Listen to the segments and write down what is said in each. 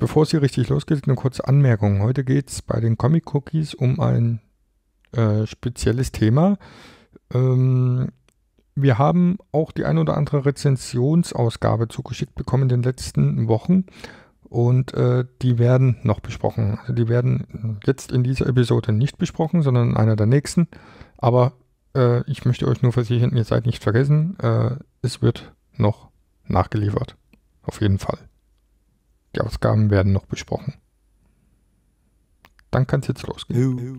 Bevor es hier richtig losgeht, eine kurze Anmerkung. Heute geht es bei den Comic-Cookies um ein spezielles Thema. Wir haben auch die ein oder andere Rezensionsausgabe zugeschickt bekommen in den letzten Wochen und die werden noch besprochen. Also die werden jetzt in dieser Episode nicht besprochen, sondern in einer der nächsten. Aber ich möchte euch nur versichern, ihr seid nicht vergessen, es wird noch nachgeliefert. Auf jeden Fall. Die Ausgaben werden noch besprochen. Dann kann es jetzt losgehen.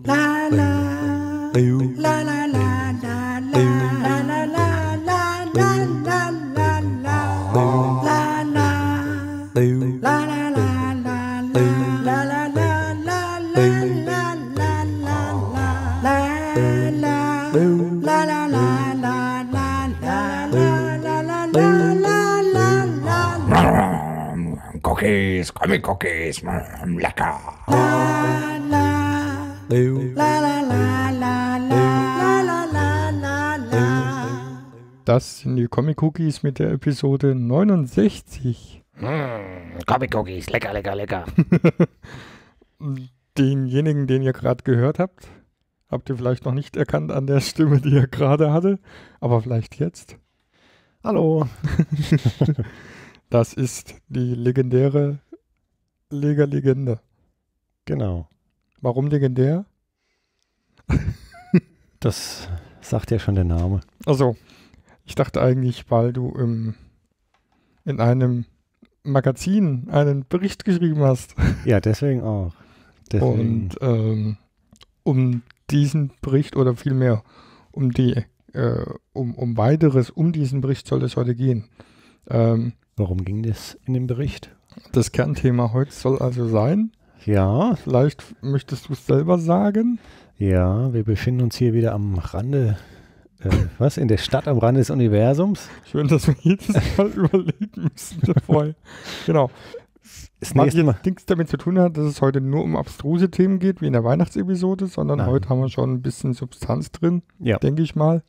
Cookies, Comic Cookies, lecker. Das sind die Comic Cookies mit der Episode 69. Comic Cookies, lecker, lecker, lecker. Denjenigen, den ihr gerade gehört habt, habt ihr vielleicht noch nicht erkannt an der Stimme, die er gerade hatte, aber vielleicht jetzt. Hallo. Das ist die legendäre Legerlegende. Genau. Warum legendär? Das sagt ja schon der Name. Also, ich dachte eigentlich, weil du in einem Magazin einen Bericht geschrieben hast. Ja, deswegen auch. Deswegen. Und um diesen Bericht oder vielmehr um diesen Bericht soll es heute gehen. Warum ging das in dem Bericht? Das Kernthema heute soll also sein? Ja. Vielleicht möchtest du es selber sagen? Ja, wir befinden uns hier wieder am Rande, in der Stadt am Rande des Universums. Schön, dass wir jedes Mal überlegen müssen davor. Genau. Was jetzt nichts damit zu tun hat, dass es heute nur um abstruse Themen geht, wie in der Weihnachtsepisode, sondern heute haben wir schon ein bisschen Substanz drin, denke ich mal.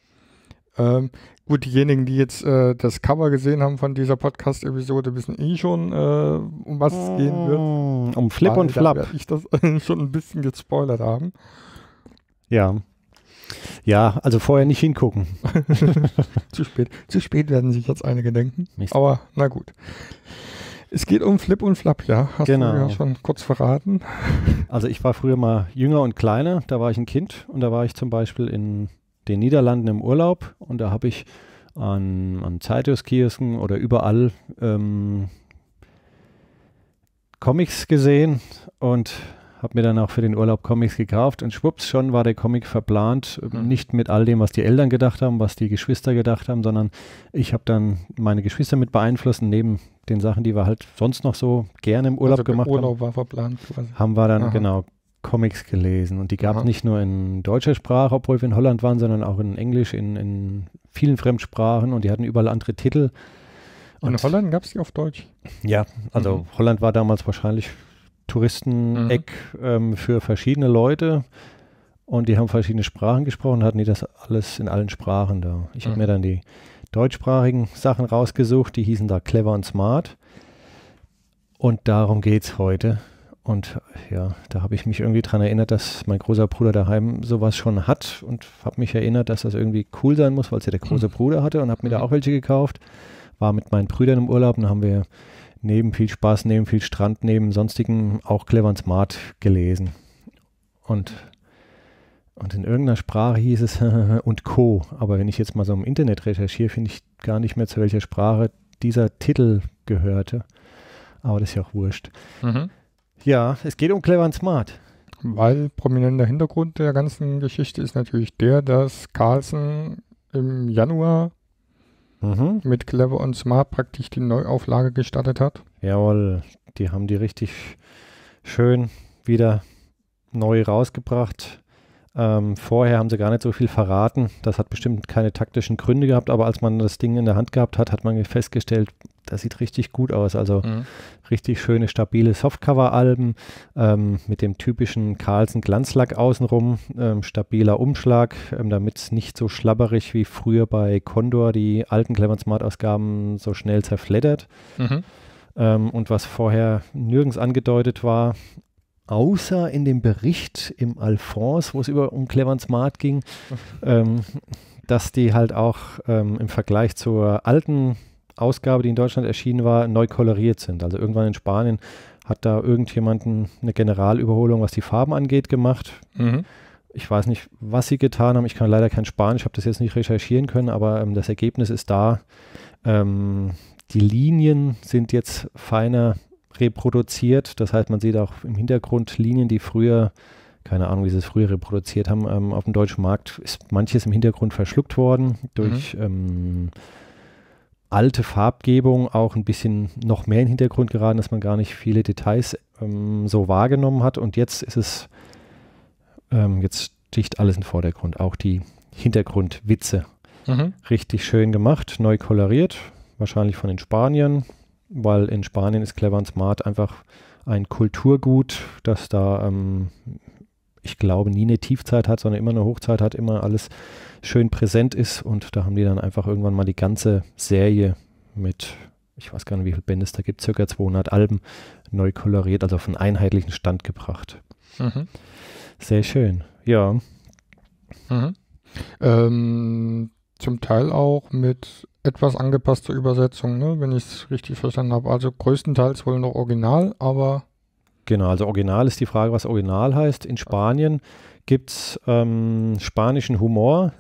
Gut, diejenigen, die jetzt das Cover gesehen haben von dieser Podcast-Episode, wissen schon, um was es gehen wird. Um Flip und Flap. Da werde ich das schon ein bisschen gespoilert haben. Ja. Ja, also vorher nicht hingucken. Zu spät. Zu spät werden sich jetzt einige denken. Mist. Aber na gut. Es geht um Flip und Flap, ja. Hast du ja schon kurz verraten. Also ich war früher mal jünger und kleiner. Da war ich ein Kind und da war ich zum Beispiel in den Niederlanden im Urlaub und da habe ich an Zeitungskiosken oder überall Comics gesehen und habe mir dann auch für den Urlaub Comics gekauft und schwupps, schon war der Comic verplant, nicht mit all dem, was die Eltern gedacht haben, was die Geschwister gedacht haben, sondern ich habe dann meine Geschwister mit beeinflusst, neben den Sachen, die wir halt sonst noch so gerne im Urlaub gemacht haben. Also der Urlaub war verplant quasi. Haben wir dann, genau, Comics gelesen und die gab es nicht nur in deutscher Sprache, obwohl wir in Holland waren, sondern auch in Englisch, in vielen Fremdsprachen und die hatten überall andere Titel. Und in Holland gab es die auf Deutsch? Ja, also Holland war damals wahrscheinlich Touristeneck für verschiedene Leute und die haben verschiedene Sprachen gesprochen, hatten die das alles in allen Sprachen da. Ich habe mir dann die deutschsprachigen Sachen rausgesucht, die hießen da Clever und Smart und darum geht es heute. Und ja, da habe ich mich irgendwie daran erinnert, dass mein großer Bruder daheim sowas schon hat und habe mich erinnert, dass das irgendwie cool sein muss, weil es ja der große Bruder hatte und habe mir da auch welche gekauft. War mit meinen Brüdern im Urlaub und haben wir neben viel Spaß, neben viel Strand, neben sonstigem auch Clever und Smart gelesen. Und in irgendeiner Sprache hieß es und Co. Aber wenn ich jetzt mal so im Internet recherchiere, finde ich gar nicht mehr, zu welcher Sprache dieser Titel gehörte. Aber das ist ja auch wurscht. Ja, es geht um Clever und Smart. Weil prominenter Hintergrund der ganzen Geschichte ist natürlich der, dass Carlsen im Januar mit Clever und Smart praktisch die Neuauflage gestartet hat. Jawohl, die haben die richtig schön wieder neu rausgebracht. Vorher haben sie gar nicht so viel verraten. Das hat bestimmt keine taktischen Gründe gehabt, aber als man das Ding in der Hand gehabt hat, hat man festgestellt, das sieht richtig gut aus. Also richtig schöne, stabile Softcover-Alben mit dem typischen Carlsen-Glanzlack außenrum, stabiler Umschlag, damit es nicht so schlabberig wie früher bei Condor die alten Clever & Smart-Ausgaben so schnell zerfleddert. und was vorher nirgends angedeutet war, außer in dem Bericht im Alphonse, wo es um cleveren Smart ging, dass die halt auch im Vergleich zur alten Ausgabe, die in Deutschland erschienen war, neu koloriert sind. Also irgendwann in Spanien hat da irgendjemand eine Generalüberholung, was die Farben angeht, gemacht. Mhm. Ich weiß nicht, was sie getan haben. Ich kann leider kein Spanisch, habe das jetzt nicht recherchieren können, aber das Ergebnis ist da. Die Linien sind jetzt feiner reproduziert. Das heißt, man sieht auch im Hintergrund Linien, die früher, keine Ahnung, wie sie es früher reproduziert haben, auf dem deutschen Markt ist manches im Hintergrund verschluckt worden durch alte Farbgebung, auch ein bisschen noch mehr in den Hintergrund geraten, dass man gar nicht viele Details so wahrgenommen hat. Und jetzt ist es, jetzt sticht alles in den Vordergrund, auch die Hintergrundwitze. Richtig schön gemacht, neu koloriert, wahrscheinlich von den Spaniern, weil in Spanien ist Clever & Smart einfach ein Kulturgut, das da, ich glaube, nie eine Tiefzeit hat, sondern immer eine Hochzeit hat, immer alles schön präsent ist, und da haben die dann einfach irgendwann mal die ganze Serie mit, ich weiß gar nicht, wie viele Bände es da gibt, circa 200 Alben neu koloriert, also auf einen einheitlichen Stand gebracht. Sehr schön, ja. Zum Teil auch mit etwas angepasster Übersetzung, ne? Wenn ich es richtig verstanden habe. Also größtenteils wohl noch original, aber... Genau, also original ist die Frage, was original heißt. In Spanien gibt es spanischen Humor.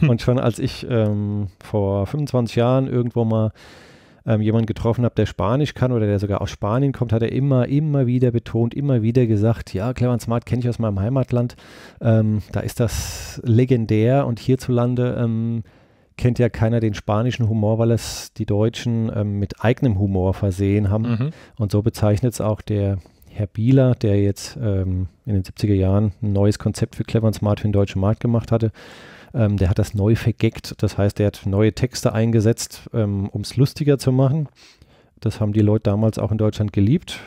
Und schon als ich vor 25 Jahren irgendwo mal jemanden getroffen habe, der Spanisch kann oder der sogar aus Spanien kommt, hat er immer wieder betont, immer wieder gesagt, ja, Clever & Smart kenne ich aus meinem Heimatland. Da ist das legendär, und hierzulande kennt ja keiner den spanischen Humor, weil es die Deutschen mit eigenem Humor versehen haben. Und so bezeichnet es auch der Herr Bieler, der jetzt in den 70er Jahren ein neues Konzept für Clever & Smart für den deutschen Markt gemacht hatte. Der hat das neu vergeckt, das heißt, der hat neue Texte eingesetzt, um es lustiger zu machen. Das haben die Leute damals auch in Deutschland geliebt.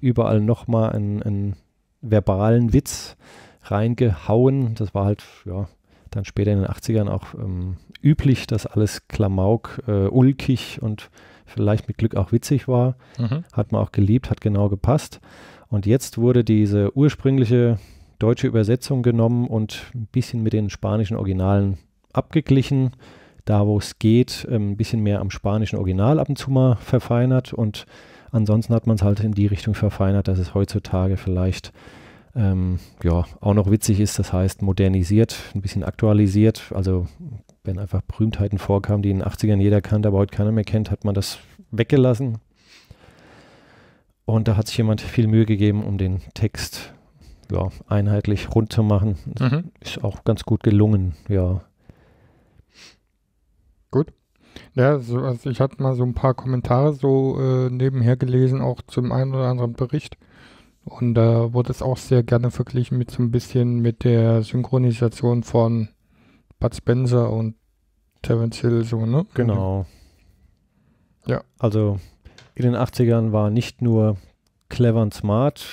Überall nochmal einen verbalen Witz reingehauen. Das war halt, ja, dann später in den 80ern auch üblich, dass alles Klamauk, ulkig und vielleicht mit Glück auch witzig war. Hat man auch geliebt, hat genau gepasst. Und jetzt wurde diese ursprüngliche deutsche Übersetzung genommen und ein bisschen mit den spanischen Originalen abgeglichen. Da, wo es geht, ein bisschen mehr am spanischen Original ab und zu mal verfeinert. Und ansonsten hat man es halt in die Richtung verfeinert, dass es heutzutage vielleicht ja, auch noch witzig ist. Das heißt, modernisiert, ein bisschen aktualisiert. Also wenn einfach Berühmtheiten vorkamen, die in den 80ern jeder kannte, aber heute keiner mehr kennt, hat man das weggelassen. Und da hat sich jemand viel Mühe gegeben, um den Text, ja, einheitlich rund zu machen. Ist auch ganz gut gelungen, ja. Gut. Ja, so, also ich hatte mal so ein paar Kommentare so nebenher gelesen, auch zum einen oder anderen Bericht. Und da wurde es auch sehr gerne verglichen mit so ein bisschen mit der Synchronisation von Bud Spencer und Terence Hill, so, ne? Genau. Ja. Also in den 80ern war nicht nur Clever & Smart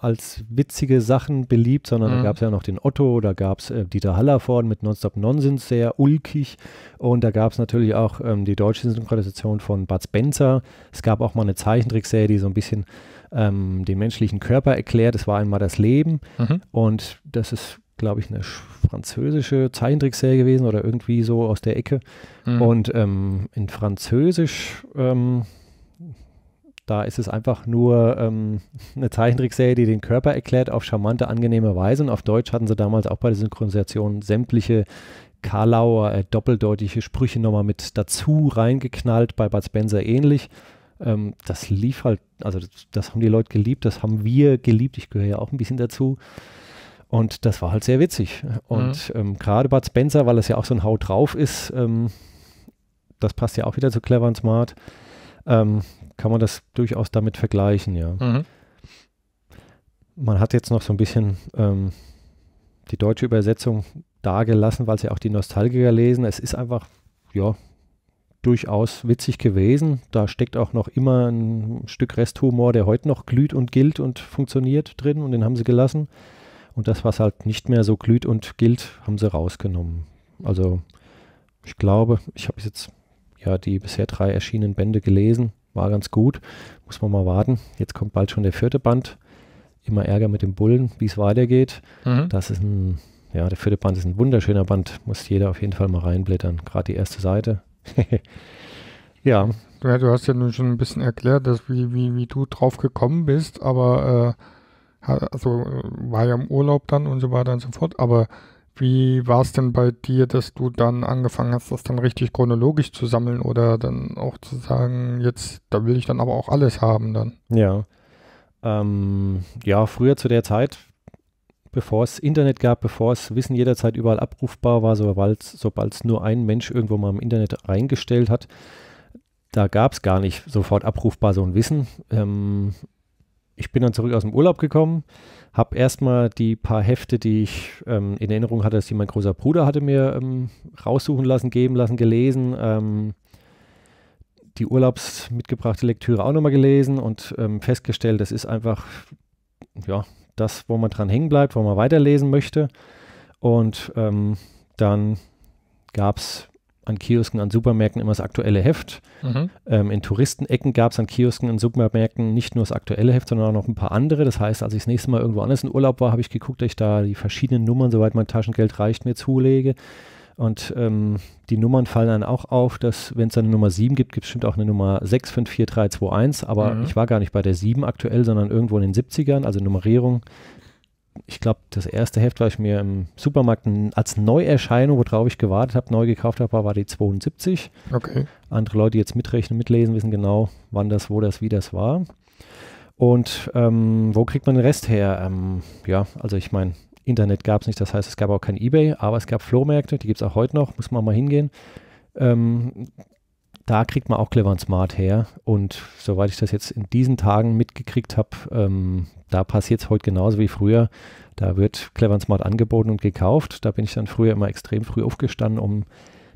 als witzige Sachen beliebt, sondern da gab es ja noch den Otto, da gab es Dieter Hallervorden mit Nonstop Nonsense, sehr ulkig, und da gab es natürlich auch die deutsche Synchronisation von Bud Spencer. Es gab auch mal eine Zeichentrickserie, die so ein bisschen den menschlichen Körper erklärt. Es war einmal das Leben, und das ist, glaube ich, eine französische Zeichentrickserie gewesen oder irgendwie so aus der Ecke. Und in Französisch da ist es einfach nur eine Zeichentrickserie, die den Körper erklärt auf charmante, angenehme Weise. Und auf Deutsch hatten sie damals auch bei der Synchronisation sämtliche Karlauer doppeldeutige Sprüche nochmal mit dazu reingeknallt, bei Bud Spencer ähnlich. Das lief halt, also das haben die Leute geliebt, das haben wir geliebt, ich gehöre ja auch ein bisschen dazu. Und das war halt sehr witzig. Und gerade Bud Spencer, weil es ja auch so ein Haut drauf ist, das passt ja auch wieder zu Clever & Smart, kann man das durchaus damit vergleichen, ja. Man hat jetzt noch so ein bisschen die deutsche Übersetzung dagelassen, weil es ja auch die Nostalgiker lesen. Es ist einfach, ja, durchaus witzig gewesen. Da steckt auch noch immer ein Stück Resthumor, der heute noch glüht und gilt und funktioniert, drin, und den haben sie gelassen. Und das, was halt nicht mehr so glüht und gilt, haben sie rausgenommen. Also ich glaube, ich habe jetzt ja die bisher 3 erschienenen Bände gelesen. war ganz gut. Muss man mal warten. Jetzt kommt bald schon der 4. Band. Immer Ärger mit dem Bullen, wie es weitergeht. Mhm. Das ist ein, ja, der 4. Band ist ein wunderschöner Band. Muss jeder auf jeden Fall mal reinblättern. Gerade die erste Seite. Ja. Ja, du hast ja nun schon ein bisschen erklärt, dass wie du drauf gekommen bist, aber also war ja im Urlaub dann und so weiter und so fort, aber wie war es denn bei dir, dass du dann angefangen hast, das dann richtig chronologisch zu sammeln oder dann auch zu sagen, jetzt, da will ich dann aber auch alles haben dann? Ja, ja, früher zu der Zeit, bevor es Internet gab, bevor es Wissen jederzeit überall abrufbar war, sobald es nur ein Mensch irgendwo mal im Internet reingestellt hat, da gab es gar nicht sofort abrufbar so ein Wissen. Ich bin dann zurück aus dem Urlaub gekommen, habe erstmal die paar Hefte, die ich in Erinnerung hatte, dass die mein großer Bruder hatte mir raussuchen lassen, geben lassen, gelesen, die Urlaubs mitgebrachte Lektüre auch nochmal gelesen und festgestellt, das ist einfach ja, das, wo man dran hängen bleibt, wo man weiterlesen möchte. Und dann gab es an Kiosken, an Supermärkten immer das aktuelle Heft. Mhm. In Touristenecken gab es an Kiosken, an Supermärkten nicht nur das aktuelle Heft, sondern auch noch ein paar andere. Das heißt, als ich das nächste Mal irgendwo anders in Urlaub war, habe ich geguckt, dass ich da die verschiedenen Nummern, soweit mein Taschengeld reicht, mir zulege. Und die Nummern fallen dann auch auf, dass wenn es eine Nummer 7 gibt, gibt es bestimmt auch eine Nummer 654321. Aber mhm. ich war gar nicht bei der 7 aktuell, sondern irgendwo in den 70ern, also Nummerierung. Ich glaube, das erste Heft, was ich mir im Supermarkt als Neuerscheinung, worauf ich gewartet habe, neu gekauft habe, war die 72. Okay. Andere Leute, die jetzt mitrechnen, mitlesen, wissen genau, wann das, wo das, wie das war. Und wo kriegt man den Rest her? Ja, also ich meine, Internet gab es nicht, das heißt, es gab auch kein eBay, aber es gab Flohmärkte, die gibt es auch heute noch, muss man mal hingehen. Da kriegt man auch Clever und Smart her und soweit ich das jetzt in diesen Tagen mitgekriegt habe, da passiert es heute genauso wie früher. Da wird Clever und Smart angeboten und gekauft. Da bin ich dann früher immer extrem früh aufgestanden, um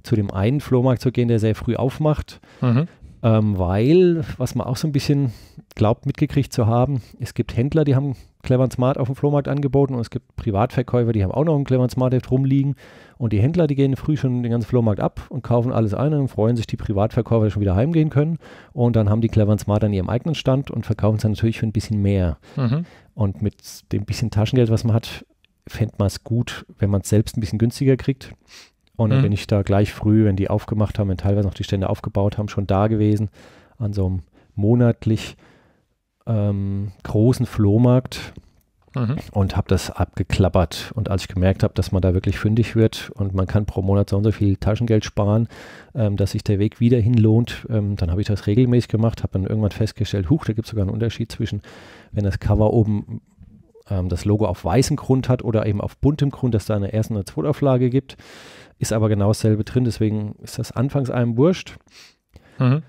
zu dem einen Flohmarkt zu gehen, der sehr früh aufmacht, mhm. Weil, was man auch so ein bisschen glaubt mitgekriegt zu haben, es gibt Händler, die haben Clever und Smart auf dem Flohmarkt angeboten und es gibt Privatverkäufer, die haben auch noch ein Clever und Smart Heft rumliegen und die Händler, die gehen früh schon den ganzen Flohmarkt ab und kaufen alles ein und freuen sich, die Privatverkäufer die schon wieder heimgehen können und dann haben die Clever und Smart an ihrem eigenen Stand und verkaufen es dann natürlich für ein bisschen mehr. Mhm. Und mit dem bisschen Taschengeld, was man hat, fände man es gut, wenn man es selbst ein bisschen günstiger kriegt und dann mhm. bin ich da gleich früh, wenn die aufgemacht haben, wenn teilweise noch die Stände aufgebaut haben, schon da gewesen an so einem monatlich großen Flohmarkt mhm. und habe das abgeklappert. Und als ich gemerkt habe, dass man da wirklich fündig wird und man kann pro Monat so und so viel Taschengeld sparen, dass sich der Weg wieder hin lohnt, dann habe ich das regelmäßig gemacht, habe dann irgendwann festgestellt, huch, da gibt es sogar einen Unterschied zwischen, wenn das Cover oben das Logo auf weißem Grund hat oder eben auf buntem Grund, dass da eine erste und eine zweite Auflage gibt, ist aber genau dasselbe drin, deswegen ist das anfangs einem wurscht. Mhm.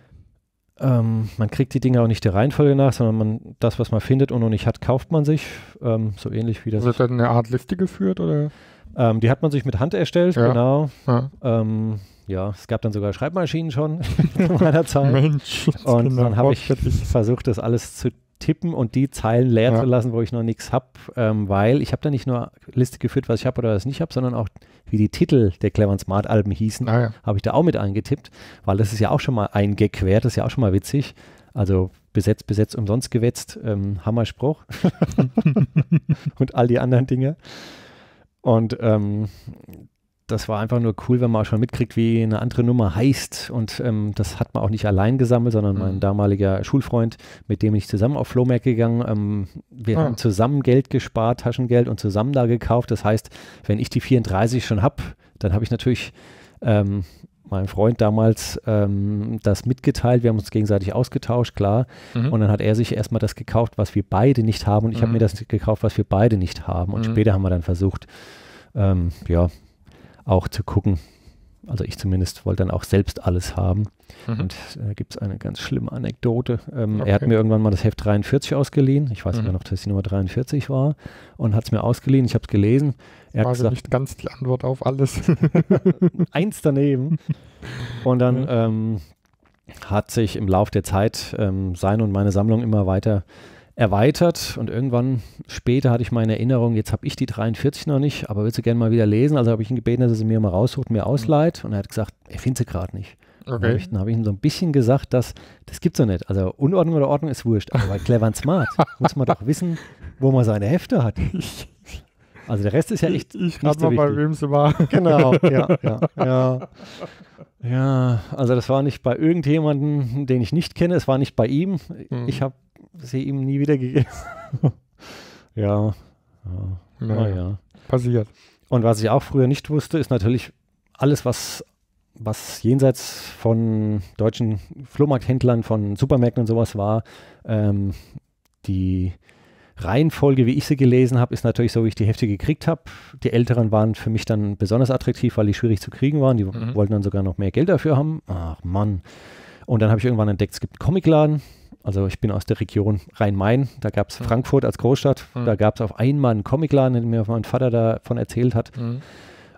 Man kriegt die Dinge auch nicht der Reihenfolge nach, sondern man, das, was man findet und noch nicht hat, kauft man sich. So ähnlich wie das. Wird dann eine Art Liste geführt, oder? Die hat man sich mit Hand erstellt, ja. Genau. Ja. Ja, es gab dann sogar Schreibmaschinen schon in meiner Zeit. Mensch, und dann habe ich versucht, das alles zu tippen und die Zeilen leer ja. zu lassen, wo ich noch nichts habe, weil ich habe da nicht nur Liste geführt, was ich habe oder was ich nicht habe, sondern auch, wie die Titel der Clever und Smart Alben hießen, ah, ja. habe ich da auch mit eingetippt, weil das ist ja auch schon mal ein Gag wert, das ist ja auch schon mal witzig. Also besetzt, besetzt, umsonst gewetzt, Hammerspruch und all die anderen Dinge. Und das war einfach nur cool, wenn man auch schon mitkriegt, wie eine andere Nummer heißt und das hat man auch nicht allein gesammelt, sondern mhm. mein damaliger Schulfreund, mit dem bin ich zusammen auf Flohmarkt gegangen, wir ah. haben zusammen Geld gespart, Taschengeld und zusammen da gekauft, das heißt, wenn ich die 34 schon habe, dann habe ich natürlich meinem Freund damals das mitgeteilt, wir haben uns gegenseitig ausgetauscht, klar, mhm. und dann hat er sich erstmal das gekauft, was wir beide nicht haben und ich mhm. habe mir das gekauft, was wir beide nicht haben und mhm. später haben wir dann versucht, ja, auch zu gucken. Also ich zumindest wollte dann auch selbst alles haben. Mhm. Und da gibt es eine ganz schlimme Anekdote. Okay. Er hat mir irgendwann mal das Heft 43 ausgeliehen. Ich weiß mhm. sogar noch, dass die Nummer 43 war. Und hat es mir ausgeliehen. Ich habe es gelesen. Er war hat gesagt, nicht ganz die Antwort auf alles. Eins daneben. Und dann hat sich im Lauf der Zeit seine und meine Sammlung immer weiter erweitert und irgendwann später hatte ich meine Erinnerung, jetzt habe ich die 43 noch nicht, aber würde sie gerne mal wieder lesen, also habe ich ihn gebeten, dass er sie mir mal raussucht, mir ausleiht und er hat gesagt, er findet sie gerade nicht. Okay. Möchten, habe ich ihm so ein bisschen gesagt, dass das gibt's doch nicht. Also Unordnung oder Ordnung ist wurscht, aber bei clever und smart muss man doch wissen, wo man seine Hefte hat. Also der Rest ist ja echt ich nicht so mal bei wem sie war. Genau, ja, also das war nicht bei irgendjemandem, den ich nicht kenne, es war nicht bei ihm. Mhm. Ich habe sie ihm nie wieder gegeben. Ja. Passiert. Und was ich auch früher nicht wusste, ist natürlich alles, was jenseits von deutschen Flohmarkthändlern, von Supermärkten und sowas war, die Reihenfolge, wie ich sie gelesen habe, ist natürlich so, wie ich die Hefte gekriegt habe. Die älteren waren für mich dann besonders attraktiv, weil die schwierig zu kriegen waren. Die wollten dann sogar noch mehr Geld dafür haben. Ach Mann. Und dann habe ich irgendwann entdeckt, es gibt einen Comicladen. Also ich bin aus der Region Rhein-Main. Da gab es Frankfurt als Großstadt. Da gab es auf einmal einen Comicladen, den mir mein Vater davon erzählt hat.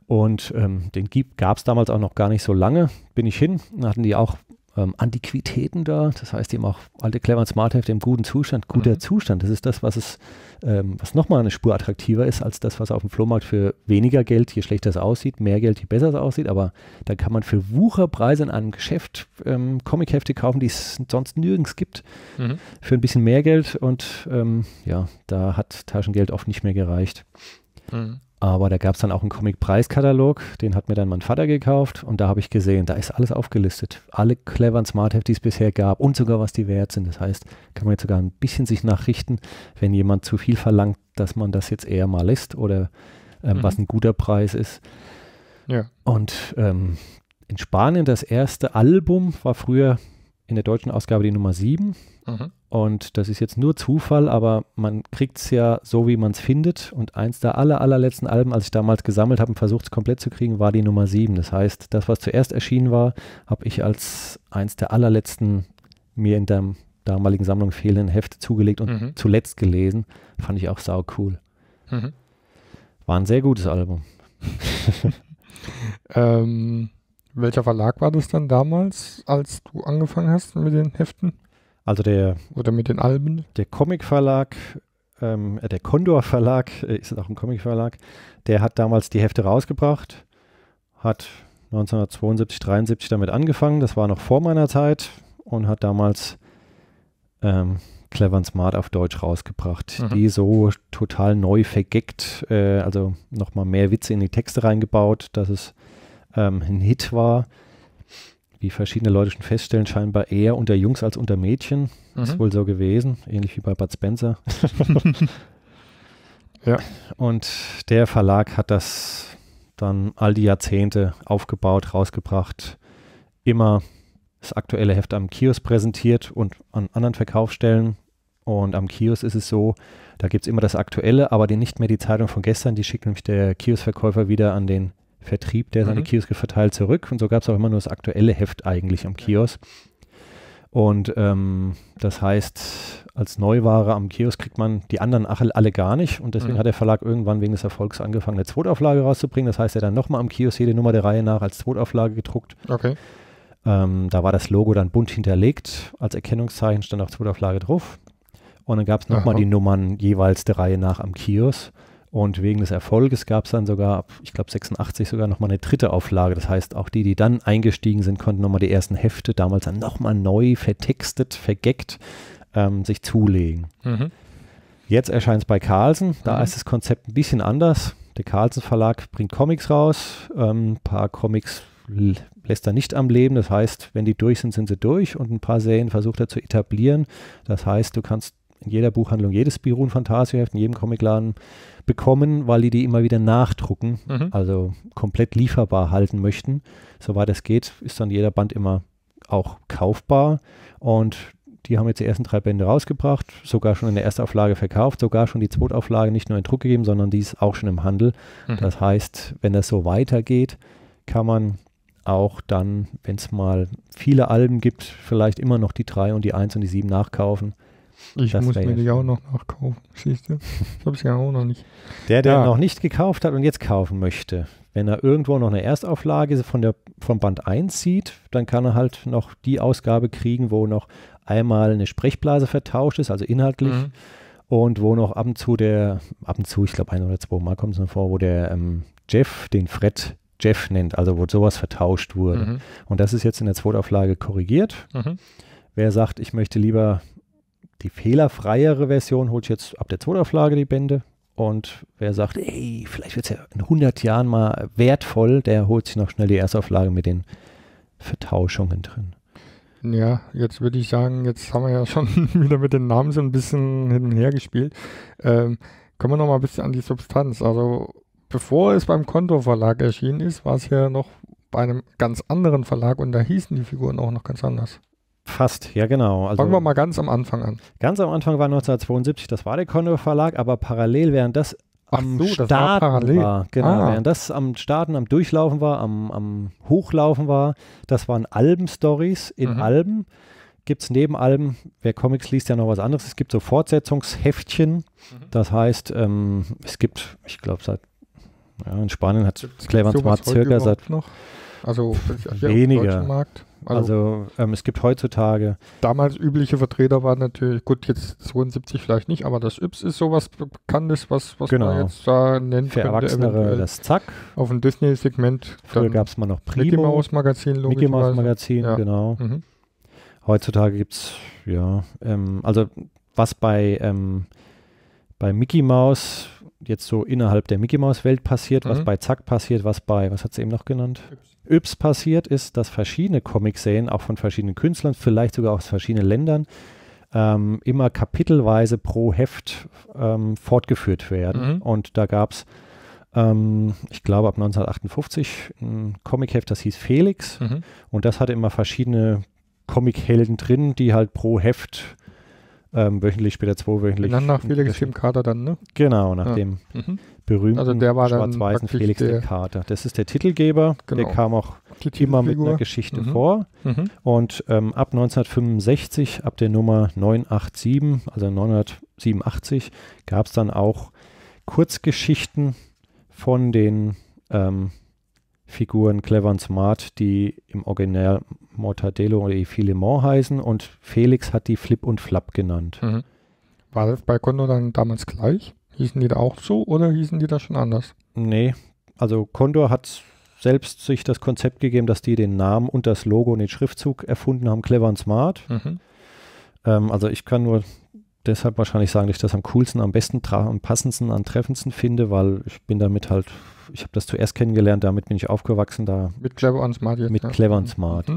Und den gab es damals auch noch gar nicht so lange. Bin ich hin, dann hatten die auch Antiquitäten da, das heißt, die haben auch alte clever und smart Hefte im guten Zustand, guter Zustand. Das ist das, was nochmal eine Spur attraktiver ist, als das, was auf dem Flohmarkt für weniger Geld, je schlechter es aussieht, mehr Geld, je besser es aussieht, aber da kann man für Wucherpreise in einem Geschäft Comichefte kaufen, die es sonst nirgends gibt, für ein bisschen mehr Geld und da hat Taschengeld oft nicht mehr gereicht. Aber da gab es dann auch einen Comic-Preiskatalog, den hat mir dann mein Vater gekauft und da habe ich gesehen, da ist alles aufgelistet. Alle clever und smart Hefte, die es bisher gab und sogar was die wert sind. Das heißt, kann man jetzt sogar ein bisschen sich nachrichten, wenn jemand zu viel verlangt, dass man das jetzt eher mal lässt oder was ein guter Preis ist. Ja. Und in Spanien das erste Album war früher in der deutschen Ausgabe die Nummer 7. Und das ist jetzt nur Zufall, aber man kriegt es ja so, wie man es findet. Und eins der allerletzten Alben, als ich damals gesammelt habe und versucht es komplett zu kriegen, war die Nummer 7. Das heißt, das, was zuerst erschienen war, habe ich als eins der allerletzten mir in der damaligen Sammlung fehlenden Hefte zugelegt und zuletzt gelesen. Fand ich auch sau cool. War ein sehr gutes Album. Welcher Verlag war das dann damals, als du angefangen hast mit den Heften? Also oder mit den Alben? Der Comic-Verlag, der Condor-Verlag, ist auch ein Comic-Verlag, der hat damals die Hefte rausgebracht, hat 1972, 73 damit angefangen, das war noch vor meiner Zeit und hat damals Clever und Smart auf Deutsch rausgebracht, die so total neu vergeckt, also nochmal mehr Witze in die Texte reingebaut, dass es ein Hit war, wie verschiedene Leute schon feststellen, scheinbar eher unter Jungs als unter Mädchen. Ist wohl so gewesen, ähnlich wie bei Bud Spencer. Ja. Und der Verlag hat das dann all die Jahrzehnte aufgebaut, rausgebracht, immer das aktuelle Heft am Kiosk präsentiert und an anderen Verkaufsstellen. Und am Kiosk ist es so, da gibt es immer das Aktuelle, aber nicht mehr die Zeitung von gestern, die schickt nämlich der Kioskverkäufer wieder an den Vertrieb, der seine Kioske verteilt, zurück. Und so gab es auch immer nur das aktuelle Heft eigentlich am Kiosk. Und das heißt, als Neuware am Kiosk kriegt man die anderen alle gar nicht. Und deswegen hat der Verlag irgendwann wegen des Erfolgs angefangen, eine Zweitauflage rauszubringen. Das heißt, er dann nochmal am Kiosk jede Nummer der Reihe nach als Zweitauflage gedruckt. Okay. Da war das Logo dann bunt hinterlegt. Als Erkennungszeichen stand auch Zweitauflage drauf. Und dann gab es nochmal die Nummern jeweils der Reihe nach am Kiosk. Und wegen des Erfolges gab es dann sogar, ich glaube 86 sogar nochmal eine dritte Auflage. Das heißt, auch die dann eingestiegen sind, konnten nochmal die ersten Hefte, damals dann nochmal neu vertextet, vergeckt, sich zulegen. Jetzt erscheint es bei Carlsen. Da ist das Konzept ein bisschen anders. Der Carlsen Verlag bringt Comics raus. Ein paar Comics lässt er nicht am Leben. Das heißt, wenn die durch sind, sind sie durch. Und ein paar Serien versucht er zu etablieren. Das heißt, du kannst in jeder Buchhandlung, jedes Biro- und Fantasio-Heft, in jedem Comicladen bekommen, weil die immer wieder nachdrucken, also komplett lieferbar halten möchten. Soweit es geht, ist dann jeder Band immer auch kaufbar und die haben jetzt die ersten 3 Bände rausgebracht, sogar schon in der Erstauflage verkauft, sogar schon die Zweitauflage nicht nur in Druck gegeben, sondern die ist auch schon im Handel. Das heißt, wenn das so weitergeht, kann man auch dann, wenn es mal viele Alben gibt, vielleicht immer noch die 3 und die 1 und die 7 nachkaufen. Ich muss mir die auch noch nachkaufen, siehst du? Ich habe es ja auch noch nicht. Der noch nicht gekauft hat und jetzt kaufen möchte, wenn er irgendwo noch eine Erstauflage von Band 1 sieht, dann kann er halt noch die Ausgabe kriegen, wo noch einmal eine Sprechblase vertauscht ist, also inhaltlich, und wo noch ab und zu ich glaube 1 oder 2 Mal kommt es noch vor, wo der Jeff den Fred Jeff nennt, also wo sowas vertauscht wurde. Mhm. Und das ist jetzt in der Zweitauflage korrigiert. Mhm. Wer sagt, ich möchte lieber die fehlerfreiere Version, holt jetzt ab der Zweitauflage die Bände. Und wer sagt, ey, vielleicht wird es ja in 100 Jahren mal wertvoll, der holt sich noch schnell die Erstauflage mit den Vertauschungen drin. Ja, jetzt würde ich sagen, jetzt haben wir ja schon wieder mit den Namen so ein bisschen hin und her gespielt. Kommen wir noch mal ein bisschen an die Substanz. Also bevor es beim Konto Verlag erschienen ist, war es ja noch bei einem ganz anderen Verlag und da hießen die Figuren auch noch ganz anders. Fast, ja genau. Also fangen wir mal ganz am Anfang an. Ganz am Anfang war 1972, das war der Condor Verlag, aber parallel, während das am Durchlaufen war, am Hochlaufen war, das waren Alben-Stories. In Alben gibt es neben Alben, wer Comics liest, ja noch was anderes. Es gibt so Fortsetzungsheftchen, das heißt, es gibt, ich glaube seit, ja, in Spanien hat Cleveland Smart circa seit noch? Also weniger. Markt. Also es gibt heutzutage. Damals übliche Vertreter waren natürlich, gut, jetzt 72 vielleicht nicht, aber das Yps ist sowas Bekanntes, was genau. Man jetzt da nennt. Für Erwachsene das Zack. Auf dem Disney-Segment. Früher gab es mal noch Primo. Mickey Mouse Magazin, logischerweise. Mickey Mouse Magazin, ja. Genau. Mhm. Heutzutage gibt es, ja, also was bei Mickey Mouse jetzt so innerhalb der Mickey Mouse Welt passiert, was bei Zack passiert, was bei, was hat sie eben noch genannt? Yps passiert ist, dass verschiedene Comic-Serien, auch von verschiedenen Künstlern, vielleicht sogar aus verschiedenen Ländern, immer kapitelweise pro Heft fortgeführt werden. Und da gab es, ich glaube ab 1958, ein Comic-Heft, das hieß Felix. Und das hatte immer verschiedene Comic-Helden drin, die halt pro Heft wöchentlich, später zweiwöchentlich. Dann nach Felix dem Kater dann, ne? Genau, nach dem berühmten, also schwarz-weißen Felix der Kater. Das ist der Titelgeber, genau. Der kam auch immer mit einer Geschichte vor. Und ab 1965, ab der Nummer 987, also 987, gab es dann auch Kurzgeschichten von den Figuren Clever und Smart, die im Original Mortadello oder E Filemon heißen, und Felix hat die Flip und Flap genannt. War das bei Condor dann damals gleich? Hießen die da auch so oder hießen die da schon anders? Nee, also Condor hat selbst sich das Konzept gegeben, dass die den Namen und das Logo und den Schriftzug erfunden haben, Clever und Smart. Also ich kann nur deshalb wahrscheinlich sagen, dass ich das am coolsten, am besten, am passendsten, am treffendsten finde, weil ich bin damit halt, ich habe das zuerst kennengelernt, damit bin ich aufgewachsen. Da mit Clever und Smart jetzt. Mit Clever und Smart.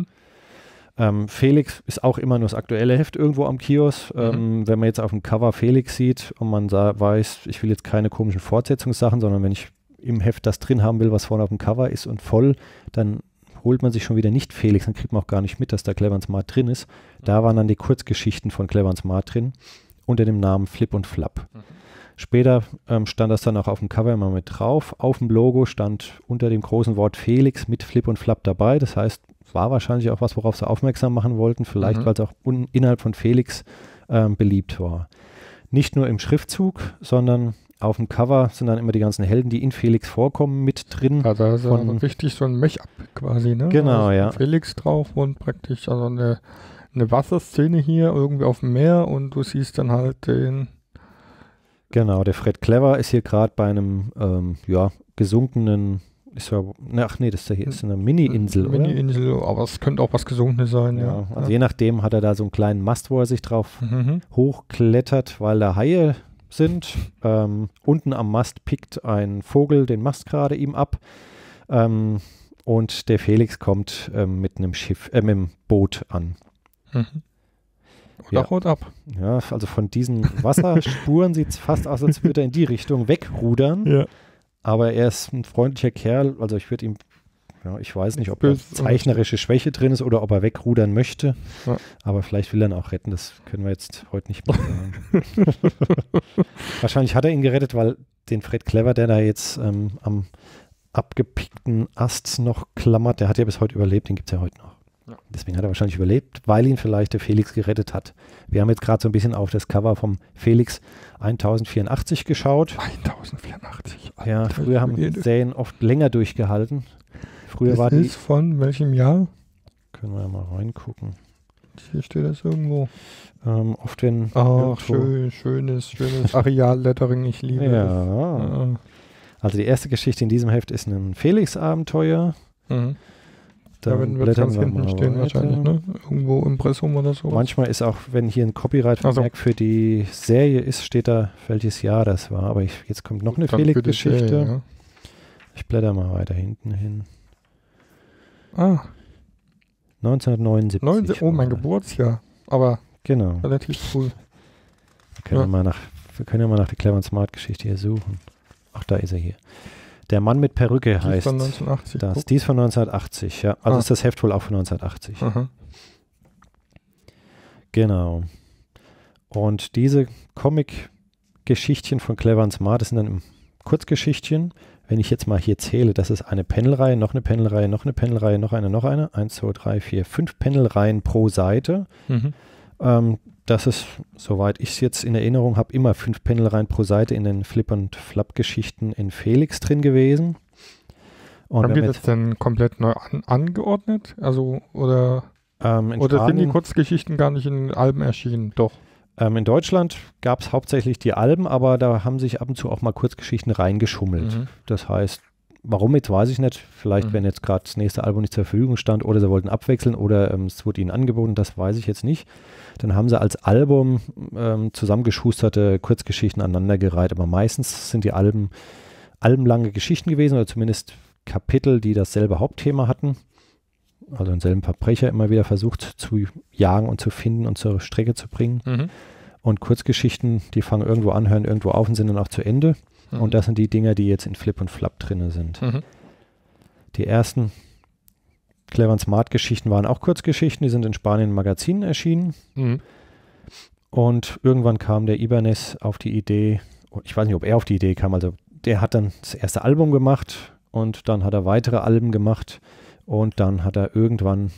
Felix ist auch immer nur das aktuelle Heft irgendwo am Kiosk. Wenn man jetzt auf dem Cover Felix sieht und man weiß, ich will jetzt keine komischen Fortsetzungssachen, sondern wenn ich im Heft das drin haben will, was vorne auf dem Cover ist und voll, dann holt man sich schon wieder nicht Felix, dann kriegt man auch gar nicht mit, dass da Clever und Smart drin ist. Da waren dann die Kurzgeschichten von Clever und Smart drin, unter dem Namen Flip und Flap. Später stand das dann auch auf dem Cover immer mit drauf. Auf dem Logo stand unter dem großen Wort Felix mit Flip und Flap dabei. Das heißt, war wahrscheinlich auch was, worauf sie aufmerksam machen wollten. Vielleicht, weil es auch innerhalb von Felix beliebt war. Nicht nur im Schriftzug, sondern auf dem Cover sind dann immer die ganzen Helden, die in Felix vorkommen, mit drin. Also das ist ja richtig so ein Mech-Up quasi, ne? Genau, also ja. Felix drauf und praktisch also eine Wasserszene hier, irgendwie auf dem Meer, und du siehst dann halt den... Genau, der Fred Clever ist hier gerade bei einem, ja, gesunkenen, ist ja, ach nee, das hier ist eine Mini-Insel, oder? Mini-Insel, aber es könnte auch was Gesunkenes sein, ja. Also je nachdem hat er da so einen kleinen Mast, wo er sich drauf hochklettert, weil da Haie sind. Unten am Mast pickt ein Vogel den Mast gerade ihm ab. Und der Felix kommt mit einem Schiff, mit einem Boot an. Und ja. Haut ab. Ja, also von diesen Wasserspuren sieht es fast aus, als würde er in die Richtung wegrudern. Ja. Aber er ist ein freundlicher Kerl. Also ich würde ihm, ja, ich weiß nicht, ob da zeichnerische Schwäche drin ist oder ob er wegrudern möchte. Ja. Aber vielleicht will er ihn auch retten. Das können wir jetzt heute nicht mehr sagen. Wahrscheinlich hat er ihn gerettet, weil den Fred Clever, der da jetzt am abgepickten Ast noch klammert, der hat ja bis heute überlebt, den gibt es ja heute noch. Ja. Deswegen hat er wahrscheinlich überlebt, weil ihn vielleicht der Felix gerettet hat. Wir haben jetzt gerade so ein bisschen auf das Cover vom Felix 1084 geschaut. 1084. Alter. Ja, früher haben Serien oft länger durchgehalten. Früher das war die ist von welchem Jahr? Können wir ja mal reingucken. Hier steht das irgendwo. Oft wenn... Ach, schönes Areal-Lettering, ich liebe es. Ja. Also die erste Geschichte in diesem Heft ist ein Felix-Abenteuer. Mhm. Da werden wir ganz hinten stehen wahrscheinlich, ne? Irgendwo Impressum oder so. Manchmal ist auch, wenn hier ein Copyright-Vermerk für die Serie ist, steht da, welches Jahr das war. Aber jetzt kommt noch eine Felix-Geschichte. Ja. Ich blätter mal weiter hinten hin. Ah. 1979. Oh, mein Geburtsjahr. Aber genau. Relativ cool. Wir können ja mal nach der Clever und Smart-Geschichte hier suchen. Ach, da ist er hier. Der Mann mit Perücke heißt von 1980, das. Dies von 1980, ja. Also ist das Heft wohl auch von 1980. Aha. Genau. Und diese Comic-Geschichtchen von Clever und Smart, das sind dann Kurzgeschichtchen. Wenn ich jetzt mal hier zähle, das ist eine Panelreihe, noch eine Panelreihe, noch eine Panelreihe, noch eine. 1, 2, 3, 4, 5 Panelreihen pro Seite. Mhm. Das ist, soweit ich es jetzt in Erinnerung habe, immer 5 Panelreihen pro Seite in den Flip- und Flap-Geschichten in Felix drin gewesen. Und haben die das dann komplett neu angeordnet? Also, oder sind die Kurzgeschichten gar nicht in Alben erschienen? Doch. In Deutschland gab es hauptsächlich die Alben, aber da haben sich ab und zu auch mal Kurzgeschichten reingeschummelt. Mhm. Das heißt, warum jetzt, weiß ich nicht. Vielleicht, wenn jetzt gerade das nächste Album nicht zur Verfügung stand oder sie wollten abwechseln oder es wurde ihnen angeboten, das weiß ich jetzt nicht. Dann haben sie als Album zusammengeschusterte Kurzgeschichten aneinandergereiht. Aber meistens sind die Alben albenlange Geschichten gewesen oder zumindest Kapitel, die dasselbe Hauptthema hatten. Also denselben Verbrecher immer wieder versucht zu jagen und zu finden und zur Strecke zu bringen. Mhm. Und Kurzgeschichten, die fangen irgendwo an, hören irgendwo auf und sind dann auch zu Ende. Und das sind die Dinger, die jetzt in Flip und Flap drin sind. Mhm. Die ersten Clever und Smart-Geschichten waren auch Kurzgeschichten, die sind in Spanien in Magazinen erschienen. Mhm. Und irgendwann kam der Ibanez auf die Idee, ich weiß nicht, ob er auf die Idee kam, also der hat dann das erste Album gemacht und dann hat er weitere Alben gemacht und dann hat er irgendwann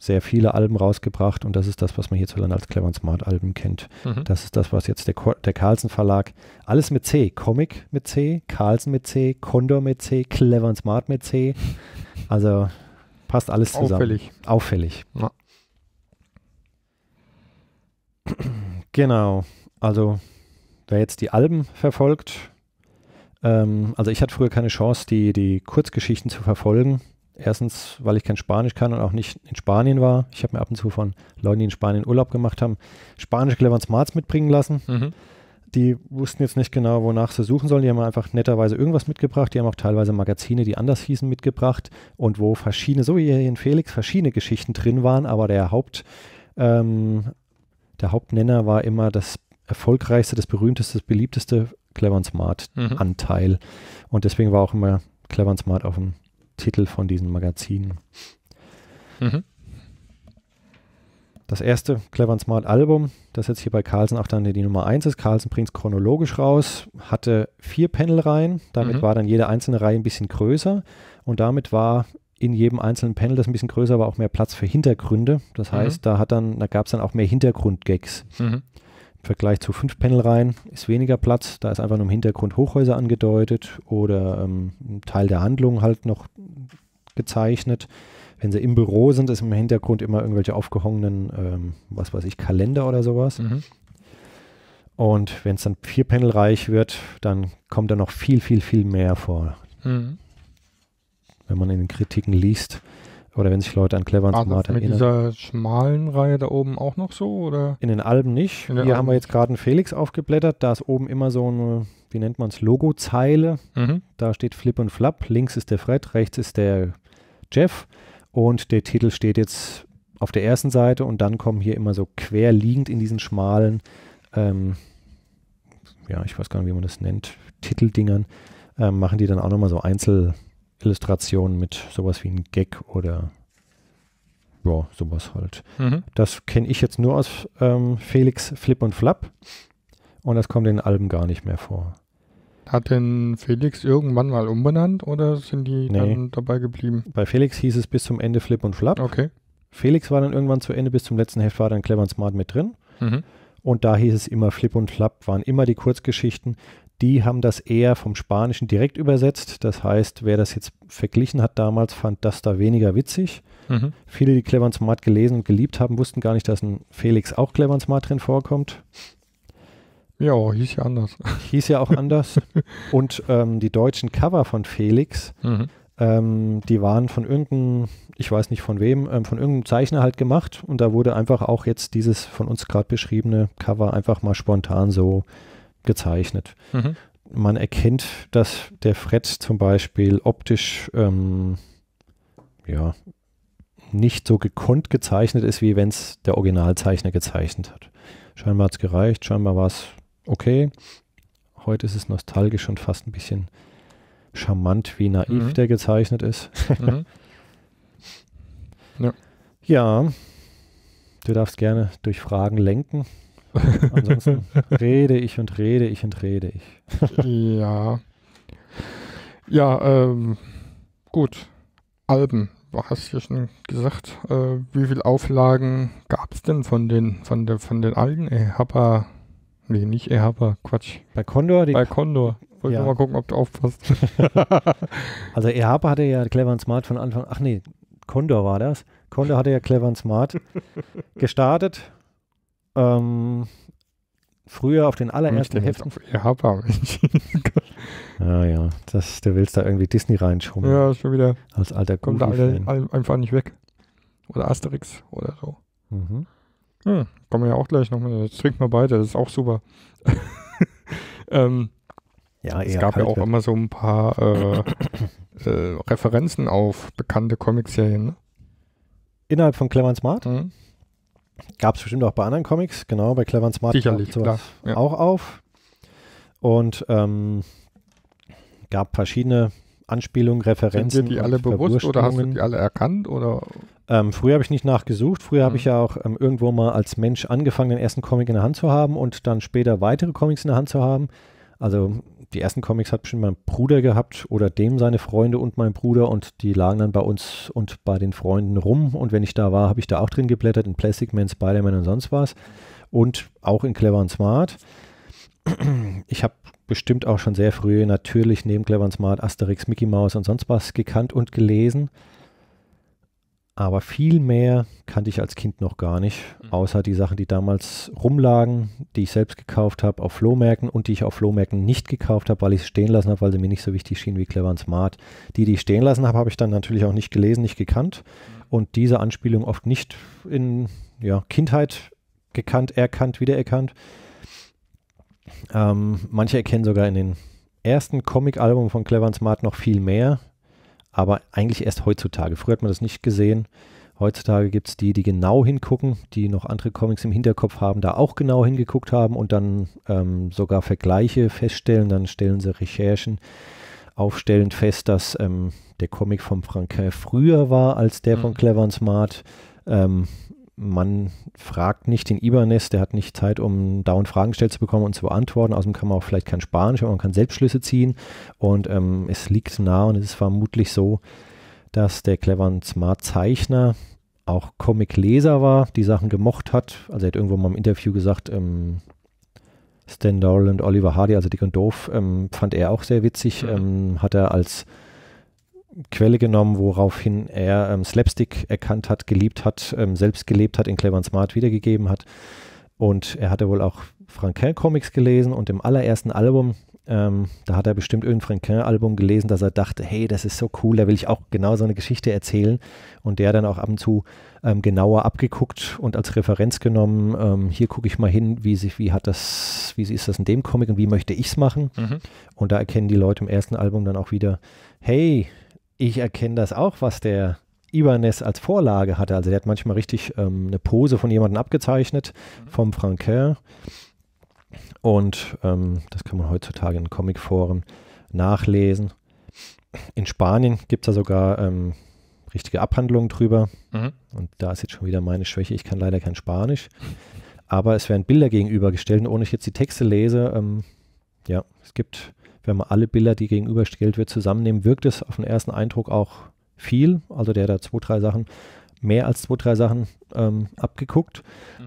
sehr viele Alben rausgebracht und das ist das, was man hierzulande als Clever und Smart Alben kennt. Mhm. Das ist das, was jetzt der Carlsen Verlag, alles mit C, Comic mit C, Carlsen mit C, Condor mit C, Clever und Smart mit C, also passt alles zusammen. Auffällig. Ja. Genau, also wer jetzt die Alben verfolgt, also ich hatte früher keine Chance, die Kurzgeschichten zu verfolgen. Erstens, weil ich kein Spanisch kann und auch nicht in Spanien war. Ich habe mir ab und zu von Leuten, die in Spanien Urlaub gemacht haben, spanische Clever und Smarts mitbringen lassen. Mhm. Die wussten jetzt nicht genau, wonach sie suchen sollen. Die haben einfach netterweise irgendwas mitgebracht. Die haben auch teilweise Magazine, die anders hießen, mitgebracht und wo verschiedene, so wie hier in Felix, verschiedene Geschichten drin waren. Aber der Hauptnenner war immer das erfolgreichste, das berühmteste, das beliebteste Clever und Smart-Anteil. Mhm. Und deswegen war auch immer Clever und Smart auf dem Titel von diesen Magazinen. Mhm. Das erste Clever und Smart Album, das jetzt hier bei Carlsen auch dann die Nummer 1 ist, Carlsen bringt es chronologisch raus, hatte 4 Panelreihen, damit war dann jede einzelne Reihe ein bisschen größer und damit war in jedem einzelnen Panel, das ein bisschen größer war, auch mehr Platz für Hintergründe. Das heißt, da gab es dann auch mehr Hintergrundgags. Mhm. Im Vergleich zu 5 Panelreihen ist weniger Platz, da ist einfach nur im Hintergrund Hochhäuser angedeutet oder ein Teil der Handlung halt noch gezeichnet. Wenn sie im Büro sind, ist im Hintergrund immer irgendwelche aufgehängten, was weiß ich, Kalender oder sowas. Mhm. Und wenn es dann 4 Panelreich wird, dann kommt da noch viel, viel, viel mehr vor. Mhm. Wenn man in den Kritiken liest. Oder wenn sich Leute an Clever und Smart erinnern. Mit dieser schmalen Reihe da oben auch noch so? Oder? In den Alben nicht. Hier haben wir jetzt gerade einen Felix aufgeblättert. Da ist oben immer so eine, wie nennt man es, Logozeile. Mhm. Da steht Flip und Flap. Links ist der Fred, rechts ist der Jeff. Und der Titel steht jetzt auf der ersten Seite. Und dann kommen hier immer so quer liegend in diesen schmalen, ja, ich weiß gar nicht, wie man das nennt, Titeldingern, machen die dann auch nochmal so Einzelillustrationen mit sowas wie ein Gag oder ja, sowas halt. Mhm. Das kenne ich jetzt nur aus Felix Flip und Flap und das kommt in den Alben gar nicht mehr vor. Hat denn Felix irgendwann mal umbenannt oder sind die dann dabei geblieben? Bei Felix hieß es bis zum Ende Flip und Flap. Okay. Felix war dann irgendwann zu Ende, bis zum letzten Heft war dann Clever und Smart mit drin. Mhm. Und da hieß es immer Flip und Flap, waren immer die Kurzgeschichten. Die haben das eher vom Spanischen direkt übersetzt. Das heißt, wer das jetzt verglichen hat damals, fand das da weniger witzig. Mhm. Viele, die Clever und Smart gelesen und geliebt haben, wussten gar nicht, dass ein Felix auch Clever und Smart drin vorkommt. Ja, hieß ja anders. Hieß ja auch anders. Und die deutschen Cover von Felix, die waren von irgendeinem, ich weiß nicht von wem, von irgendeinem Zeichner halt gemacht. Und da wurde einfach auch jetzt dieses von uns gerade beschriebene Cover einfach mal spontan so gezeichnet. Man erkennt, dass der Fred zum Beispiel optisch ja, nicht so gekonnt gezeichnet ist, wie wenn es der Originalzeichner gezeichnet hat. Scheinbar hat es gereicht, scheinbar war es okay. Heute ist es nostalgisch und fast ein bisschen charmant, wie naiv der gezeichnet ist. Ja, du darfst gerne durch Fragen lenken. Ansonsten rede ich. Gut, Alben, hast du ja schon gesagt. Wie viele Auflagen gab es denn von den alten Ehapa? Nee, nicht Ehapa, Quatsch. Bei Condor? Bei Condor. Wollte mal gucken, ob du aufpasst. Also Ehapa hatte ja Clever und Smart von Anfang, ach nee, Condor war das. Condor hatte ja Clever und Smart gestartet. Früher auf den allerersten Heften. Ja, das, du willst da irgendwie Disney reinschummeln. Ja, schon wieder. Als alter kommt da alle einfach nicht weg. Oder Asterix oder so. Kommen wir ja auch gleich nochmal. Jetzt trinken wir beide, das ist auch super. Ja, es gab ja auch immer so ein paar Referenzen auf bekannte Comicserien. Ne? Innerhalb von Clever und Smart? Gab es bestimmt auch bei anderen Comics, genau, bei Clever und Smart sicherlich, klar, ja. Auch auf. Und gab verschiedene Anspielungen, Referenzen. Sind dir die alle bewusst oder hast du die alle erkannt? Oder? Früher habe ich nicht nachgesucht. Früher habe ich ja auch irgendwo mal als Mensch angefangen, den ersten Comic in der Hand zu haben und dann später weitere Comics in der Hand zu haben. Also die ersten Comics hat bestimmt mein Bruder gehabt oder dem seine Freunde und mein Bruder und die lagen dann bei uns und bei den Freunden rum und wenn ich da war, habe ich da auch drin geblättert in Plastic Man, Spider-Man und sonst was und auch in Clever und Smart. Ich habe bestimmt auch schon sehr früh natürlich neben Clever und Smart Asterix, Mickey Mouse und sonst was gekannt und gelesen, aber viel mehr kannte ich als Kind noch gar nicht, außer die Sachen, die damals rumlagen, die ich selbst gekauft habe auf Flohmärkten und die ich auf Flohmärkten nicht gekauft habe, weil ich es stehen lassen habe, weil sie mir nicht so wichtig schienen wie Clever und Smart. Die, die ich stehen lassen habe, habe ich dann natürlich auch nicht gelesen, nicht gekannt und diese Anspielung oft nicht in Kindheit gekannt, erkannt, wiedererkannt. Manche erkennen sogar in den ersten Comic-Album von Clever und Smart noch viel mehr, aber eigentlich erst heutzutage. Früher hat man das nicht gesehen. Heutzutage gibt es die, die genau hingucken, die noch andere Comics im Hinterkopf haben, da auch genau hingeguckt haben und dann sogar Vergleiche feststellen. Dann stellen sie Recherchen aufstellend fest, dass der Comic von Franquin früher war als der von Clever und Smart. Man fragt nicht den Ibanez, der hat nicht Zeit, um dauernd Fragen gestellt zu bekommen und zu beantworten. Außerdem kann man auch vielleicht kein Spanisch, aber man kann Selbstschlüsse ziehen. Und es liegt nah und es ist vermutlich so, dass der Clever und Smart Zeichner auch Comic-Leser war, die Sachen gemocht hat. Also er hat irgendwo mal im Interview gesagt, Stan Laurel und Oliver Hardy, also Dick und Doof, fand er auch sehr witzig. Hat er als Quelle genommen, woraufhin er Slapstick erkannt hat, geliebt hat, selbst gelebt hat, in Clever und Smart wiedergegeben hat. Und er hatte wohl auch Franquin-Comics gelesen und im allerersten Album, da hat er bestimmt irgendein Franquin-Album gelesen, dass er dachte, hey, das ist so cool, da will ich auch genau so eine Geschichte erzählen. Und der dann auch ab und zu genauer abgeguckt und als Referenz genommen, hier gucke ich mal hin, wie ist das in dem Comic und wie möchte ich es machen. Und da erkennen die Leute im ersten Album dann auch wieder, hey, ich erkenne das auch, was der Ibanez als Vorlage hatte. Also der hat manchmal richtig eine Pose von jemandem abgezeichnet, vom Franquin. Und das kann man heutzutage in Comicforen nachlesen. In Spanien gibt es da sogar richtige Abhandlungen drüber. Und da ist jetzt schon wieder meine Schwäche, ich kann leider kein Spanisch. Aber es werden Bilder gegenübergestellt, ohne ich jetzt die Texte lese. Ja, es gibt, wenn man alle Bilder, die gegenübergestellt wird, zusammennehmen, wirkt es auf den ersten Eindruck auch viel. Also der hat da mehr als zwei, drei Sachen abgeguckt.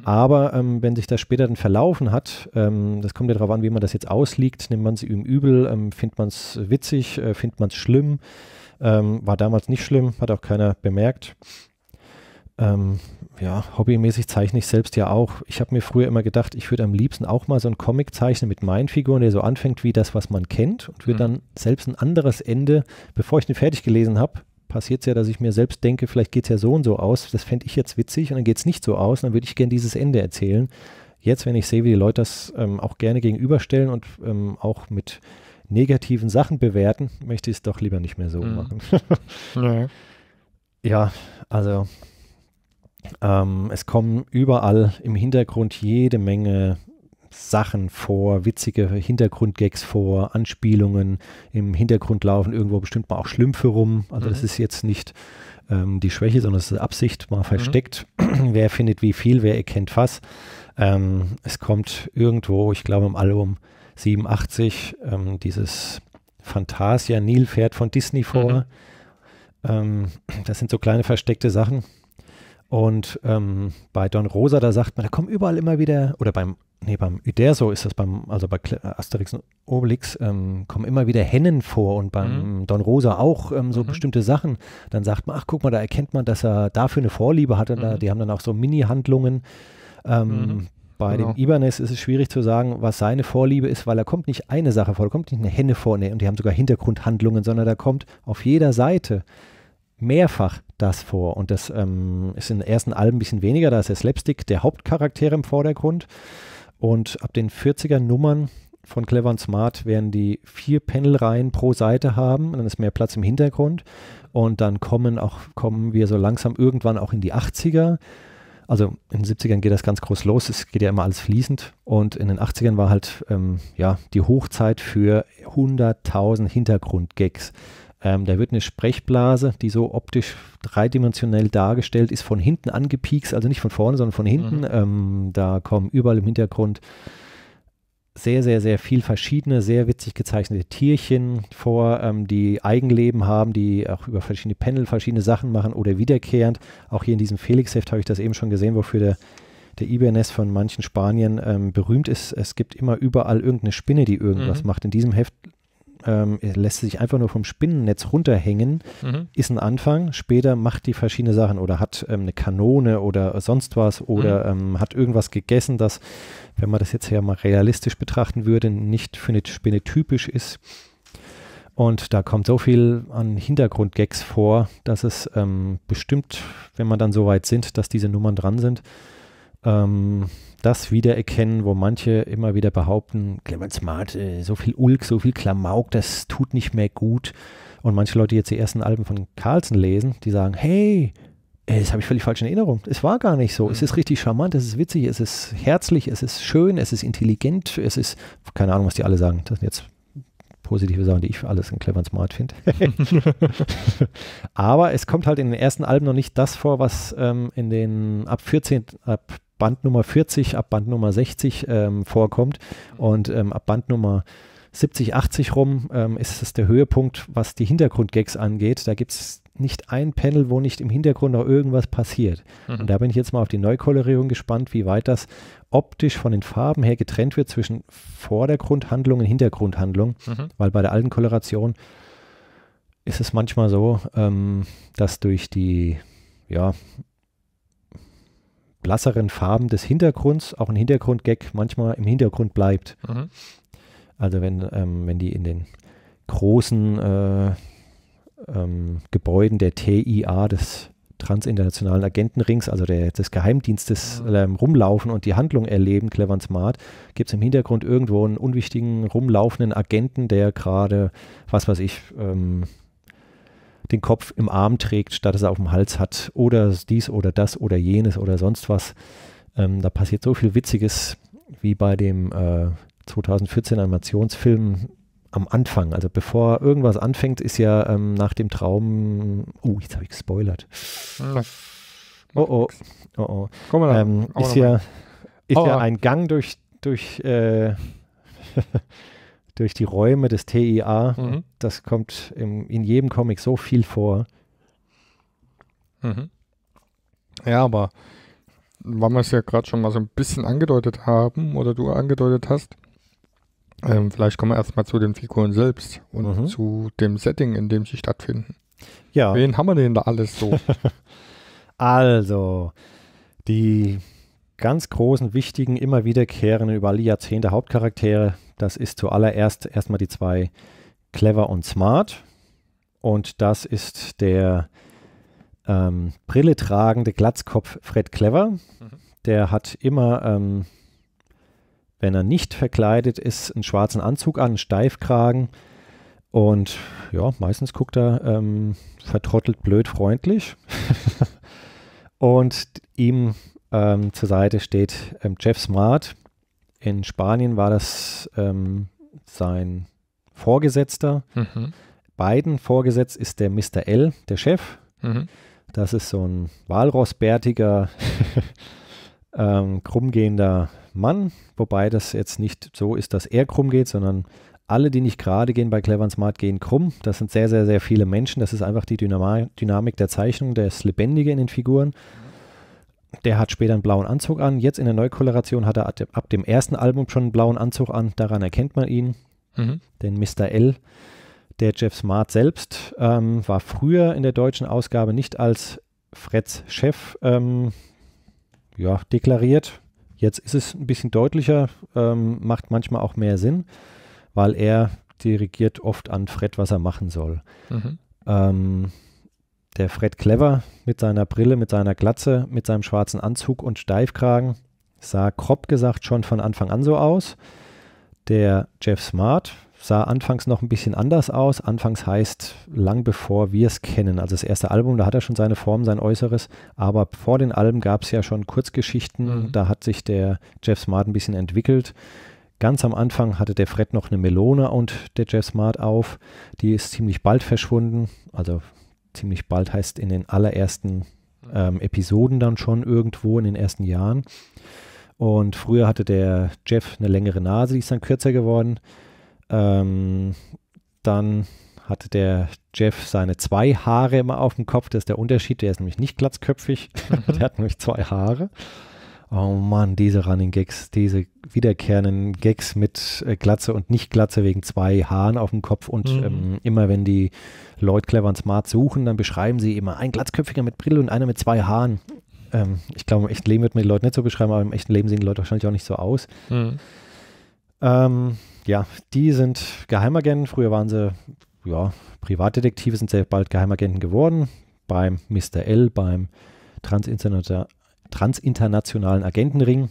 Aber wenn sich das später dann verlaufen hat, das kommt ja darauf an, wie man das jetzt ausliegt, nimmt man es ihm übel, findet man es witzig, findet man es schlimm, war damals nicht schlimm, hat auch keiner bemerkt. Ja, hobbymäßig zeichne ich selbst ja auch. Ich habe mir früher immer gedacht, ich würde am liebsten auch mal so einen Comic zeichnen mit meinen Figuren, der so anfängt wie das, was man kennt, und würde dann selbst ein anderes Ende, bevor ich den fertig gelesen habe, passiert es ja, dass ich mir selbst denke, vielleicht geht es ja so und so aus, das fände ich jetzt witzig, und dann geht es nicht so aus, und dann würde ich gerne dieses Ende erzählen. Jetzt, wenn ich sehe, wie die Leute das auch gerne gegenüberstellen und auch mit negativen Sachen bewerten, möchte ich es doch lieber nicht mehr so machen. Ja. Ja, also es kommen überall im Hintergrund jede Menge Sachen vor, witzige Hintergrundgags vor, Anspielungen. Im Hintergrund laufen irgendwo bestimmt mal auch Schlümpfe rum. Also das ist jetzt nicht die Schwäche, sondern es ist Absicht, mal versteckt. Wer findet wie viel, wer erkennt was. Es kommt irgendwo, ich glaube im Album 87, dieses Phantasia-Nilpferd von Disney vor. Das sind so kleine versteckte Sachen. Und bei Don Rosa, da sagt man, da kommen überall immer wieder, oder beim Uderzo ist das, also bei Asterix und Obelix, kommen immer wieder Hennen vor, und beim Don Rosa auch so bestimmte Sachen. Dann sagt man, ach guck mal, da erkennt man, dass er dafür eine Vorliebe hatte. Die haben dann auch so Mini-Handlungen. Bei dem Ibanez ist es schwierig zu sagen, was seine Vorliebe ist, weil da kommt nicht eine Sache vor, da kommt nicht eine Henne vor, und die haben sogar Hintergrundhandlungen, sondern da kommt auf jeder Seite mehrfach das vor, und das ist in den ersten Alben ein bisschen weniger, da ist der Slapstick der Hauptcharakter im Vordergrund, und ab den 40er Nummern von Clever und Smart werden die 4 Panelreihen pro Seite haben, dann ist mehr Platz im Hintergrund, und dann kommen wir so langsam irgendwann auch in die 80er, also in den 70ern geht das ganz groß los, es geht ja immer alles fließend, und in den 80ern war halt ja, die Hochzeit für 100.000 Hintergrundgags. Da wird eine Sprechblase, die so optisch dreidimensionell dargestellt ist, von hinten angepiekst, also nicht von vorne, sondern von hinten. Da kommen überall im Hintergrund sehr, sehr, sehr viel verschiedene, sehr witzig gezeichnete Tierchen vor, die Eigenleben haben, die auch über verschiedene Panel verschiedene Sachen machen oder wiederkehrend. Auch hier in diesem Felix-Heft habe ich das eben schon gesehen, wofür der Ibanez von manchen Spaniern berühmt ist. Es gibt immer überall irgendeine Spinne, die irgendwas macht. In diesem Heft lässt sich einfach nur vom Spinnennetz runterhängen, ist ein Anfang, später macht die verschiedene Sachen oder hat eine Kanone oder sonst was oder hat irgendwas gegessen, das, wenn man das jetzt ja mal realistisch betrachten würde, nicht für eine Spinne typisch ist, und da kommt so viel an Hintergrundgags vor, dass es bestimmt, wenn man dann so weit sind, dass diese Nummern dran sind, das wiedererkennen, wo manche immer wieder behaupten, Clever und Smart, so viel Ulk, so viel Klamauk, das tut nicht mehr gut. Und manche Leute, die jetzt die ersten Alben von Carlsen lesen, die sagen, hey, das habe ich völlig falsch in Erinnerung. Es war gar nicht so. Es ist richtig charmant, es ist witzig, es ist herzlich, es ist schön, es ist intelligent, es ist, keine Ahnung, was die alle sagen. Das sind jetzt positive Sachen, die ich für alles in Clever und Smart finde. Aber es kommt halt in den ersten Alben noch nicht das vor, was ab Band Nummer 40, ab Band Nummer 60 vorkommt, und ab Band Nummer 70, 80 rum ist es der Höhepunkt, was die Hintergrundgags angeht. Da gibt es nicht ein Panel, wo nicht im Hintergrund noch irgendwas passiert. Und da bin ich jetzt mal auf die Neukolorierung gespannt, wie weit das optisch von den Farben her getrennt wird zwischen Vordergrundhandlung und Hintergrundhandlung, weil bei der alten Koloration ist es manchmal so, dass durch die, ja, blasseren Farben des Hintergrunds auch ein Hintergrundgag manchmal im Hintergrund bleibt. Also wenn die in den großen Gebäuden der TIA, des Transinationalen Agentenrings, also des Geheimdienstes, rumlaufen und die Handlung erleben, Clever und Smart, gibt es im Hintergrund irgendwo einen unwichtigen, rumlaufenden Agenten, der gerade, was weiß ich, den Kopf im Arm trägt, statt dass er auf dem Hals hat, oder dies oder das oder jenes oder sonst was. Da passiert so viel Witziges wie bei dem 2014 Animationsfilm am Anfang. Also bevor irgendwas anfängt, ist ja nach dem Traum, jetzt habe ich gespoilert. Oh. Komm mal ist ja ein Gang durch die Räume des TIA, das kommt in jedem Comic so viel vor. Ja, aber weil wir es ja gerade schon mal so ein bisschen angedeutet haben, oder du angedeutet hast, vielleicht kommen wir erstmal zu den Figuren selbst und zu dem Setting, in dem sie stattfinden. Ja. Wen haben wir denn da alles so? Also, die ganz großen, wichtigen, immer wiederkehrenden, über alle Jahrzehnte Hauptcharaktere, das ist zuallererst erstmal die zwei Clever und Smart. Und das ist der Brille tragende Glatzkopf Fred Clever. Der hat immer, wenn er nicht verkleidet ist, einen schwarzen Anzug an, einen Steifkragen. Und ja, meistens guckt er vertrottelt blöd freundlich. Und ihm zur Seite steht Jeff Smart. In Spanien war das sein Vorgesetzter. Beiden vorgesetzt ist der Mr. L, der Chef. Das ist so ein walrossbärtiger, krummgehender Mann. Wobei das jetzt nicht so ist, dass er krumm geht, sondern alle, die nicht gerade gehen bei Clever und Smart, gehen krumm. Das sind sehr, sehr, sehr viele Menschen. Das ist einfach die Dynamik der Zeichnung, das Lebendige in den Figuren. Der hat später einen blauen Anzug an. Jetzt in der Neukoloration hat er ab dem ersten Album schon einen blauen Anzug an. Daran erkennt man ihn, den Mr. L. Der Jeff Smart selbst war früher in der deutschen Ausgabe nicht als Freds Chef deklariert. Jetzt ist es ein bisschen deutlicher, macht manchmal auch mehr Sinn, weil er dirigiert oft an Fred, was er machen soll. Der Fred Clever mit seiner Brille, mit seiner Glatze, mit seinem schwarzen Anzug und Steifkragen sah grob gesagt schon von Anfang an so aus. Der Jeff Smart sah anfangs noch ein bisschen anders aus. Anfangs heißt, lang bevor wir es kennen. Also das erste Album, da hat er schon seine Form, sein Äußeres. Aber vor den Alben gab es ja schon Kurzgeschichten. Da hat sich der Jeff Smart ein bisschen entwickelt. Ganz am Anfang hatte der Fred noch eine Melone und der Jeff Smart auf. Die ist ziemlich bald verschwunden. Also ziemlich bald heißt in den allerersten Episoden dann schon irgendwo in den ersten Jahren. Und früher hatte der Jeff eine längere Nase, die ist dann kürzer geworden. Dann hatte der Jeff seine zwei Haare immer auf dem Kopf. Das ist der Unterschied. Der ist nämlich nicht glatzköpfig. Der hat nämlich zwei Haare. Oh Mann, diese Running Gags, diese wiederkehrenden Gags mit Glatze und Nicht-Glatze wegen zwei Haaren auf dem Kopf. Und immer wenn die Leute Clever und Smart suchen, dann beschreiben sie immer einen glatzköpfiger mit Brille und einer mit zwei Haaren. Ich glaube, im echten Leben wird man die Leute nicht so beschreiben, aber im echten Leben sehen die Leute wahrscheinlich auch nicht so aus. Ja, die sind Geheimagenten. Früher waren sie Privatdetektive, sind sehr bald Geheimagenten geworden. Beim Mr. L, beim Transinternationalen Agentenring,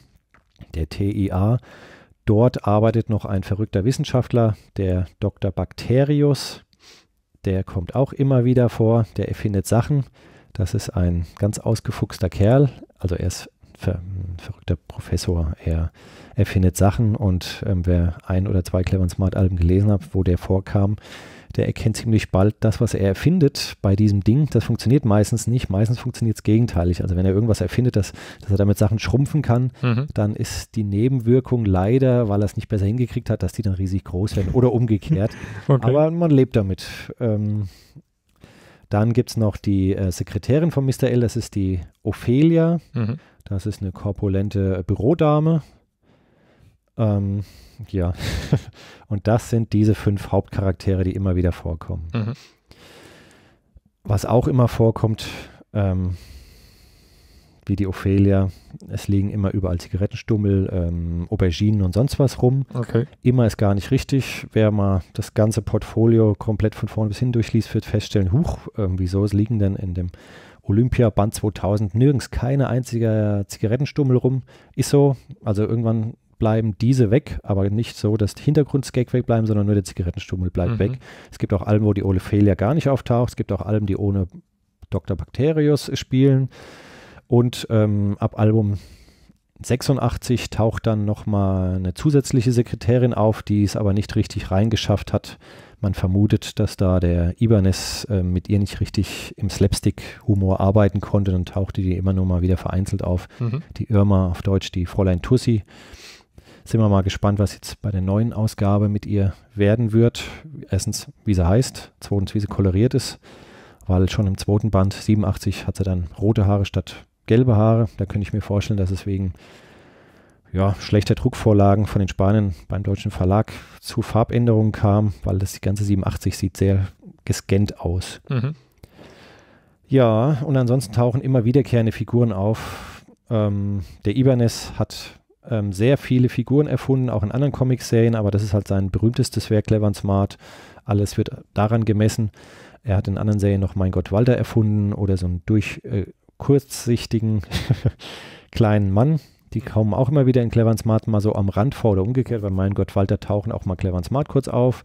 der TIA. Dort arbeitet noch ein verrückter Wissenschaftler, der Dr. Bacterius. Der kommt auch immer wieder vor, der erfindet Sachen. Das ist ein ganz ausgefuchster Kerl. Also er ist ein verrückter Professor. Er findet Sachen und wer ein oder zwei Clever und Smart Alben gelesen hat, wo der vorkam, der erkennt ziemlich bald das, was er erfindet bei diesem Ding. Das funktioniert meistens nicht. Meistens funktioniert es gegenteilig. Also wenn er irgendwas erfindet, dass er damit Sachen schrumpfen kann, dann ist die Nebenwirkung leider, weil er es nicht besser hingekriegt hat, dass die dann riesig groß werden oder umgekehrt. Aber man lebt damit. Dann gibt es noch die Sekretärin von Mr. L, das ist die Ophelia. Das ist eine korpulente Bürodame. Und das sind diese fünf Hauptcharaktere, die immer wieder vorkommen. Was auch immer vorkommt, wie die Ophelia, es liegen immer überall Zigarettenstummel, Auberginen und sonst was rum. Immer ist gar nicht richtig. Wer mal das ganze Portfolio komplett von vorn bis hin durchliest, wird feststellen, huch, wieso liegen denn in dem Olympia-Band 2000 nirgends keine einzige Zigarettenstummel rum. Ist so, also irgendwann bleiben diese weg, aber nicht so, dass die Hintergrund-Gag wegbleiben, sondern nur der Zigarettenstummel bleibt weg. Es gibt auch Alben, wo die Ophelia gar nicht auftaucht. Es gibt auch Alben, die ohne Dr. Bacterius spielen. Und ab Album 86 taucht dann nochmal eine zusätzliche Sekretärin auf, die es aber nicht richtig reingeschafft hat. Man vermutet, dass da der Ibanez mit ihr nicht richtig im Slapstick-Humor arbeiten konnte. Dann tauchte die immer nur mal wieder vereinzelt auf. Die Irma, auf Deutsch die Fräulein Tussi. Sind wir mal gespannt, was jetzt bei der neuen Ausgabe mit ihr werden wird. Erstens, wie sie heißt. Zweitens, wie sie koloriert ist. Weil schon im zweiten Band, 87, hat sie dann rote Haare statt gelbe Haare. Da könnte ich mir vorstellen, dass es wegen schlechter Druckvorlagen von den Spaniern beim deutschen Verlag zu Farbänderungen kam, weil das die ganze 87 sieht sehr gescannt aus. Ja, und ansonsten tauchen immer wiederkehrende Figuren auf. Der Ibanez hat sehr viele Figuren erfunden, auch in anderen Comic-Serien, aber das ist halt sein berühmtestes Werk, Clever und Smart. Alles wird daran gemessen. Er hat in anderen Serien noch Mein Gott Walter erfunden oder so einen kurzsichtigen kleinen Mann. Die kommen auch immer wieder in Clever und Smart mal so am Rand vor oder umgekehrt, weil Mein Gott Walter tauchen auch mal Clever und Smart kurz auf.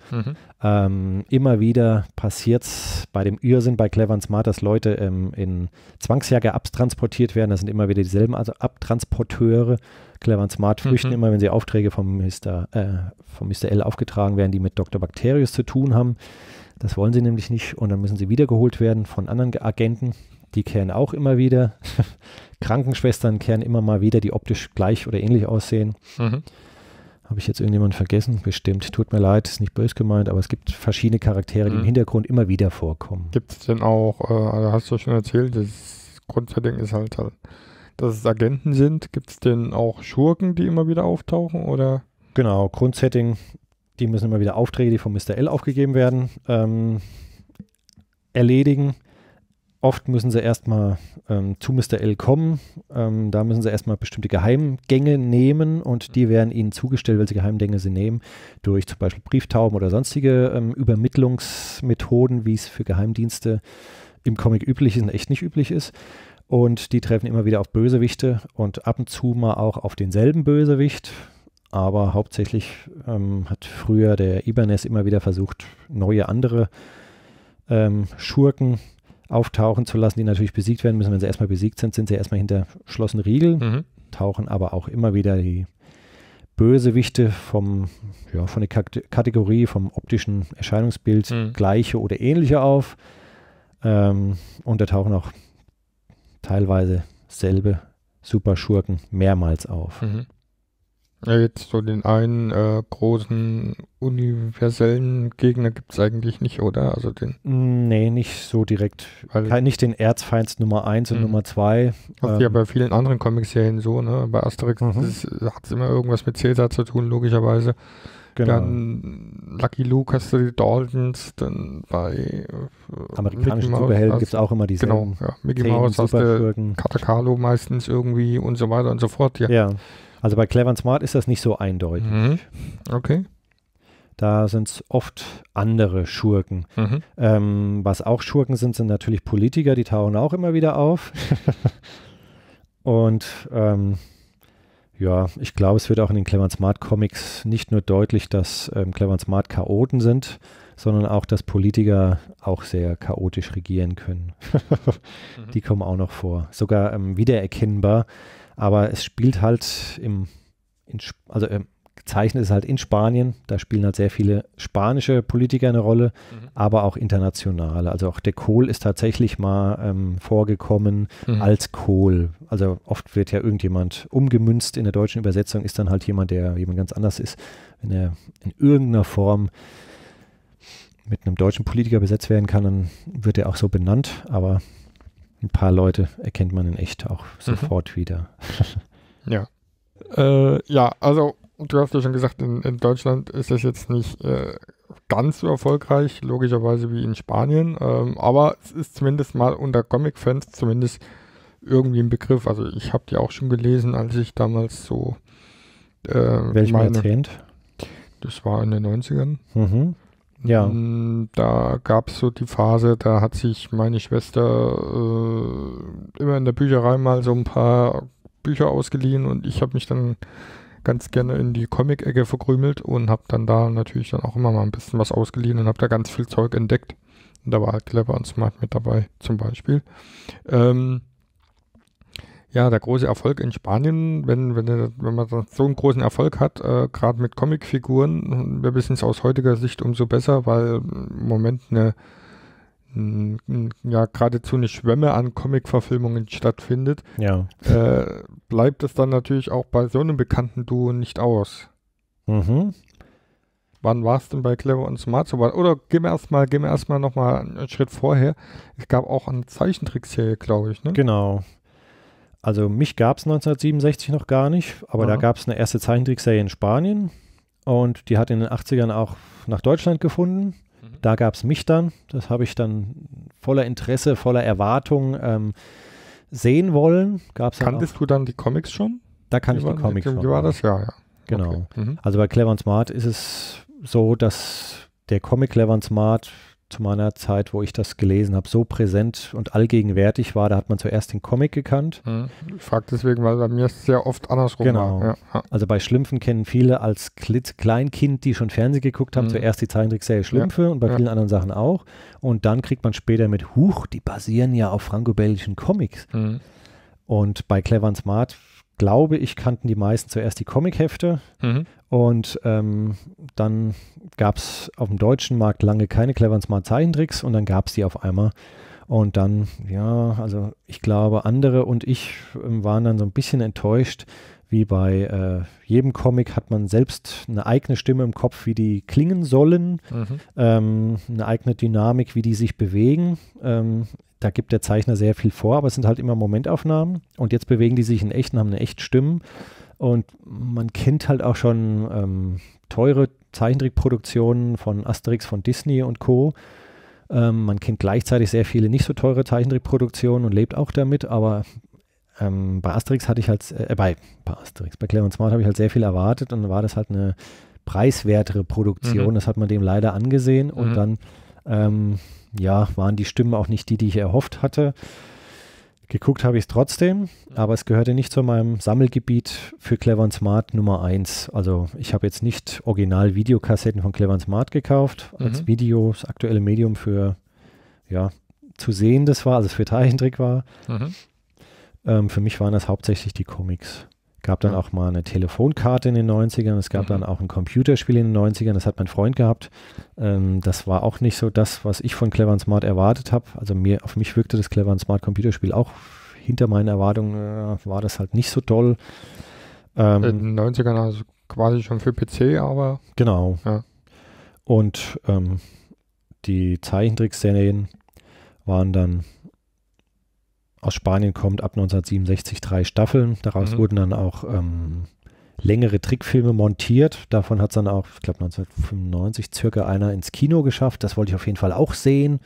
Immer wieder passiert es bei dem Irrsinn bei Clever und Smart, dass Leute in Zwangsjacke abtransportiert werden. Das sind immer wieder dieselben Abtransporteure. Clever und Smart flüchten immer, wenn sie Aufträge vom Mr. L aufgetragen werden, die mit Dr. Bacterius zu tun haben. Das wollen sie nämlich nicht und dann müssen sie wiedergeholt werden von anderen Agenten. Die kehren auch immer wieder. Krankenschwestern kehren immer mal wieder, die optisch gleich oder ähnlich aussehen. Habe ich jetzt irgendjemanden vergessen? Bestimmt. Tut mir leid, ist nicht böse gemeint, aber es gibt verschiedene Charaktere, die im Hintergrund immer wieder vorkommen. Gibt es denn auch, hast du schon erzählt, das Grundsetting ist halt, dass es Agenten sind. Gibt es denn auch Schurken, die immer wieder auftauchen? Oder? Genau, Grundsetting, die müssen immer wieder Aufträge, die von Mr. L aufgegeben werden, erledigen. Oft müssen sie erstmal zu Mr. L kommen, da müssen sie erstmal bestimmte Geheimgänge nehmen und die werden ihnen zugestellt, welche Geheimgänge sie nehmen, durch zum Beispiel Brieftauben oder sonstige Übermittlungsmethoden, wie es für Geheimdienste im Comic üblich ist und echt nicht üblich ist. Und die treffen immer wieder auf Bösewichte und ab und zu mal auch auf denselben Bösewicht, aber hauptsächlich hat früher der Ibanez immer wieder versucht, neue andere Schurken auftauchen zu lassen, die natürlich besiegt werden müssen. Wenn sie erstmal besiegt sind, sind sie erstmal hinter geschlossenen Riegel, tauchen aber auch immer wieder die Bösewichte von der Kategorie, vom optischen Erscheinungsbild, gleiche oder ähnliche auf. Und da tauchen auch teilweise selbe Superschurken mehrmals auf. Ja, jetzt so den einen großen universellen Gegner gibt es eigentlich nicht, oder? Also den nee, nicht so direkt. Also nicht den Erzfeind Nummer 1 und Nummer 2. Das ist ja bei vielen anderen Comics-Serien so, ne? Bei Asterix hat es immer irgendwas mit Cäsar zu tun, logischerweise. Genau. Dann Lucky Luke hast du die Daltons, dann bei amerikanischen Superhelden gibt es auch immer diese. Genau, ja. Mickey Mouse hast du Katakalo meistens irgendwie und so weiter und so fort. Ja. Also bei Clever und Smart ist das nicht so eindeutig. Okay. Da sind es oft andere Schurken. Was auch Schurken sind, sind natürlich Politiker, die tauchen auch immer wieder auf. Und ja, ich glaube, es wird auch in den Clever und Smart Comics nicht nur deutlich, dass Clever und Smart Chaoten sind, sondern auch, dass Politiker auch sehr chaotisch regieren können. Die kommen auch noch vor. Sogar wiedererkennbar. Aber es spielt halt gezeichnet ist halt in Spanien, da spielen halt sehr viele spanische Politiker eine Rolle, aber auch internationale. Also auch der Kohl ist tatsächlich mal vorgekommen als Kohl. Also oft wird ja irgendjemand umgemünzt, in der deutschen Übersetzung ist dann halt jemand, der jemand ganz anders ist, wenn er in irgendeiner Form mit einem deutschen Politiker besetzt werden kann, dann wird er auch so benannt, aber ein paar Leute erkennt man in echt auch sofort wieder. Ja. Ja, also du hast ja schon gesagt, in Deutschland ist das jetzt nicht ganz so erfolgreich, logischerweise wie in Spanien, aber es ist zumindest mal unter Comic-Fans zumindest irgendwie ein Begriff. Also ich habe die auch schon gelesen, als ich damals so welches Jahrzehnt? Das war in den 90ern. Ja. Da gab es so die Phase, da hat sich meine Schwester immer in der Bücherei mal so ein paar Bücher ausgeliehen und ich habe mich dann ganz gerne in die Comic-Ecke verkrümelt und habe dann da natürlich dann auch immer mal ein bisschen was ausgeliehen und habe da ganz viel Zeug entdeckt. Und da war halt Clever und Smart mit dabei zum Beispiel. Ja, der große Erfolg in Spanien, wenn man so einen großen Erfolg hat, gerade mit Comicfiguren, wir wissen es aus heutiger Sicht umso besser, weil im Moment geradezu eine Schwemme an Comic-Verfilmungen stattfindet, ja. Bleibt es dann natürlich auch bei so einem bekannten Duo nicht aus. Wann war es denn bei Clever und Smart so? Oder gehen wir erstmal nochmal einen Schritt vorher. Es gab auch eine Zeichentrickserie, glaube ich, ne? Genau. Also mich gab es 1967 noch gar nicht, aber da gab es eine erste Zeichentrickserie in Spanien und die hat in den 80ern auch nach Deutschland gefunden. Da gab es mich dann. Das habe ich dann voller Interesse, voller Erwartung sehen wollen. Gab's dann Kanntest du dann die Comics schon? Da kann ich die Comics schon. Wie war das? Ja, ja. Genau. Okay. Mhm. Also bei Clever & Smart ist es so, dass der Comic Clever & Smart zu meiner Zeit, wo ich das gelesen habe, so präsent und allgegenwärtig war, da hat man zuerst den Comic gekannt. Mhm. Ich frage deswegen, weil bei mir ist sehr oft andersrum. Genau. Ja. Ja. Also bei Schlümpfen kennen viele als Kleinkind, die schon Fernsehen geguckt haben, zuerst die Zeichentrickserie Schlümpfe und bei vielen anderen Sachen auch. Und dann kriegt man später mit, huch, die basieren ja auf franco-belgischen Comics. Mhm. Und bei Clever & Smart, glaube ich, kannten die meisten zuerst die Comichefte und dann gab es auf dem deutschen Markt lange keine Clever & Smart Zeichentricks und dann gab es die auf einmal und dann, ja, also ich glaube, andere und ich waren dann so ein bisschen enttäuscht, wie bei jedem Comic hat man selbst eine eigene Stimme im Kopf, wie die klingen sollen, eine eigene Dynamik, wie die sich bewegen, da gibt der Zeichner sehr viel vor, aber es sind halt immer Momentaufnahmen und jetzt bewegen die sich in echt und haben eine echte Stimme und man kennt halt auch schon teure Zeichentrickproduktionen von Asterix, von Disney und Co. Man kennt gleichzeitig sehr viele nicht so teure Zeichentrickproduktionen und lebt auch damit, aber bei Asterix hatte ich halt, bei Clever & Smart habe ich halt sehr viel erwartet und dann war das halt eine preiswertere Produktion, das hat man dem leider angesehen und dann ja, waren die Stimmen auch nicht die, die ich erhofft hatte. Geguckt habe ich es trotzdem, aber es gehörte nicht zu meinem Sammelgebiet für Clever & Smart Nummer 1. Also ich habe jetzt nicht Original-Videokassetten von Clever & Smart gekauft, als Video, das aktuelle Medium für, ja, zu sehen das war, also für Zeichentrick war. Für mich waren das hauptsächlich die Comics. Gab dann auch mal eine Telefonkarte in den 90ern, es gab dann auch ein Computerspiel in den 90ern, das hat mein Freund gehabt. Das war auch nicht so das, was ich von Clever & Smart erwartet habe. Also auf mich wirkte das Clever & Smart Computerspiel auch hinter meinen Erwartungen, war das halt nicht so toll. In den 90ern also quasi schon für PC, aber... Genau. Ja. Und die Zeichentrickserien waren dann... Aus Spanien kommt ab 1967 3 Staffeln. Daraus wurden dann auch längere Trickfilme montiert. Davon hat es dann auch, ich glaube 1995, circa einer ins Kino geschafft. Das wollte ich auf jeden Fall auch sehen.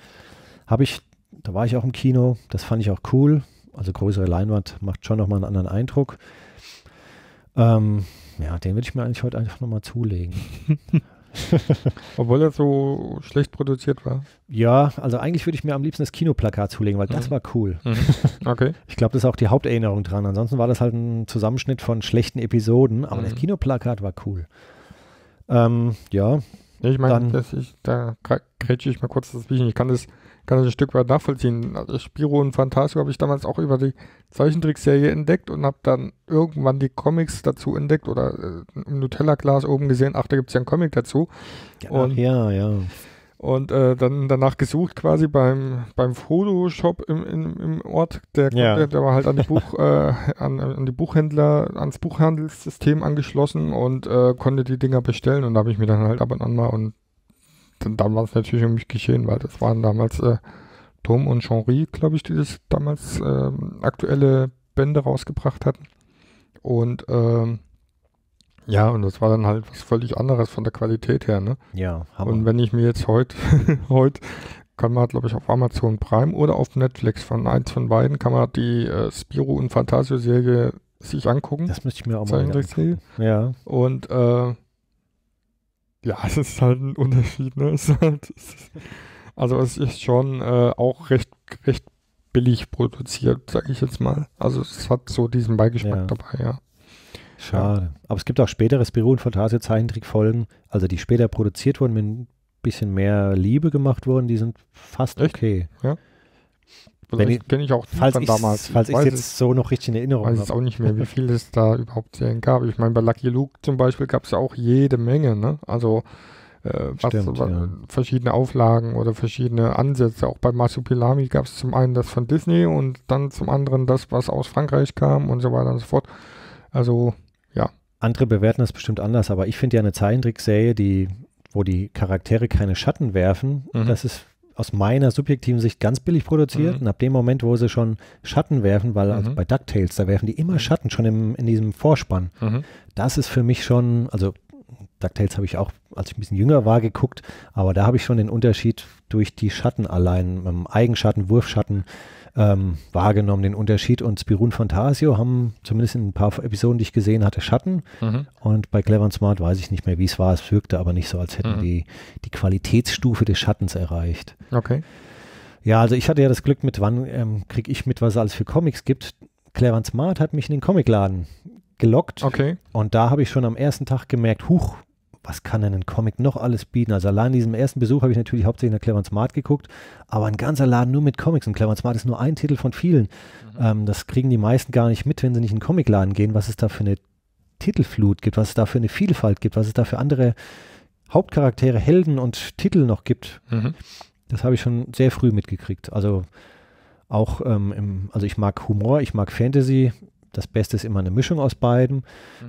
Da war ich auch im Kino. Das fand ich auch cool. Also größere Leinwand macht schon nochmal einen anderen Eindruck. Ja, den würde ich mir eigentlich heute einfach nochmal zulegen. Obwohl er so schlecht produziert war? Ja, also eigentlich würde ich mir am liebsten das Kinoplakat zulegen, weil das war cool. Okay. Ich glaube, das ist auch die Haupterinnerung dran. Ansonsten war das halt ein Zusammenschnitt von schlechten Episoden, aber das Kinoplakat war cool. Ja. Ich meine, da grätsche ich mal kurz dazwischen. Ich kann das ein Stück weit nachvollziehen. Also Spiro und Fantasio habe ich damals auch über die Zeichentrickserie entdeckt und habe dann irgendwann die Comics dazu entdeckt oder im Nutella-Glas oben gesehen, ach, da gibt es ja einen Comic dazu. Ja, und, ja. Und dann danach gesucht quasi beim Fotoshop im Ort, der war halt an die ans Buchhandelssystem angeschlossen und konnte die Dinger bestellen und da habe ich mir dann halt ab und an mal und dann war es natürlich um mich geschehen, weil das waren damals Tom und Jean-Rie, glaube ich, die das damals aktuelle Bände rausgebracht hatten. Und ja, und das war dann halt was völlig anderes von der Qualität her, ne? Ja, Hammer. Und wenn ich mir jetzt heute kann man, glaube ich, auf Amazon Prime oder auf Netflix von eins von beiden kann man die Spiro und Fantasio-Serie sich angucken. Das müsste ich mir auch mal angucken. Ja. Und ja, es ist halt ein Unterschied, ne? Also es ist schon auch recht billig produziert, sage ich jetzt mal. Also es hat so diesen Beigeschmack dabei, ja. Schade. Aber es gibt auch spätere Spiro und Fantasio Zeichentrickfolgen, also die später produziert wurden, mit ein bisschen mehr Liebe gemacht wurden, die sind fast okay. Ja. Kenne ich auch von damals. Falls ich es jetzt so noch richtig in Erinnerung habe. Ich weiß auch nicht mehr, wie viel es da überhaupt Serien gab. Ich meine, bei Lucky Luke zum Beispiel gab es ja auch jede Menge, ne? Also verschiedene Auflagen oder verschiedene Ansätze. Auch bei Masupilami gab es zum einen das von Disney und dann zum anderen das, was aus Frankreich kam und so weiter und so fort. Also, ja. Andere bewerten das bestimmt anders, aber ich finde ja eine Zeichentrickserie, wo die Charaktere keine Schatten werfen, das ist aus meiner subjektiven Sicht ganz billig produziert und ab dem Moment, wo sie schon Schatten werfen, weil also bei DuckTales, da werfen die immer Schatten schon in diesem Vorspann. Das ist für mich schon, also DuckTales habe ich auch, als ich ein bisschen jünger war, geguckt, aber da habe ich schon den Unterschied durch die Schatten allein, Eigenschatten, Wurfschatten wahrgenommen, den Unterschied. Und Spirou und Fantasio haben zumindest in ein paar Episoden, die ich gesehen hatte, Schatten. Mhm. Und bei Clever und Smart weiß ich nicht mehr, wie es war. Es wirkte aber nicht so, als hätten die Qualitätsstufe des Schattens erreicht. Okay. Ja, also ich hatte ja das Glück mit, wann kriege ich mit, was es alles für Comics gibt. Clever und Smart hat mich in den Comicladen gelockt. Okay. Und da habe ich schon am ersten Tag gemerkt, huch, was kann denn ein Comic noch alles bieten? Also allein in diesem ersten Besuch habe ich natürlich hauptsächlich nach Clever & Smart geguckt, aber ein ganzer Laden nur mit Comics. Und Clever & Smart ist nur ein Titel von vielen. Mhm. Das kriegen die meisten gar nicht mit, wenn sie nicht in den Comicladen gehen, was es da für eine Titelflut gibt, was es da für eine Vielfalt gibt, was es da für andere Hauptcharaktere, Helden und Titel noch gibt. Mhm. Das habe ich schon sehr früh mitgekriegt. Also auch, also ich mag Humor, ich mag Fantasy. Das Beste ist immer eine Mischung aus beiden.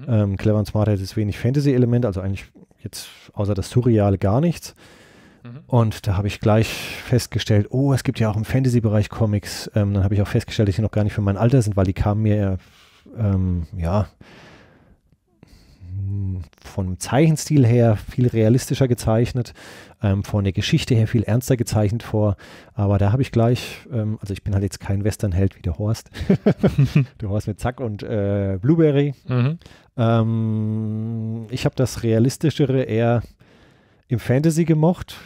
Mhm. Clever und Smart hat jetzt wenig Fantasy-Element, also eigentlich jetzt außer das Surreale gar nichts. Mhm. Und da habe ich gleich festgestellt, oh, es gibt ja auch im Fantasy-Bereich Comics. Dann habe ich auch festgestellt, dass die noch gar nicht für mein Alter sind, weil die kamen mir ja vom Zeichenstil her viel realistischer gezeichnet, von der Geschichte her viel ernster gezeichnet vor, aber da habe ich gleich, also ich bin halt jetzt kein Westernheld wie der Horst, der Horst mit Zack und Blueberry, ich habe das Realistischere eher im Fantasy gemocht.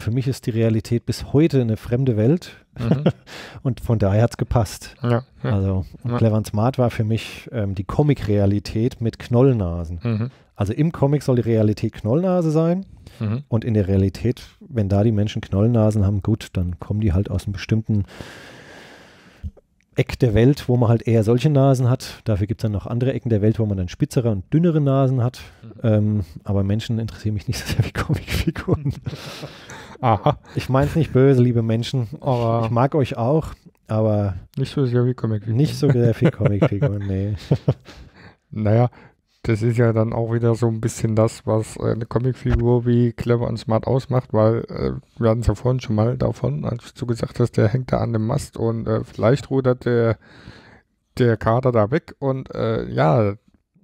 Für mich ist die Realität bis heute eine fremde Welt und von daher hat es gepasst. Ja, ja. Also, und Clever und Smart war für mich die Comic-Realität mit Knollnasen. Mhm. Also im Comic soll die Realität Knollnase sein und in der Realität, wenn da die Menschen Knollnasen haben, gut, dann kommen die halt aus einem bestimmten Eck der Welt, wo man halt eher solche Nasen hat. Dafür gibt es dann noch andere Ecken der Welt, wo man dann spitzere und dünnere Nasen hat. Aber Menschen interessieren mich nicht so sehr wie Comicfiguren. Aha. Ich meine es nicht böse, liebe Menschen. Oh. Ich mag euch auch, aber nicht so sehr wie Comicfiguren. Nicht so sehr wie Comicfiguren, nee. Naja, das ist ja dann auch wieder so ein bisschen das, was eine Comicfigur wie Clever und Smart ausmacht, weil wir hatten es ja vorhin schon mal davon, als du gesagt hast, der hängt da an dem Mast und vielleicht rudert der Kater da weg und ja,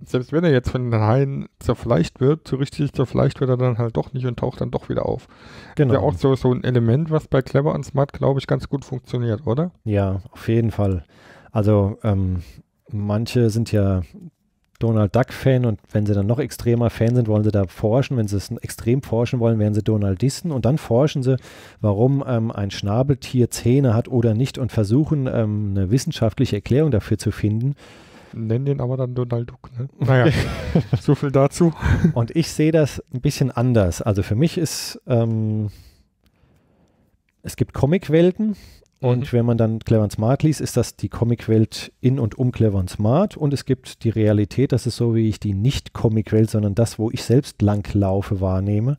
selbst wenn er jetzt von den Haien zerfleischt wird, so richtig zerfleischt wird er dann halt doch nicht und taucht dann doch wieder auf. Genau. Das ist ja auch so ein Element, was bei Clever und Smart, glaube ich, ganz gut funktioniert, oder? Ja, auf jeden Fall. Also manche sind ja Donald Duck-Fan und wenn sie dann noch extremer Fan sind, wollen sie da forschen. Wenn sie es extrem forschen wollen, werden sie Donaldisten und dann forschen sie, warum ein Schnabeltier Zähne hat oder nicht und versuchen, eine wissenschaftliche Erklärung dafür zu finden. Nennen den aber dann Donald Duck, ne? Naja, so viel dazu. Und ich sehe das ein bisschen anders. Also für mich ist, es gibt Comicwelten. Und wenn man dann Clever & Smart liest, ist das die Comicwelt in und um Clever & Smart und es gibt die Realität, das ist so, wie ich die Nicht-Comicwelt, sondern das, wo ich selbst langlaufe, wahrnehme.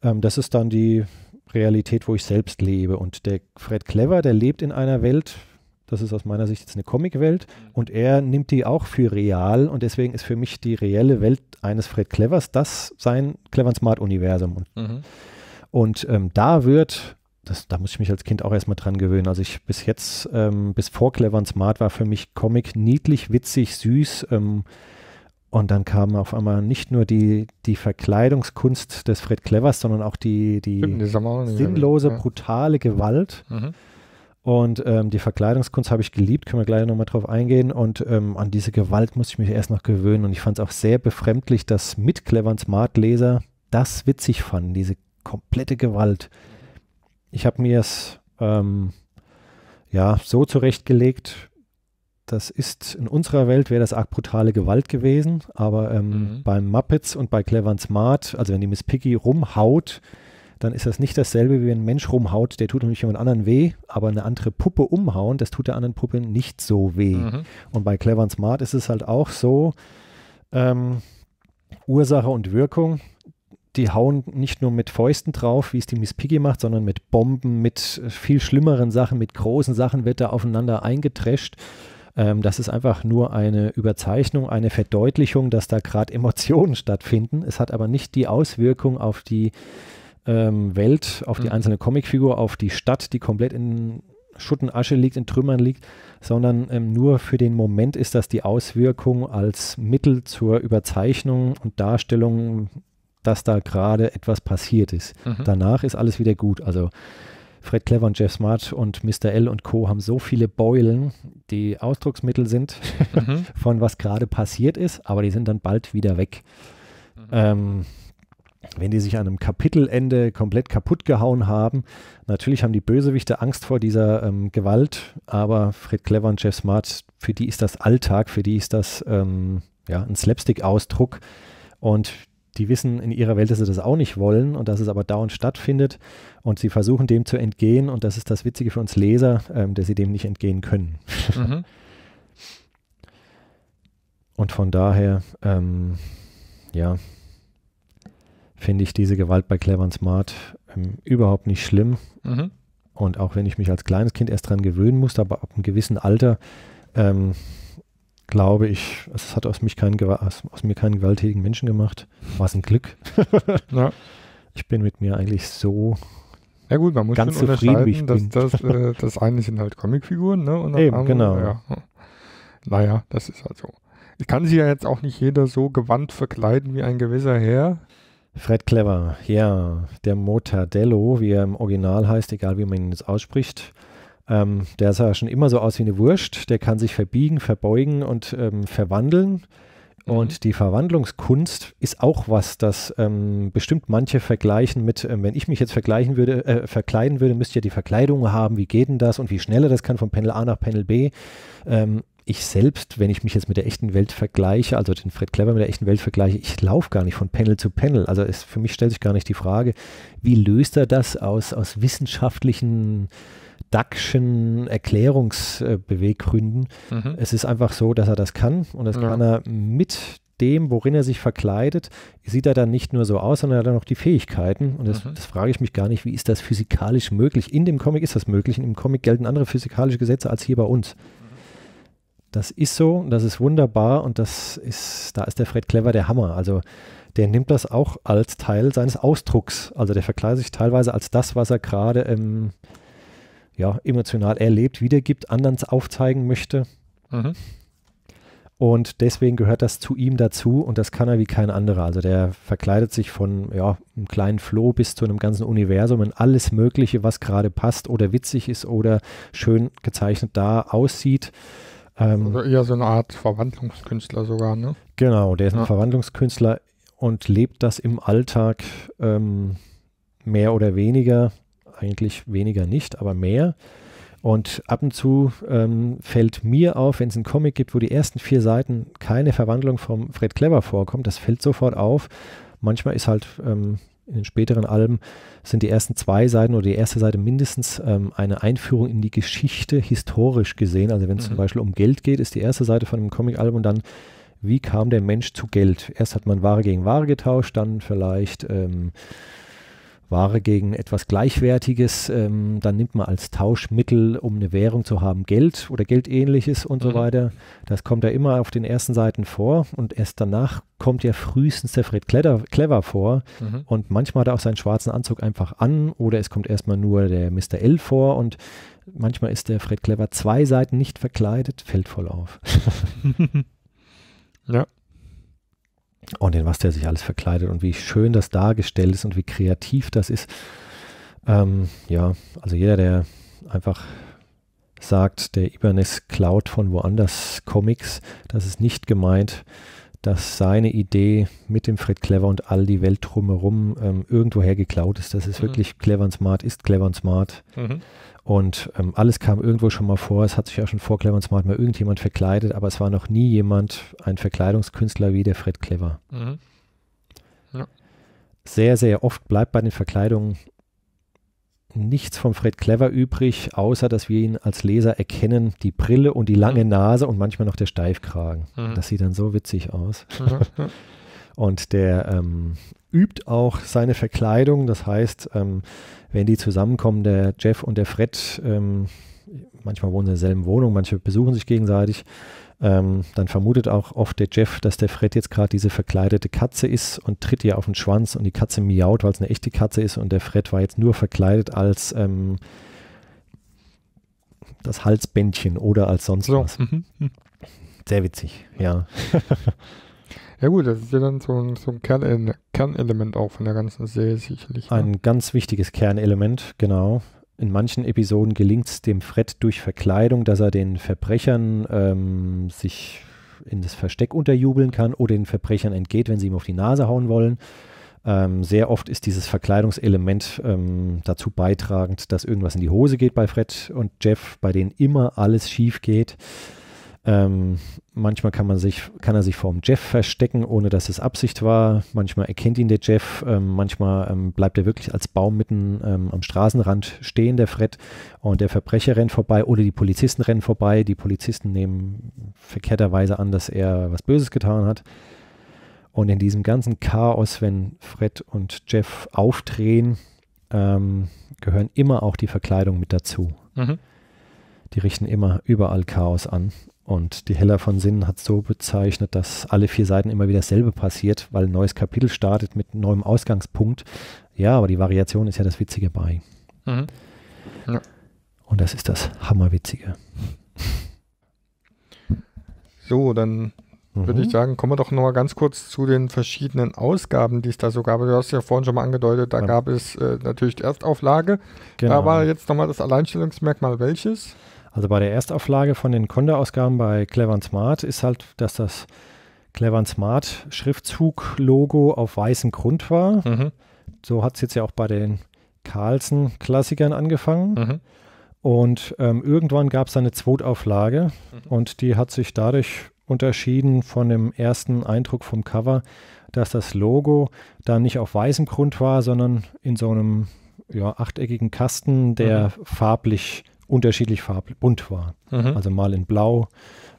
Das ist dann die Realität, wo ich selbst lebe und der Fred Clever, der lebt in einer Welt, das ist aus meiner Sicht jetzt eine Comicwelt und er nimmt die auch für real und deswegen ist für mich die reelle Welt eines Fred Clevers das sein Clever & Smart-Universum. Und da wird da muss ich mich als Kind auch erstmal dran gewöhnen. Also ich bis jetzt, bis vor Clever und Smart war für mich Comic niedlich, witzig, süß. Und dann kam auf einmal nicht nur die Verkleidungskunst des Fred Clevers, sondern auch die sinnlose, brutale Gewalt. Und die Verkleidungskunst habe ich geliebt, können wir gleich nochmal drauf eingehen. Und an diese Gewalt musste ich mich erst noch gewöhnen. Und ich fand es auch sehr befremdlich, dass mit Clever und Smart Leser das witzig fanden, diese komplette Gewalt. Ich habe mir es ja, so zurechtgelegt, das ist in unserer Welt wäre das arg brutale Gewalt gewesen, aber beim Muppets und bei Clever und Smart, also wenn die Miss Piggy rumhaut, dann ist das nicht dasselbe, wie wenn ein Mensch rumhaut, der tut nämlich jemand anderen weh, aber eine andere Puppe umhauen, das tut der anderen Puppe nicht so weh. Und bei Clever und Smart ist es halt auch so, Ursache und Wirkung. Die hauen nicht nur mit Fäusten drauf, wie es die Miss Piggy macht, sondern mit Bomben, mit viel schlimmeren Sachen, mit großen Sachen wird da aufeinander eingetrescht. Das ist einfach nur eine Überzeichnung, eine Verdeutlichung, dass da gerade Emotionen stattfinden. Es hat aber nicht die Auswirkung auf die Welt, auf die einzelne Comicfigur, auf die Stadt, die komplett in Schutt und Asche liegt, in Trümmern liegt, sondern nur für den Moment ist das die Auswirkung als Mittel zur Überzeichnung und Darstellung dass da gerade etwas passiert ist. Mhm. Danach ist alles wieder gut. Also Fred Clever und Jeff Smart und Mr. L und Co. haben so viele Beulen, die Ausdrucksmittel sind von was gerade passiert ist, aber die sind dann bald wieder weg. Mhm. Wenn die sich an einem Kapitelende komplett kaputt gehauen haben, natürlich haben die Bösewichte Angst vor dieser Gewalt, aber Fred Clever und Jeff Smart, für die ist das Alltag, für die ist das ja, ein Slapstick-Ausdruck und die wissen in ihrer Welt, dass sie das auch nicht wollen und dass es aber dauernd stattfindet und sie versuchen dem zu entgehen und das ist das Witzige für uns Leser, dass sie dem nicht entgehen können. Mhm. Und von daher, ja, finde ich diese Gewalt bei Clever und Smart überhaupt nicht schlimm. Mhm. Und auch wenn ich mich als kleines Kind erst dran gewöhnen musste, aber ab einem gewissen Alter, glaube ich, es hat aus mir keinen gewalttätigen Menschen gemacht. War es ein Glück. Ja. Ich bin mit mir eigentlich so ja gut, man muss ganz schon zufrieden, wie ich bin. Das eine sind halt Comicfiguren, ne? Und das eben, andere, genau. Ja. Naja, das ist halt so. Ich kann sich ja jetzt auch nicht jeder so gewandt verkleiden wie ein gewisser Herr. Fred Clever, ja, der Mortadello, wie er im Original heißt, egal wie man ihn jetzt ausspricht. Der sah schon immer so aus wie eine Wurst, der kann sich verbiegen, verbeugen und verwandeln. Und die Verwandlungskunst ist auch was, das bestimmt manche vergleichen mit, wenn ich mich jetzt verkleiden würde, müsste ich ja die Verkleidung haben, wie geht denn das und wie schneller das kann von Panel A nach Panel B. Ich selbst, wenn ich mich jetzt mit der echten Welt vergleiche, also den Fred Clever mit der echten Welt vergleiche, ich laufe gar nicht von Panel zu Panel. Also für mich stellt sich gar nicht die Frage, wie löst er das aus wissenschaftlichen, duckschen Erklärungsbeweggründen. Mhm. Es ist einfach so, dass er das kann und das kann er mit dem, worin er sich verkleidet, sieht er dann nicht nur so aus, sondern er hat dann auch die Fähigkeiten. Und das frage ich mich gar nicht, wie ist das physikalisch möglich? In dem Comic ist das möglich. Im Comic gelten andere physikalische Gesetze als hier bei uns. Das ist so, das ist wunderbar und da ist der Fred Clever der Hammer. Also der nimmt das auch als Teil seines Ausdrucks. Also der verkleidet sich teilweise als das, was er gerade ja, emotional erlebt, wiedergibt, anderen aufzeigen möchte. Mhm. Und deswegen gehört das zu ihm dazu und das kann er wie kein anderer. Also der verkleidet sich von ja, einem kleinen Floh bis zu einem ganzen Universum in alles Mögliche, was gerade passt oder witzig ist oder schön gezeichnet da aussieht. Also eher so eine Art Verwandlungskünstler sogar, ne? Genau, der ist ein Verwandlungskünstler und lebt das im Alltag mehr oder weniger. Eigentlich weniger nicht, aber mehr. Und ab und zu fällt mir auf, wenn es einen Comic gibt, wo die ersten 4 Seiten keine Verwandlung vom Fred Clever vorkommt, das fällt sofort auf. Manchmal ist halt in den späteren Alben sind die ersten 2 Seiten oder die erste Seite mindestens eine Einführung in die Geschichte historisch gesehen. Also wenn es zum Beispiel um Geld geht, ist die erste Seite von einem Comicalbum dann, wie kam der Mensch zu Geld? Erst hat man Ware gegen Ware getauscht, dann vielleicht Ware gegen etwas Gleichwertiges, dann nimmt man als Tauschmittel, um eine Währung zu haben, Geld oder Geldähnliches und so weiter. Das kommt ja immer auf den ersten Seiten vor und erst danach kommt ja frühestens der Fred Clever vor und manchmal hat er auch seinen schwarzen Anzug einfach an oder es kommt erstmal nur der Mr. L vor und manchmal ist der Fred Clever 2 Seiten nicht verkleidet, fällt voll auf. Ja. Und in was der sich alles verkleidet und wie schön das dargestellt ist und wie kreativ das ist. Ja, also jeder, der einfach sagt, der Ibanez klaut von woanders Comics, das ist nicht gemeint, dass seine Idee mit dem Fred Clever und all die Welt drumherum irgendwoher geklaut ist. Das ist wirklich Clever und Smart ist Clever und Smart. Und alles kam irgendwo schon mal vor. Es hat sich ja schon vor Clever und Smart mal irgendjemand verkleidet, aber es war noch nie jemand, ein Verkleidungskünstler wie der Fred Clever. Ja. Sehr, sehr oft bleibt bei den Verkleidungen nichts vom Fred Clever übrig, außer dass wir ihn als Leser erkennen, die Brille und die lange Nase und manchmal noch der Steifkragen. Das sieht dann so witzig aus. Und der übt auch seine Verkleidung, das heißt, wenn die zusammenkommen, der Jeff und der Fred, manchmal wohnen sie in derselben Wohnung, manche besuchen sich gegenseitig, dann vermutet auch oft der Jeff, dass der Fred jetzt gerade diese verkleidete Katze ist und tritt ihr auf den Schwanz und die Katze miaut, weil es eine echte Katze ist und der Fred war jetzt nur verkleidet als das Halsbändchen oder als sonst was. Sehr witzig, ja. Ja gut, das ist ja dann so ein Kernelement auch von der ganzen Serie sicherlich. Ne? Ein ganz wichtiges Kernelement, genau. In manchen Episoden gelingt es dem Fred durch Verkleidung, dass er den Verbrechern sich in das Versteck unterjubeln kann oder den Verbrechern entgeht, wenn sie ihm auf die Nase hauen wollen. Sehr oft ist dieses Verkleidungselement dazu beitragend, dass irgendwas in die Hose geht bei Fred und Jeff, bei denen immer alles schief geht. Manchmal kann er sich vorm Jeff verstecken, ohne dass es Absicht war. Manchmal erkennt ihn der Jeff, manchmal bleibt er wirklich als Baum mitten am Straßenrand stehen, der Fred. Und der Verbrecher rennt vorbei oder die Polizisten rennen vorbei. Die Polizisten nehmen verkehrterweise an, dass er was Böses getan hat. Und in diesem ganzen Chaos, wenn Fred und Jeff aufdrehen, gehören immer auch die Verkleidung mit dazu. Mhm. Die richten immer überall Chaos an. Und die Hella von Sinnen hat es so bezeichnet, dass alle 4 Seiten immer wieder dasselbe passiert, weil ein neues Kapitel startet mit neuem Ausgangspunkt. Ja, aber die Variation ist ja das Witzige bei. Mhm. Ja. Und das ist das Hammerwitzige. So, dann würde ich sagen, kommen wir doch noch mal ganz kurz zu den verschiedenen Ausgaben, die es da so gab. Du hast ja vorhin schon mal angedeutet, da gab es natürlich die Erstauflage. Genau. Da war jetzt nochmal das Alleinstellungsmerkmal welches? Also bei der Erstauflage von den Conda-Ausgaben bei Clever & Smart ist halt, dass das Clever & Smart Schriftzug-Logo auf weißem Grund war. Mhm. So hat es jetzt ja auch bei den Carlsen-Klassikern angefangen. Mhm. Und irgendwann gab es eine Zweitauflage und die hat sich dadurch unterschieden von dem ersten Eindruck vom Cover, dass das Logo da nicht auf weißem Grund war, sondern in so einem achteckigen Kasten, der farblich unterschiedlich bunt war. Mhm. Also mal in Blau,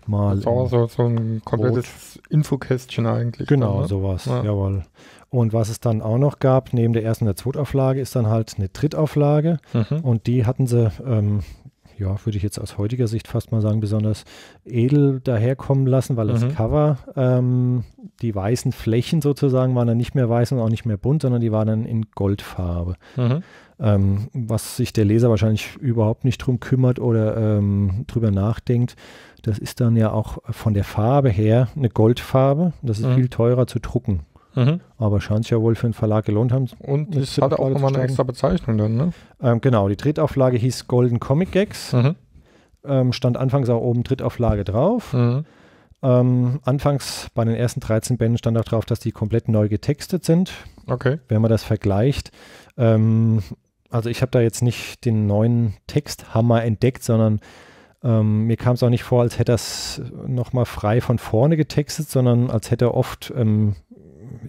mal in Rot. Das war so ein komplettes Infokästchen eigentlich. Genau, sowas, jawohl. Und was es dann auch noch gab, neben der ersten und der Zweitauflage, ist dann halt eine Drittauflage. Mhm. Und die hatten sie, würde ich jetzt aus heutiger Sicht fast mal sagen, besonders edel daherkommen lassen, weil das Cover, die weißen Flächen sozusagen, waren dann nicht mehr weiß und auch nicht mehr bunt, sondern die waren dann in Goldfarbe. Mhm. Was sich der Leser wahrscheinlich überhaupt nicht drum kümmert oder drüber nachdenkt, das ist dann ja auch von der Farbe her eine Goldfarbe. Das ist viel teurer zu drucken. Mhm. Aber scheint es ja wohl für einen Verlag gelohnt haben. Und das hatte auch nochmal eine extra Bezeichnung dann, ne? Genau, die Drittauflage hieß Golden Comic Gags. Mhm. Stand anfangs auch oben Drittauflage drauf. Mhm. Anfangs bei den ersten 13 Bänden stand auch drauf, dass die komplett neu getextet sind. Okay. Wenn man das vergleicht. Also ich habe da jetzt nicht den neuen Texthammer entdeckt, sondern mir kam es auch nicht vor, als hätte er es nochmal frei von vorne getextet, sondern als hätte er oft,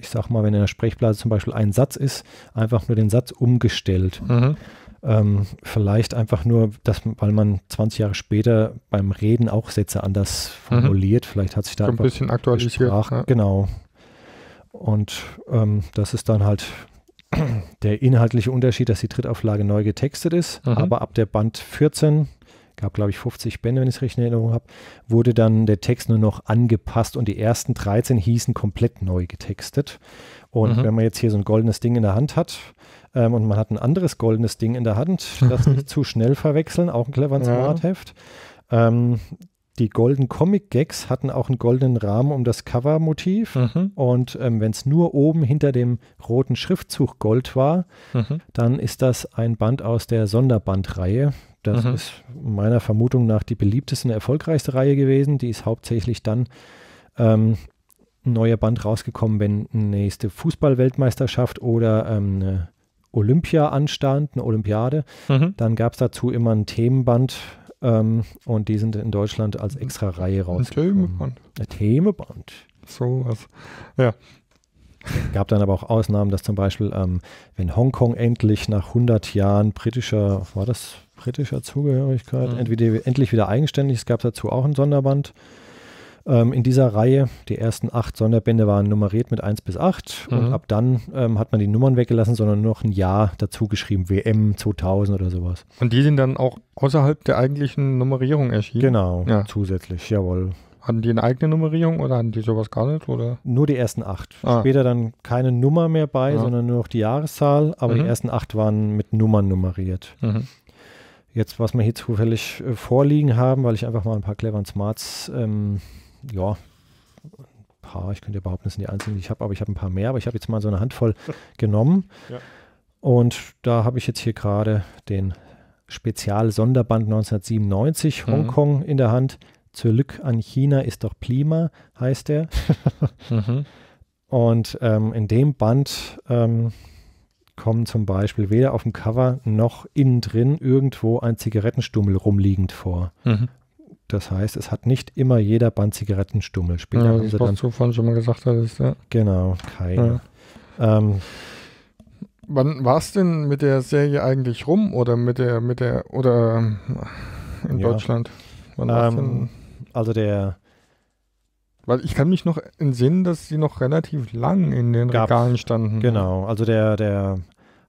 ich sag mal, wenn in der Sprechblase zum Beispiel ein Satz ist, einfach nur den Satz umgestellt. Mhm. Vielleicht einfach nur, weil man 20 Jahre später beim Reden auch Sätze anders formuliert. Vielleicht hat sich da so einfach ein bisschen aktualisiert. Ja. Genau. Und das ist dann halt der inhaltliche Unterschied, dass die Drittauflage neu getextet ist, aber ab der Band 14, gab glaube ich 50 Bände, wenn ich es richtig in Erinnerung habe, wurde dann der Text nur noch angepasst und die ersten 13 hießen komplett neu getextet. Und wenn man jetzt hier so ein goldenes Ding in der Hand hat und man hat ein anderes goldenes Ding in der Hand, das nicht zu schnell verwechseln, auch ein Clever & Smart Heft. Die Golden Comic Gags hatten auch einen goldenen Rahmen um das Covermotiv und wenn es nur oben hinter dem roten Schriftzug Gold war, dann ist das ein Band aus der Sonderbandreihe. Das ist meiner Vermutung nach die beliebteste und erfolgreichste Reihe gewesen. Die ist hauptsächlich dann ein neuer Band rausgekommen, wenn eine nächste Fußball-Weltmeisterschaft oder eine Olympia anstand, eine Olympiade. Dann gab es dazu immer ein Themenband. Und die sind in Deutschland als extra Reihe rausgekommen. Ein Themeband. So was. Ja. Gab dann aber auch Ausnahmen, dass zum Beispiel, wenn Hongkong endlich nach 100 Jahren britischer Zugehörigkeit, endlich wieder eigenständig ist, gab es dazu auch ein Sonderband. In dieser Reihe, die ersten 8 Sonderbände waren nummeriert mit 1 bis 8 und ab dann hat man die Nummern weggelassen, sondern nur noch ein Jahr dazu geschrieben, WM 2000 oder sowas. Und die sind dann auch außerhalb der eigentlichen Nummerierung erschienen? Genau, zusätzlich, jawohl. Hatten die eine eigene Nummerierung oder hatten die sowas gar nicht? Oder? Nur die ersten 8. Später dann keine Nummer mehr bei, sondern nur noch die Jahreszahl, aber die ersten 8 waren mit Nummern nummeriert. Jetzt, was wir hier zufällig vorliegen haben, weil ich einfach mal ein paar Clever & Smarts ein paar, ich könnte überhaupt nicht in die einzelnen, die ich habe, aber ich habe ein paar mehr, aber ich habe jetzt mal so eine Handvoll genommen. Ja. Und da habe ich jetzt hier gerade den Spezial-Sonderband 1997, Hongkong in der Hand. Zurück an China ist doch Plima, heißt der. Und in dem Band kommen zum Beispiel weder auf dem Cover noch innen drin irgendwo ein Zigarettenstummel rumliegend vor. Das heißt, es hat nicht immer jeder Band Zigarettenstummel. Später ja, haben sie dann, was du vorhin schon mal gesagt hattest. Ja. Genau, keine. Ja. Wann war es denn mit der Serie eigentlich rum oder oder in Deutschland? Wann war's denn? Also weil ich kann mich noch entsinnen, dass sie noch relativ lang in den Regalen standen. Genau, also der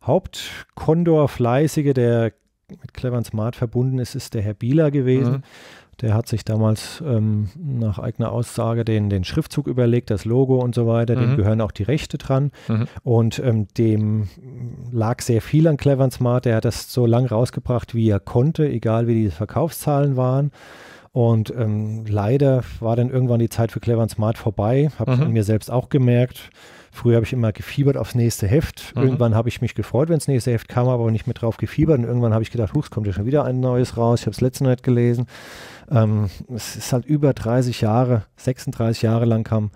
Hauptkondor-Fleißige, der mit Clever und Smart verbunden ist, ist der Herr Bieler gewesen. Der hat sich damals nach eigener Aussage den Schriftzug überlegt, das Logo und so weiter. Dem gehören auch die Rechte dran. Und dem lag sehr viel an Clever & Smart. Der hat das so lang rausgebracht, wie er konnte, egal wie die Verkaufszahlen waren. Und leider war dann irgendwann die Zeit für Clever & Smart vorbei. Habe ich an mir selbst auch gemerkt. Früher habe ich immer gefiebert aufs nächste Heft. Irgendwann habe ich mich gefreut, wenn das nächste Heft kam, aber nicht mehr drauf gefiebert. Und irgendwann habe ich gedacht, huch, es kommt ja schon wieder ein neues raus. Ich habe es letzte Nacht gelesen. Es ist halt über 30 Jahre, 36 Jahre lang kam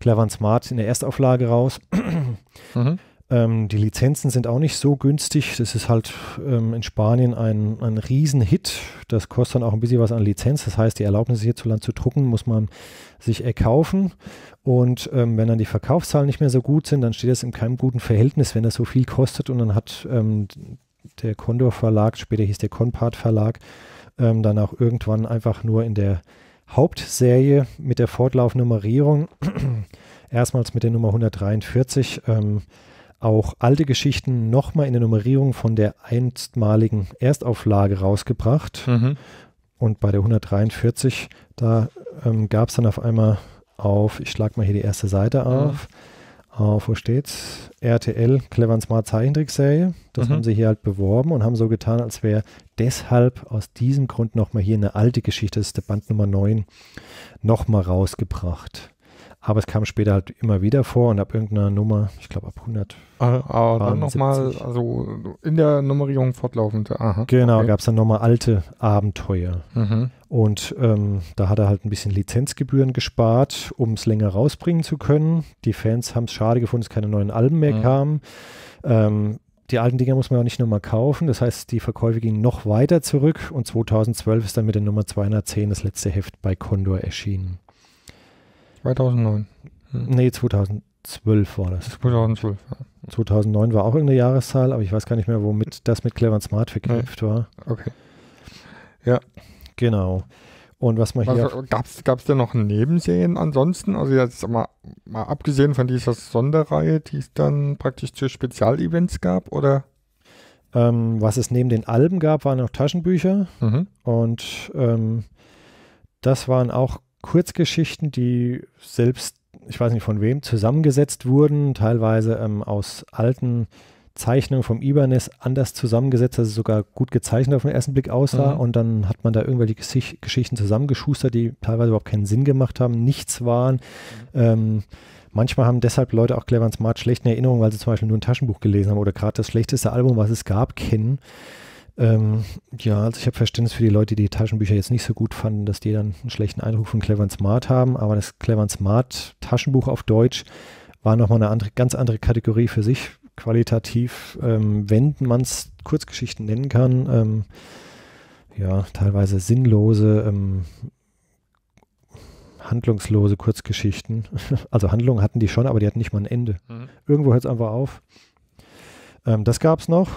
Clever & Smart in der Erstauflage raus. Die Lizenzen sind auch nicht so günstig. Das ist halt in Spanien ein Riesenhit. Das kostet dann auch ein bisschen was an Lizenz. Das heißt, die Erlaubnis hierzulande zu drucken, muss man sich erkaufen. Und wenn dann die Verkaufszahlen nicht mehr so gut sind, dann steht das in keinem guten Verhältnis, wenn das so viel kostet. Und dann hat der Condor Verlag, später hieß der Compart Verlag, dann auch irgendwann einfach nur in der Hauptserie mit der fortlaufenden Nummerierung, erstmals mit der Nummer 143, auch alte Geschichten nochmal in der Nummerierung von der einstmaligen Erstauflage rausgebracht. Und bei der 143, da gab es dann auf einmal ich schlage mal hier die erste Seite auf, wo steht's? RTL, Clever & Smart Zeichentrickserie. Das haben sie hier halt beworben und haben so getan, als wäre deshalb aus diesem Grund nochmal hier eine alte Geschichte, das ist der Band Nummer 9, nochmal rausgebracht. Aber es kam später halt immer wieder vor und ab irgendeiner Nummer, ich glaube ab 100. Aber dann nochmal, also in der Nummerierung fortlaufend. Genau, okay. Gab es dann nochmal alte Abenteuer. Und da hat er halt ein bisschen Lizenzgebühren gespart, um es länger rausbringen zu können. Die Fans haben es schade gefunden, dass keine neuen Alben mehr kamen. Die alten Dinger muss man auch nicht nochmal kaufen. Das heißt, die Verkäufe gingen noch weiter zurück und 2012 ist dann mit der Nummer 210 das letzte Heft bei Condor erschienen. 2009. Nee, 2012 war das. 2012, ja. 2009 war auch irgendeine Jahreszahl, aber ich weiß gar nicht mehr, womit das mit Clever & Smart verknüpft war. Okay. Ja. Genau. Und was man hier... Gab es denn noch Nebenserien ansonsten? Also jetzt mal abgesehen von dieser Sonderreihe, die es dann praktisch zu Spezialevents gab, oder? Was es neben den Alben gab, waren noch Taschenbücher. Und das waren auch Kurzgeschichten, die selbst, ich weiß nicht von wem, zusammengesetzt wurden, teilweise aus alten Zeichnungen vom Ibanez anders zusammengesetzt, dass es sogar gut gezeichnet auf den ersten Blick aussah und dann hat man da irgendwelche Geschichten zusammengeschustert, die teilweise überhaupt keinen Sinn gemacht haben, nichts waren. Manchmal haben deshalb Leute auch Clever & Smart schlechte Erinnerungen, weil sie zum Beispiel nur ein Taschenbuch gelesen haben oder gerade das schlechteste Album, was es gab, kennen. Ja, also ich habe Verständnis für die Leute, die Taschenbücher jetzt nicht so gut fanden, dass die dann einen schlechten Eindruck von Clever & Smart haben, aber das Clever & Smart Taschenbuch auf Deutsch war nochmal eine andere, ganz andere Kategorie für sich, qualitativ, wenn man es Kurzgeschichten nennen kann, ja, teilweise sinnlose, handlungslose Kurzgeschichten, also Handlungen hatten die schon, aber die hatten nicht mal ein Ende. Irgendwo hört es einfach auf. Das gab es noch.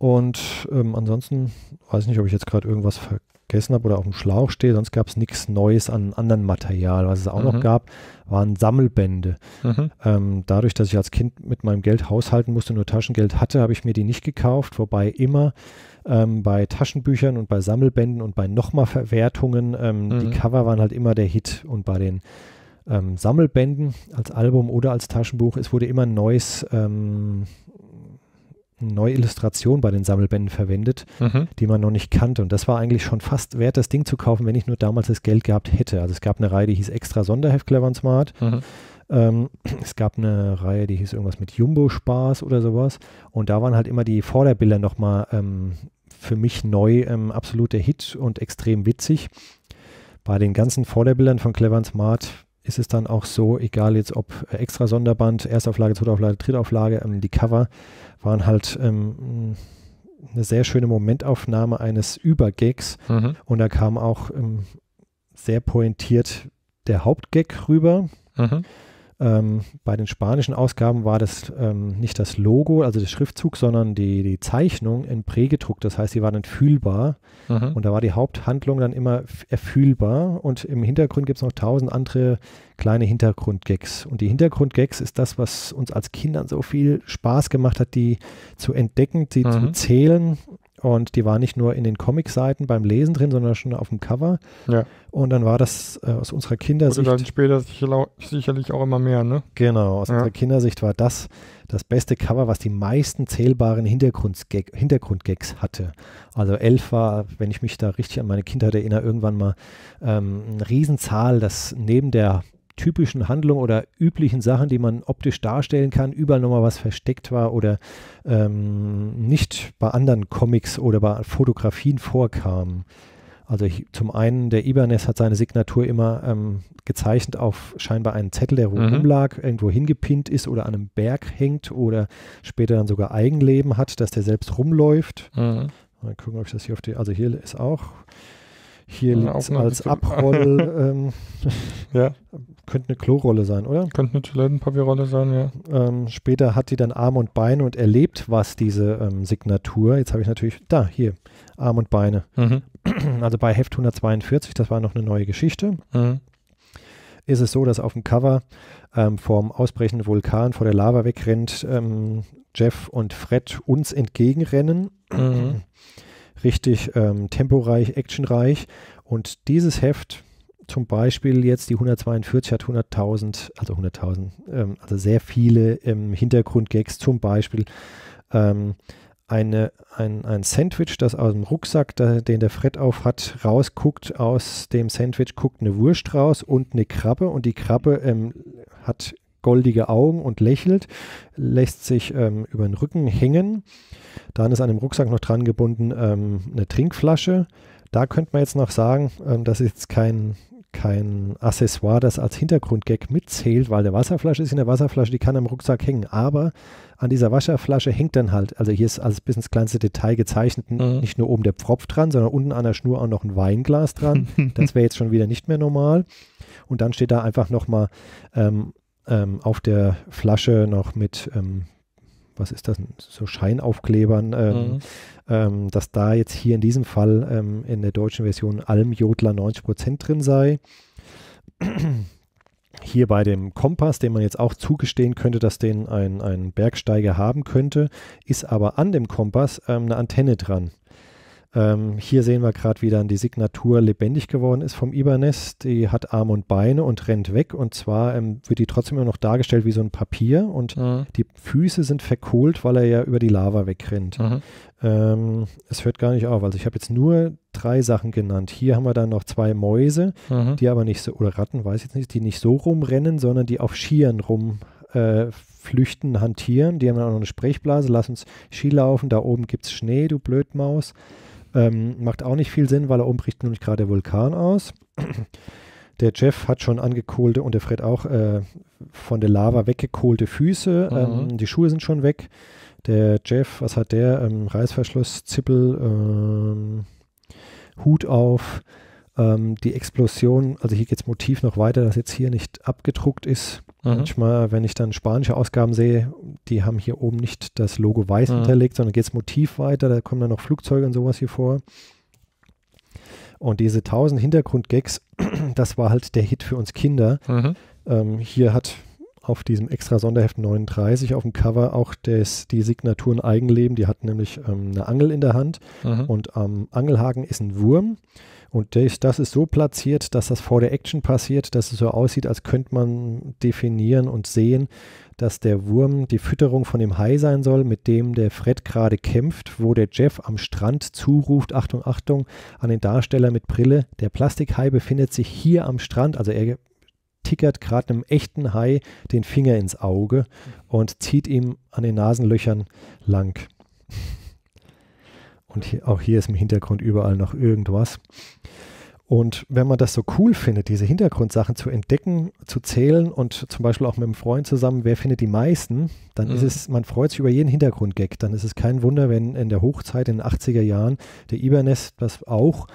Und ansonsten weiß ich nicht, ob ich jetzt gerade irgendwas vergessen habe oder auf dem Schlauch stehe. Sonst gab es nichts Neues an anderem Material. Was es auch noch gab, waren Sammelbände. Dadurch, dass ich als Kind mit meinem Geld haushalten musste, nur Taschengeld hatte, habe ich mir die nicht gekauft. Wobei immer bei Taschenbüchern und bei Sammelbänden und bei nochmal Verwertungen, die Cover waren halt immer der Hit. Und bei den Sammelbänden als Album oder als Taschenbuch, es wurde immer ein neues... eine neue Illustration bei den Sammelbänden verwendet, die man noch nicht kannte. Und das war eigentlich schon fast wert, das Ding zu kaufen, wenn ich nur damals das Geld gehabt hätte. Also es gab eine Reihe, die hieß Extra Sonderheft Clever & Smart. Es gab eine Reihe, die hieß irgendwas mit Jumbo-Spaß oder sowas. Und da waren halt immer die Vorderbilder nochmal für mich neu, absoluter Hit und extrem witzig. Bei den ganzen Vorderbildern von Clever & Smart ist es dann auch so, egal jetzt ob extra Sonderband, Erstauflage, Zweitauflage, Drittauflage, die Cover waren halt eine sehr schöne Momentaufnahme eines Übergags. Mhm. Und da kam auch sehr pointiert der Hauptgag rüber. Mhm. Bei den spanischen Ausgaben war das nicht das Logo, also der Schriftzug, sondern die Zeichnung in Prägedruck. Das heißt, sie war dann fühlbar. Mhm. Und da war die Haupthandlung dann immer erfühlbar. Und im Hintergrund gibt es noch 1000 andere kleine Hintergrundgags. Und die Hintergrundgags ist das, was uns als Kindern so viel Spaß gemacht hat, die zu entdecken, die zu zählen. Und die war nicht nur in den Comicseiten beim Lesen drin, sondern schon auf dem Cover. Ja. Und dann war das aus unserer Kindersicht. Oder dann später sicherlich auch immer mehr, ne? Genau, aus unserer Kindersicht war das das beste Cover, was die meisten zählbaren Hintergrundgags hatte. Also 11 war, wenn ich mich da richtig an meine Kindheit erinnere, irgendwann mal eine Riesenzahl, das neben der typischen Handlung oder üblichen Sachen, die man optisch darstellen kann, überall nochmal was versteckt war oder nicht bei anderen Comics oder bei Fotografien vorkam. Also zum einen, der Ibanez hat seine Signatur immer gezeichnet auf scheinbar einen Zettel, der rumlag, irgendwo hingepinnt ist oder an einem Berg hängt oder später dann sogar Eigenleben hat, dass der selbst rumläuft. Mhm. Mal gucken, ob ich das hier auf die, also hier ist auch hier liegt es als Abroll. Ja. Könnte eine Klorolle sein, oder? Könnte eine Toilettenpapierrolle sein, ja. Später hat die dann Arme und Beine und erlebt, was diese Signatur. Jetzt habe ich natürlich, da, hier, Arme und Beine. Mhm. Also bei Heft 142, das war noch eine neue Geschichte, ist es so, dass auf dem Cover vom ausbrechenden Vulkan vor der Lava wegrennt, Jeff und Fred uns entgegenrennen. Mhm. Richtig temporeich, actionreich. Und dieses Heft, zum Beispiel jetzt die 142, hat 100.000, also sehr viele Hintergrundgags. Zum Beispiel ein Sandwich, das aus dem Rucksack, den der Fred auf hat, rausguckt. Aus dem Sandwich guckt eine Wurst raus und eine Krabbe. Und die Krabbe hat goldige Augen und lächelt, lässt sich über den Rücken hängen. Dann ist an dem Rucksack noch dran gebunden eine Trinkflasche. Da könnte man jetzt noch sagen, das ist jetzt kein Accessoire, das als Hintergrundgag mitzählt, weil der Wasserflasche ist in der Wasserflasche, die kann am Rucksack hängen, aber an dieser Wasserflasche hängt dann halt, also hier ist alles bis ins kleinste Detail gezeichnet, nicht nur oben der Pfropf dran, sondern unten an der Schnur auch noch ein Weinglas dran. Das wäre jetzt schon wieder nicht mehr normal. Und dann steht da einfach nochmal auf der Flasche noch mit, was ist das, so Scheinaufklebern, dass da jetzt hier in diesem Fall in der deutschen Version Almjodler 90% drin sei. Hier bei dem Kompass, dem man jetzt auch zugestehen könnte, dass den ein Bergsteiger haben könnte, ist aber an dem Kompass eine Antenne dran. Hier sehen wir gerade, wie dann die Signatur lebendig geworden ist vom Ibanez. Die hat Arme und Beine und rennt weg. Und zwar wird die trotzdem immer noch dargestellt wie so ein Papier. Und die Füße sind verkohlt, weil er ja über die Lava wegrennt. Es hört gar nicht auf. Also ich habe jetzt nur 3 Sachen genannt. Hier haben wir dann noch 2 Mäuse, die aber nicht so, oder Ratten, weiß ich jetzt nicht, die nicht so rumrennen, sondern die auf Skiern rumflüchten, hantieren. Die haben dann auch noch eine Sprechblase. Lass uns Ski laufen. Da oben gibt es Schnee, du Blödmaus. Macht auch nicht viel Sinn, weil er oben bricht nämlich gerade der Vulkan aus. Der Jeff hat schon angekohlte und der Fred auch von der Lava weggekohlte Füße. Die Schuhe sind schon weg. Der Jeff, was hat der? Reißverschluss, Zippel, Hut auf. Die Explosion, also hier geht das Motiv noch weiter, das jetzt hier nicht abgedruckt ist. Manchmal, wenn ich dann spanische Ausgaben sehe, die haben hier oben nicht das Logo weiß hinterlegt, sondern geht das Motiv weiter, da kommen dann noch Flugzeuge und sowas hier vor. Und diese 1000 Hintergrundgags, das war halt der Hit für uns Kinder. Hier hat auf diesem extra Sonderheft 39 auf dem Cover auch die Signaturen Eigenleben, die hat nämlich eine Angel in der Hand und am Angelhaken ist ein Wurm. Und das ist so platziert, dass das vor der Action passiert, dass es so aussieht, als könnte man definieren und sehen, dass der Wurm die Fütterung von dem Hai sein soll, mit dem der Fred gerade kämpft, wo der Jeff am Strand zuruft, Achtung, Achtung, an den Darsteller mit Brille, der Plastikhai befindet sich hier am Strand, also er tickert gerade einem echten Hai den Finger ins Auge und zieht ihm an den Nasenlöchern lang. Und hier, auch hier ist im Hintergrund überall noch irgendwas. Und wenn man das so cool findet, diese Hintergrundsachen zu entdecken, zu zählen und zum Beispiel auch mit einem Freund zusammen, wer findet die meisten, dann ist es, man freut sich über jeden Hintergrundgag. Dann ist es kein Wunder, wenn in der Hochzeit in den 80er Jahren der Ibanez das auch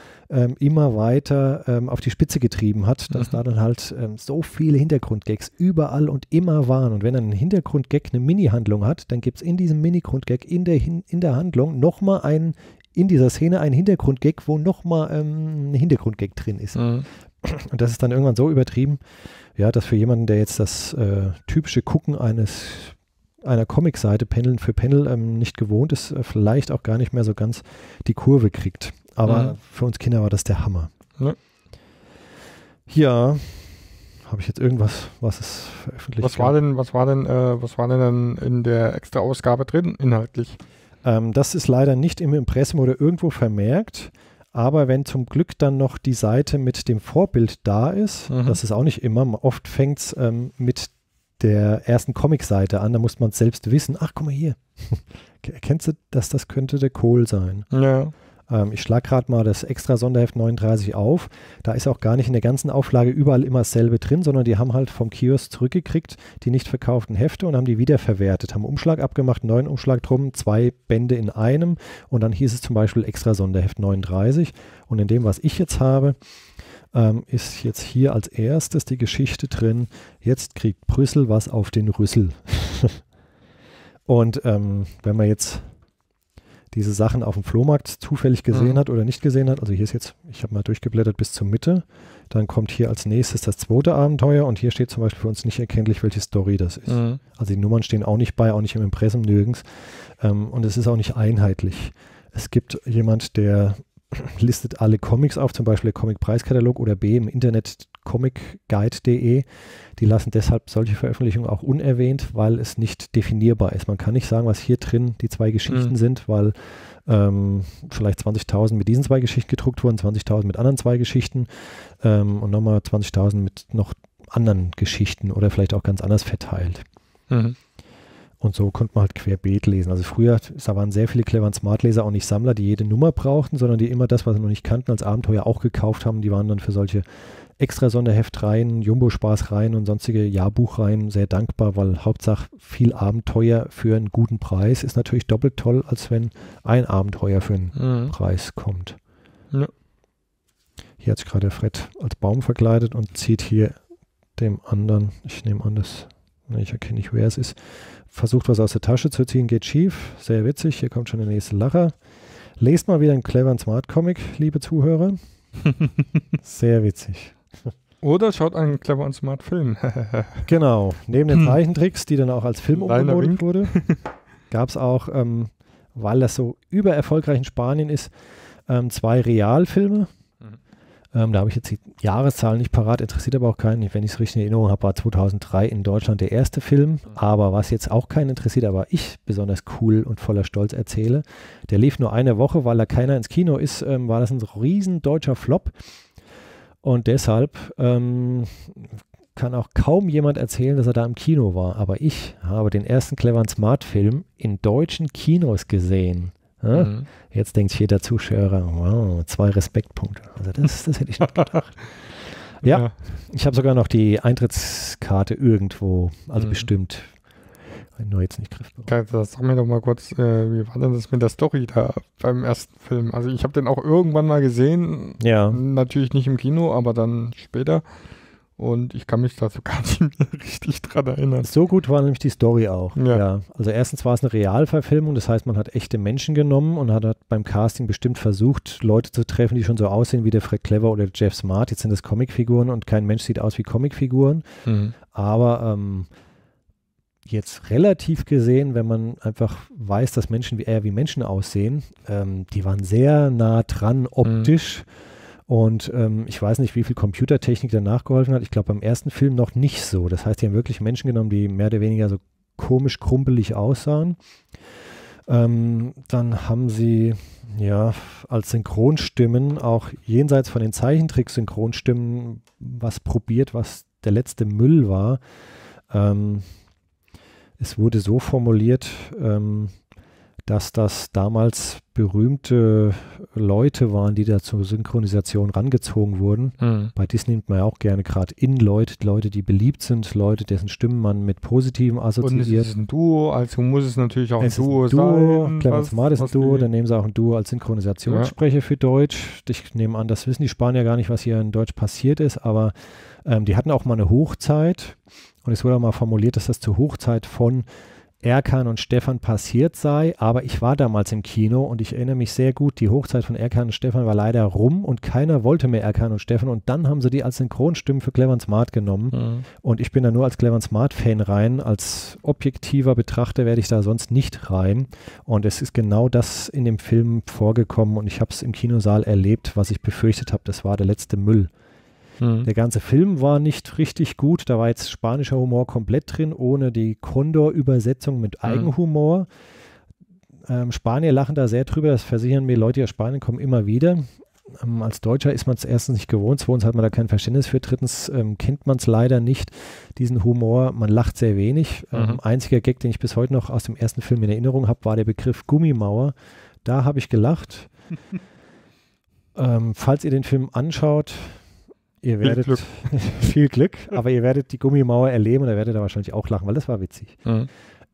immer weiter auf die Spitze getrieben hat, dass da dann halt so viele Hintergrundgags überall und immer waren. Und wenn dann ein Hintergrundgag eine Mini-Handlung hat, dann gibt es in diesem Mini-Grundgag in der Handlung nochmal einen in dieser Szene ein Hintergrundgag, wo nochmal ein Hintergrundgag drin ist. Mhm. Und das ist dann irgendwann so übertrieben, ja, dass für jemanden, der jetzt das typische Gucken einer Comicseite Panel für Panel nicht gewohnt ist, vielleicht auch gar nicht mehr so ganz die Kurve kriegt. Aber für uns Kinder war das der Hammer. Mhm. Ja, habe ich jetzt irgendwas, was es veröffentlicht hat? Was war denn in der Extra-Ausgabe drin inhaltlich? Das ist leider nicht im Impressum oder irgendwo vermerkt, aber wenn zum Glück dann noch die Seite mit dem Vorbild da ist, das ist auch nicht immer, oft fängt es mit der ersten Comicseite an, da muss man es selbst wissen, ach guck mal hier, erkennst du, dass das könnte der Kohl sein? Ja. Ich schlage gerade mal das extra Sonderheft 39 auf. Da ist auch gar nicht in der ganzen Auflage überall immer dasselbe drin, sondern die haben halt vom Kiosk zurückgekriegt, die nicht verkauften Hefte und haben die wiederverwertet, haben Umschlag abgemacht, neuen Umschlag drum, 2 Bände in einem und dann hieß es zum Beispiel extra Sonderheft 39 und in dem, was ich jetzt habe, ist jetzt hier als erstes die Geschichte drin, jetzt kriegt Brüssel was auf den Rüssel. Und wenn man jetzt diese Sachen auf dem Flohmarkt zufällig gesehen hat oder nicht gesehen hat. Also hier ist jetzt, ich habe mal durchgeblättert bis zur Mitte. Dann kommt hier als nächstes das zweite Abenteuer und hier steht zum Beispiel für uns nicht erkenntlich, welche Story das ist. Also die Nummern stehen auch nicht bei, auch nicht im Impressum, nirgends. Und es ist auch nicht einheitlich. Es gibt jemand, der listet alle Comics auf, zum Beispiel der Comic-Preiskatalog oder B im Internet comicguide.de. Die lassen deshalb solche Veröffentlichungen auch unerwähnt, weil es nicht definierbar ist. Man kann nicht sagen, was hier drin die 2 Geschichten sind, weil vielleicht 20.000 mit diesen 2 Geschichten gedruckt wurden, 20.000 mit anderen 2 Geschichten und nochmal 20.000 mit noch anderen Geschichten oder vielleicht auch ganz anders verteilt. Und so konnte man halt querbeet lesen. Also früher, da waren sehr viele cleveren Smartleser, auch nicht Sammler, die jede Nummer brauchten, sondern die immer das, was sie noch nicht kannten, als Abenteuer auch gekauft haben. Die waren dann für solche extra Sonderheftreihen, Jumbo-Spaßreihen und sonstige Jahrbuchreihen sehr dankbar, weil Hauptsache viel Abenteuer für einen guten Preis ist natürlich doppelt toll, als wenn ein Abenteuer für einen Preis kommt. Ja. Hier hat sich gerade der Fred als Baum verkleidet und zieht hier dem anderen, ich nehme an, das... Ich erkenne nicht, wer es ist. Versucht, was aus der Tasche zu ziehen, geht schief. Sehr witzig, hier kommt schon der nächste Lacher. Lest mal wieder einen cleveren Smart-Comic, liebe Zuhörer. Sehr witzig. Oder schaut einen cleveren Smart-Film. Genau, neben den Zeichentricks, die dann auch als Film umgemodelt wurde, gab es auch, weil das so übererfolgreich in Spanien ist, 2 Realfilme. Da habe ich jetzt die Jahreszahl nicht parat, interessiert aber auch keinen. Wenn ich es richtig in Erinnerung habe, war 2003 in Deutschland der erste Film. Aber was jetzt auch keinen interessiert, aber ich besonders cool und voller Stolz erzähle, der lief nur eine Woche, weil da keiner ins Kino ist, war das ein riesen deutscher Flop. Und deshalb kann auch kaum jemand erzählen, dass er da im Kino war. Aber ich habe den ersten cleveren Smart-Film in deutschen Kinos gesehen. Ja? Jetzt denkt jeder Zuschauer, wow, 2 Respektpunkte. Also das hätte ich nicht gedacht. Ja, ich habe sogar noch die Eintrittskarte irgendwo, also bestimmt. Nur jetzt nicht griffbereit. Sag mir doch mal kurz, wie war denn das mit der Story da beim ersten Film? Also ich habe den auch irgendwann mal gesehen, natürlich nicht im Kino, aber dann später. Und ich kann mich dazu gar nicht mehr richtig dran erinnern. So gut war nämlich die Story auch. Ja. Also erstens war es eine Realverfilmung, das heißt, man hat echte Menschen genommen und hat beim Casting bestimmt versucht, Leute zu treffen, die schon so aussehen wie der Fred Clever oder Jeff Smart. Jetzt sind das Comicfiguren und kein Mensch sieht aus wie Comicfiguren. Aber jetzt relativ gesehen, wenn man einfach weiß, dass Menschen wie Menschen aussehen, die waren sehr nah dran optisch. Und ich weiß nicht, wie viel Computertechnik danach geholfen hat. Ich glaube, beim ersten Film noch nicht so. Das heißt, die haben wirklich Menschen genommen, die mehr oder weniger so komisch, krumpelig aussahen. Dann haben sie ja als Synchronstimmen auch jenseits von den Zeichentrick-Synchronstimmen was probiert, was der letzte Müll war. Es wurde so formuliert, dass das damals berühmte Leute waren, die da zur Synchronisation rangezogen wurden. Mhm. Bei Disney nimmt man ja auch gerne gerade Leute, die beliebt sind, Leute, dessen Stimmen man mit Positivem assoziiert. Und es ist ein Duo, also muss es natürlich auch ein Duo sein. Clemens Maat ist ein Duo, dann nehmen sie auch ein Duo als Synchronisationssprecher für Deutsch. Ich nehme an, das wissen die Spanier gar nicht, was hier in Deutsch passiert ist, aber die hatten auch mal eine Hochzeit und es wurde auch mal formuliert, dass das zur Hochzeit von Erkan und Stefan passiert sei, aber ich war damals im Kino und ich erinnere mich sehr gut, die Hochzeit von Erkan und Stefan war leider rum und keiner wollte mehr Erkan und Stefan und dann haben sie die als Synchronstimmen für Clemens Maat genommen und ich bin da nur als Clemens Maat-Fan rein, als objektiver Betrachter werde ich da sonst nicht rein und es ist genau das in dem Film vorgekommen und ich habe es im Kinosaal erlebt, was ich befürchtet habe, das war der letzte Müll. Der ganze Film war nicht richtig gut, da war jetzt spanischer Humor komplett drin, ohne die Condor-Übersetzung mit Eigenhumor. Spanier lachen da sehr drüber, das versichern mir Leute aus Spanien, kommen immer wieder. Als Deutscher ist man es erstens nicht gewohnt, zweitens hat man da kein Verständnis für, drittens kennt man es leider nicht, diesen Humor, man lacht sehr wenig. Einziger Gag, den ich bis heute noch aus dem ersten Film in Erinnerung habe, war der Begriff Gummimauer. Da habe ich gelacht. Falls ihr den Film anschaut, ihr werdet viel Glück, aber ihr werdet die Gummimauer erleben und ihr werdet da wahrscheinlich auch lachen, weil das war witzig.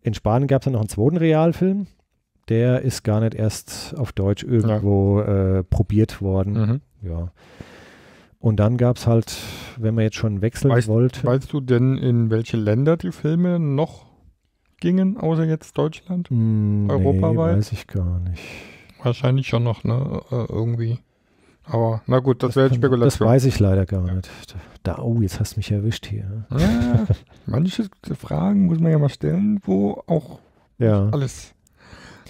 In Spanien gab es dann noch einen zweiten Realfilm, der ist gar nicht erst auf Deutsch irgendwo probiert worden. Ja. Und dann gab es halt, wenn man jetzt schon wechseln wollte. Weißt du denn, in welche Länder die Filme noch gingen, außer jetzt Deutschland? Europaweit? Weiß ich gar nicht. Wahrscheinlich schon noch, ne? Irgendwie. Aber na gut, das wäre Spekulation. Das weiß ich leider gar nicht. Da, oh, jetzt hast du mich erwischt hier. Ja, manche Fragen muss man ja mal stellen, wo auch alles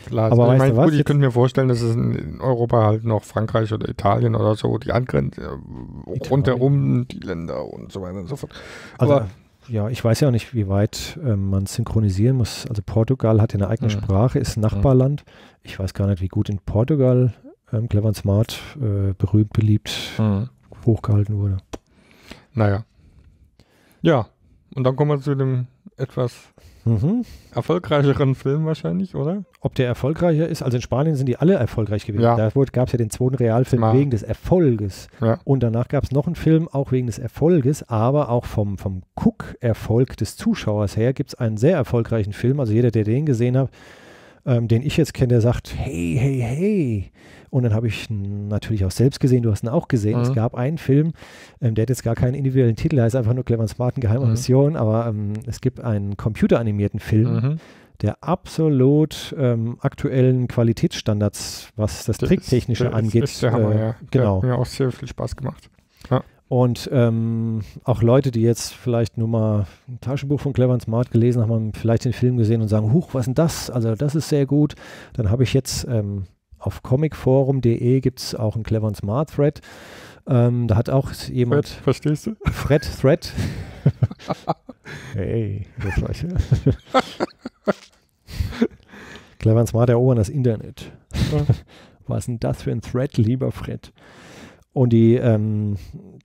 klar ist. Aber ich meine, gut, ich könnte mir vorstellen, dass es in Europa halt noch Frankreich oder Italien oder so, die angrenzen, rundherum die Länder und so weiter und so fort. Aber also, ja, ich weiß ja auch nicht, wie weit man synchronisieren muss. Also Portugal hat ja eine eigene Sprache, ist ein Nachbarland. Ich weiß gar nicht, wie gut in Portugal Clemens Maat berühmt, beliebt, hochgehalten wurde. Naja. Ja, und dann kommen wir zu dem etwas erfolgreicheren Film wahrscheinlich, oder? Ob der erfolgreicher ist? Also in Spanien sind die alle erfolgreich gewesen. Ja. Da gab es ja den zweiten Realfilm wegen des Erfolges. Ja. Und danach gab es noch einen Film, auch wegen des Erfolges, aber auch vom Guckerfolg des Zuschauers her gibt es einen sehr erfolgreichen Film. Also jeder, der den gesehen hat, den ich jetzt kenne, der sagt, hey, hey, hey. Und dann habe ich natürlich auch selbst gesehen, du hast ihn auch gesehen. Es gab einen Film, der hat jetzt gar keinen individuellen Titel, der heißt einfach nur Clemens Maat, geheime Mission, aber es gibt einen computeranimierten Film, der absolut aktuellen Qualitätsstandards, was das Tricktechnische angeht. Ist der Hammer, ja. Genau. Hat mir auch sehr viel Spaß gemacht. Ja. Und auch Leute, die jetzt vielleicht nur mal ein Taschenbuch von Clemens Maat gelesen haben, haben vielleicht den Film gesehen und sagen, huch, was ist denn das? Also das ist sehr gut. Dann habe ich jetzt auf comicforum.de gibt es auch einen Clemens Maat-Thread. Da hat auch jemand... Fred, verstehst du? Fred, Thread. Hey, das war ich. Clemens Maat erobern das Internet. Was ist denn das für ein Thread, lieber Fred? Und die,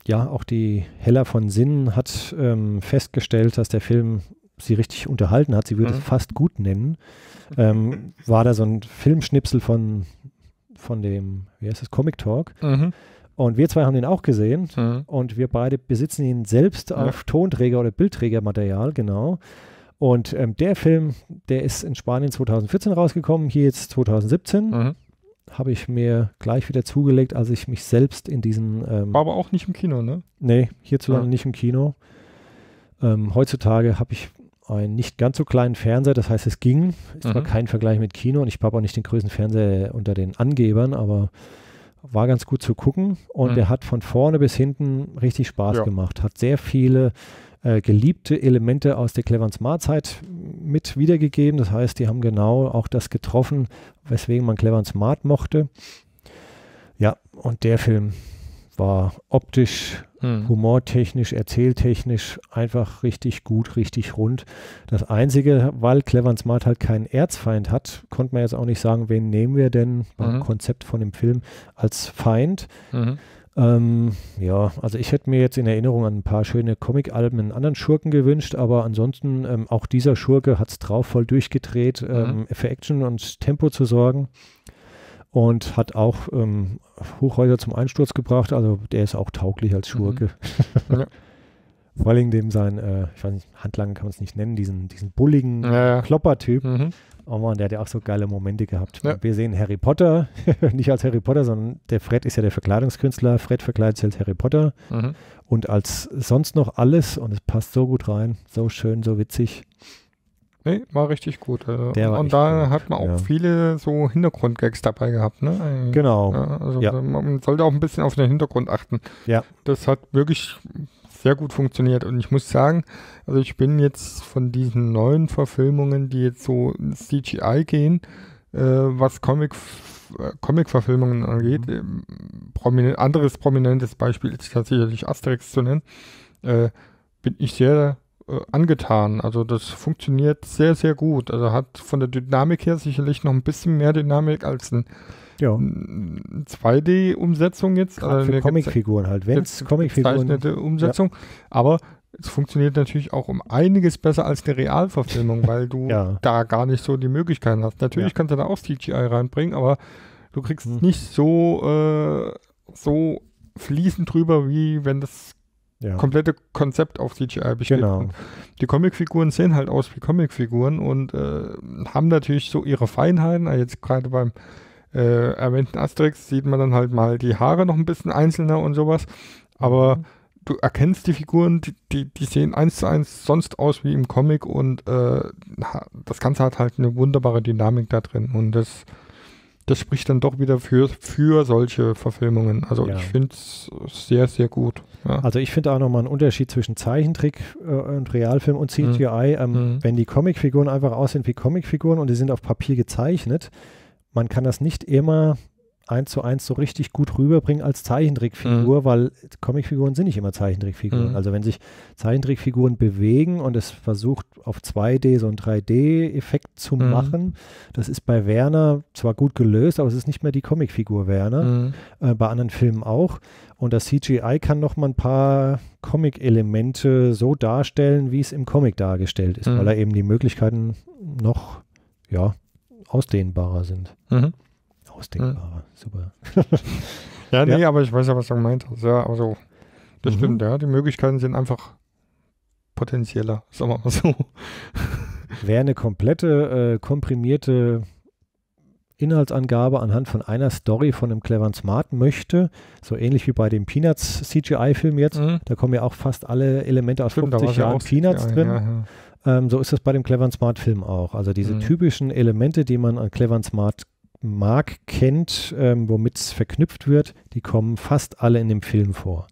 ja, auch die Hella von Sinnen hat festgestellt, dass der Film sie richtig unterhalten hat. Sie würde es fast gut nennen. War da so ein Filmschnipsel von dem, wie heißt das, Comic Talk. Und wir zwei haben den auch gesehen. Und wir beide besitzen ihn selbst auf Tonträger- oder Bildträgermaterial, genau. Und der Film, der ist in Spanien 2014 rausgekommen, hier jetzt 2017. Habe ich mir gleich wieder zugelegt, als ich mich selbst in diesen... war aber auch nicht im Kino, ne? Nee, hierzulande nicht im Kino. Heutzutage habe ich einen nicht ganz so kleinen Fernseher, das heißt, es ging. Es war kein Vergleich mit Kino und ich habe auch nicht den größten Fernseher unter den Angebern, aber war ganz gut zu gucken und der hat von vorne bis hinten richtig Spaß gemacht. Hat sehr viele geliebte Elemente aus der Clemens Maat-Zeit mit wiedergegeben. Das heißt, die haben genau auch das getroffen, weswegen man Clemens Maat mochte. Ja, und der Film war optisch, humortechnisch, erzähltechnisch einfach richtig gut, richtig rund. Das Einzige, weil Clemens Maat halt keinen Erzfeind hat, konnte man jetzt auch nicht sagen, wen nehmen wir denn beim Konzept von dem Film als Feind. Ja, also ich hätte mir jetzt in Erinnerung an ein paar schöne Comic-Alben einen anderen Schurken gewünscht, aber ansonsten auch dieser Schurke hat es drauf, voll durchgedreht, für Action und Tempo zu sorgen. Und hat auch Hochhäuser zum Einsturz gebracht, also der ist auch tauglich als Schurke. Ja. Vor allem dem sein, ich weiß nicht, Handlanger kann man es nicht nennen, diesen bulligen Klopper-Typ. Mhm. Oh Mann, der hat ja auch so geile Momente gehabt. Ja. Wir sehen Harry Potter, nicht als Harry Potter, sondern der Fred ist ja der Verkleidungskünstler. Fred verkleidet sich als Harry Potter und als sonst noch alles und es passt so gut rein, so schön, so witzig. Nee, war richtig gut. Und da hat man auch viele so Hintergrundgags dabei gehabt. Ne? Genau. Ja, also man sollte auch ein bisschen auf den Hintergrund achten. Ja. Das hat wirklich sehr gut funktioniert. Und ich muss sagen, also ich bin jetzt von diesen neuen Verfilmungen, die jetzt so in CGI gehen, was Comic-Verfilmungen angeht, anderes prominentes Beispiel ist tatsächlich Asterix zu nennen, bin ich sehr angetan. Also das funktioniert sehr, sehr gut. Also hat von der Dynamik her sicherlich noch ein bisschen mehr Dynamik als eine 2D-Umsetzung jetzt. Also für Comicfiguren halt. Wenn es Comicfiguren gezeichnete Umsetzung. Ja. Aber es funktioniert natürlich auch um einiges besser als eine Realverfilmung, weil du da gar nicht so die Möglichkeiten hast. Natürlich kannst du da auch CGI reinbringen, aber du kriegst nicht so, so fließend drüber, wie wenn das komplette Konzept auf CGI besteht. Genau. Die Comicfiguren sehen halt aus wie Comicfiguren und haben natürlich so ihre Feinheiten. Also jetzt gerade beim erwähnten Asterix sieht man dann halt mal die Haare noch ein bisschen einzelner und sowas. Aber du erkennst die Figuren, die sehen 1:1 sonst aus wie im Comic und das Ganze hat halt eine wunderbare Dynamik da drin. Und das spricht dann doch wieder für solche Verfilmungen. Also ich finde es sehr, sehr gut. Ja. Also ich finde auch nochmal einen Unterschied zwischen Zeichentrick und Realfilm und CGI. Wenn die Comicfiguren einfach aussehen wie Comicfiguren und die sind auf Papier gezeichnet, man kann das nicht immer 1:1 so richtig gut rüberbringen als Zeichentrickfigur, weil Comicfiguren sind nicht immer Zeichentrickfiguren. Also wenn sich Zeichentrickfiguren bewegen und es versucht auf 2D so einen 3D-Effekt zu machen, das ist bei Werner zwar gut gelöst, aber es ist nicht mehr die Comicfigur Werner, bei anderen Filmen auch. Und das CGI kann nochmal ein paar Comic-Elemente so darstellen, wie es im Comic dargestellt ist, weil da eben die Möglichkeiten noch, ausdehnbarer sind. Ausdehnbarer, super. Nee, aber ich weiß ja, was du gemeint hast. Ja, also, das stimmt, ja. Die Möglichkeiten sind einfach potenzieller, sagen wir mal so. Wäre eine komplette, komprimierte Inhaltsangabe anhand von einer Story von einem cleveren Smart möchte, so ähnlich wie bei dem Peanuts-CGI-Film jetzt, da kommen ja auch fast alle Elemente aus 50 Jahren Peanuts drin. Ja. So ist das bei dem Clever & Smart Film auch. Also diese typischen Elemente, die man an Clever & Smart mag, kennt, womit es verknüpft wird, die kommen fast alle in dem Film vor.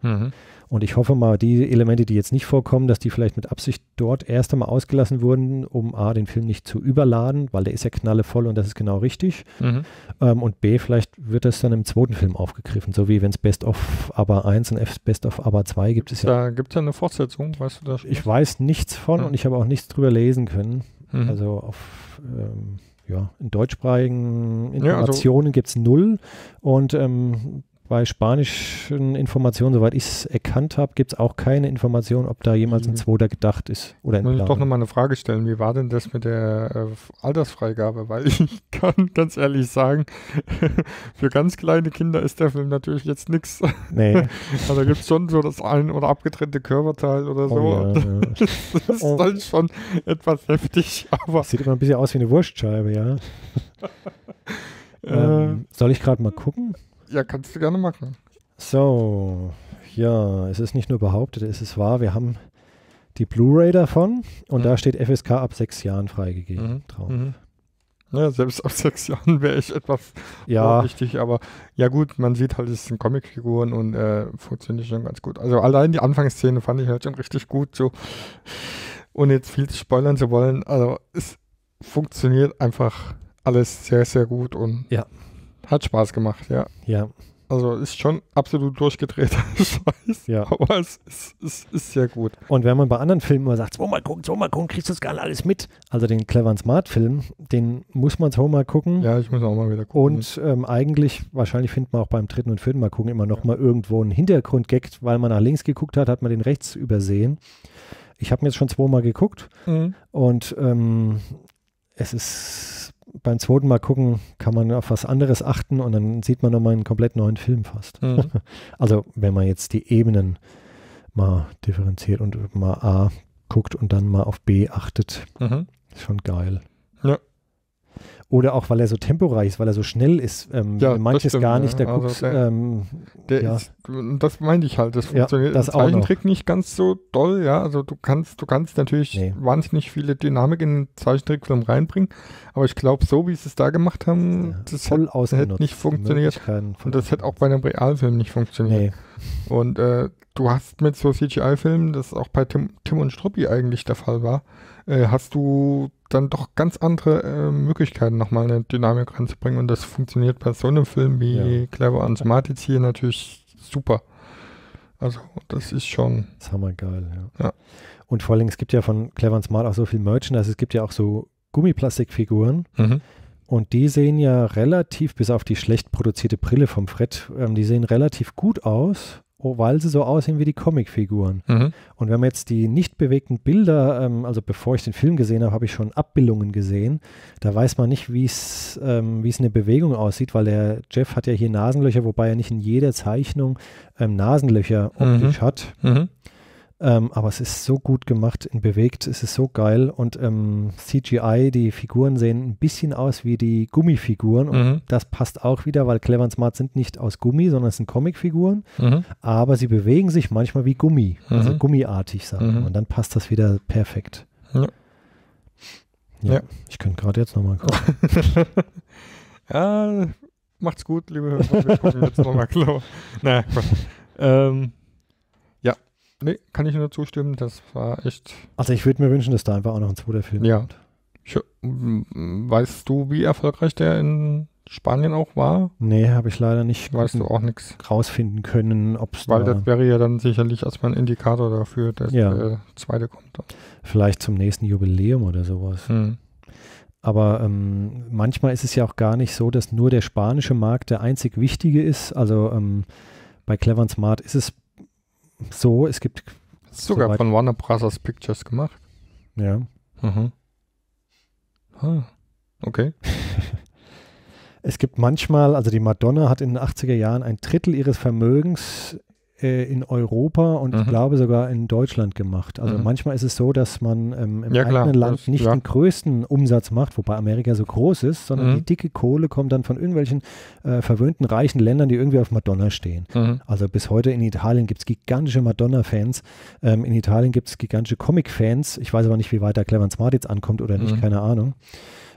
Und ich hoffe mal, die Elemente, die jetzt nicht vorkommen, dass die vielleicht mit Absicht dort erst einmal ausgelassen wurden, um A, den Film nicht zu überladen, weil der ist ja knallevoll und das ist genau richtig. Und B, vielleicht wird das dann im zweiten Film aufgegriffen, so wie wenn es Best of ABBA 1 und Best of ABBA 2 gibt es ja. Da gibt es ja eine Fortsetzung, weißt du das? Ich weiß nichts von und ich habe auch nichts drüber lesen können. Also auf in deutschsprachigen Informationen gibt es 0 und bei spanischen Informationen, soweit ich es erkannt habe, gibt es auch keine Information, ob da jemals ein zweiter gedacht ist oder in Planung. Ich muss doch nochmal eine Frage stellen, wie war denn das mit der Altersfreigabe? Weil ich kann ganz ehrlich sagen, für ganz kleine Kinder ist der Film natürlich jetzt nichts. Nee. Also da gibt es schon so das ein- oder abgetrennte Körperteil oder so. Ja, das ist dann schon etwas heftig. Aber sieht immer ein bisschen aus wie eine Wurstscheibe, ja. Soll ich gerade mal gucken? Ja, kannst du gerne machen. So, ja, es ist nicht nur behauptet, es ist wahr. Wir haben die Blu-ray davon und da steht FSK ab 6 Jahren freigegeben drauf. Ja, selbst ab 6 Jahren wäre ich etwas vorsichtig, aber ja gut, man sieht halt, es sind Comicfiguren und funktioniert schon ganz gut. Also allein die Anfangsszene fand ich halt schon richtig gut, so ohne jetzt viel spoilern zu wollen. Also es funktioniert einfach alles sehr, sehr gut und hat Spaß gemacht, ja. Ja, Also ist schon absolut durchgedreht. Scheiß. Ja. Aber es ist sehr gut. Und wenn man bei anderen Filmen immer sagt, zweimal gucken, kriegst du das gar nicht alles mit. Also den Clever und Smart Film, den muss man zweimal gucken. Ja, ich muss auch mal wieder gucken. Und eigentlich, wahrscheinlich findet man auch beim dritten und vierten Mal gucken immer noch mal irgendwo einen Hintergrundgag, weil man nach links geguckt hat, hat man den rechts übersehen. Ich habe mir jetzt schon zweimal geguckt und es ist beim zweiten Mal gucken, kann man auf was anderes achten und dann sieht man nochmal einen komplett neuen Film fast. Mhm. Also wenn man jetzt die Ebenen mal differenziert und mal A guckt und dann mal auf B achtet, ist schon geil. Ja. Oder auch, weil er so temporeich ist, weil er so schnell ist. Ja, manches stimmt, gar nicht, da guckst das meinte ich halt, das funktioniert im Zeichentrick nicht ganz so doll, ja. Also du kannst natürlich wahnsinnig viele Dynamik in den Zeichentrickfilm reinbringen, aber ich glaube, so wie sie es da gemacht haben, das hätte nicht funktioniert. Und das hätte auch bei einem Realfilm nicht funktioniert. Nee. Und du hast mit so CGI-Filmen, das auch bei Tim und Struppi eigentlich der Fall war, hast du dann doch ganz andere Möglichkeiten, nochmal eine Dynamik reinzubringen. Und das funktioniert bei so einem Film wie Clever und Smart jetzt hier natürlich super. Also das ist schon... Das ist hammergeil, ja. Und vor allem, es gibt ja von Clever und Smart auch so viel Merchandise. Also es gibt ja auch so Gummiplastikfiguren. Und die sehen ja relativ, bis auf die schlecht produzierte Brille vom Fred, die sehen relativ gut aus, weil sie so aussehen wie die Comicfiguren. Und wenn man jetzt die nicht bewegten Bilder, also bevor ich den Film gesehen habe, habe ich schon Abbildungen gesehen. Da weiß man nicht, wie es eine Bewegung aussieht, weil der Jeff hat ja hier Nasenlöcher, wobei er nicht in jeder Zeichnung Nasenlöcher optisch hat. Aber es ist so gut gemacht, bewegt, es ist so geil. Und CGI, die Figuren sehen ein bisschen aus wie die Gummifiguren. Und das passt auch wieder, weil Clever und Smart sind nicht aus Gummi, sondern es sind Comicfiguren. Aber sie bewegen sich manchmal wie Gummi, also gummiartig, sagen wir. Und dann passt das wieder perfekt. Ja. Ich könnte gerade jetzt nochmal gucken. Ja, macht's gut, liebe Hörer. Wir gucken jetzt nochmal klar. Naja, gut. Nee, kann ich nur zustimmen, das war echt... Also ich würde mir wünschen, dass da einfach auch noch ein zweiter Film kommt. Weißt du, wie erfolgreich der in Spanien auch war? Nee, habe ich leider nicht rausfinden können, ob es... Weil das wäre ja dann sicherlich erstmal ein Indikator dafür, dass der zweite kommt. Vielleicht zum nächsten Jubiläum oder sowas. Aber manchmal ist es ja auch gar nicht so, dass nur der spanische Markt der einzig wichtige ist. Also bei Clever und Smart ist es so, es gibt... Sogar von Warner Bros. Pictures gemacht. Ja. Okay. Es gibt manchmal, also die Madonna hat in den 80er Jahren 1/3 ihres Vermögens in Europa und ich glaube sogar in Deutschland gemacht. Also manchmal ist es so, dass man im eigenen Land nicht den größten Umsatz macht, wobei Amerika so groß ist, sondern die dicke Kohle kommt dann von irgendwelchen verwöhnten, reichen Ländern, die irgendwie auf Madonna stehen. Also bis heute in Italien gibt es gigantische Madonna-Fans, in Italien gibt es gigantische Comic-Fans. Ich weiß aber nicht, wie weit da Clever und Smart jetzt ankommt oder nicht, keine Ahnung.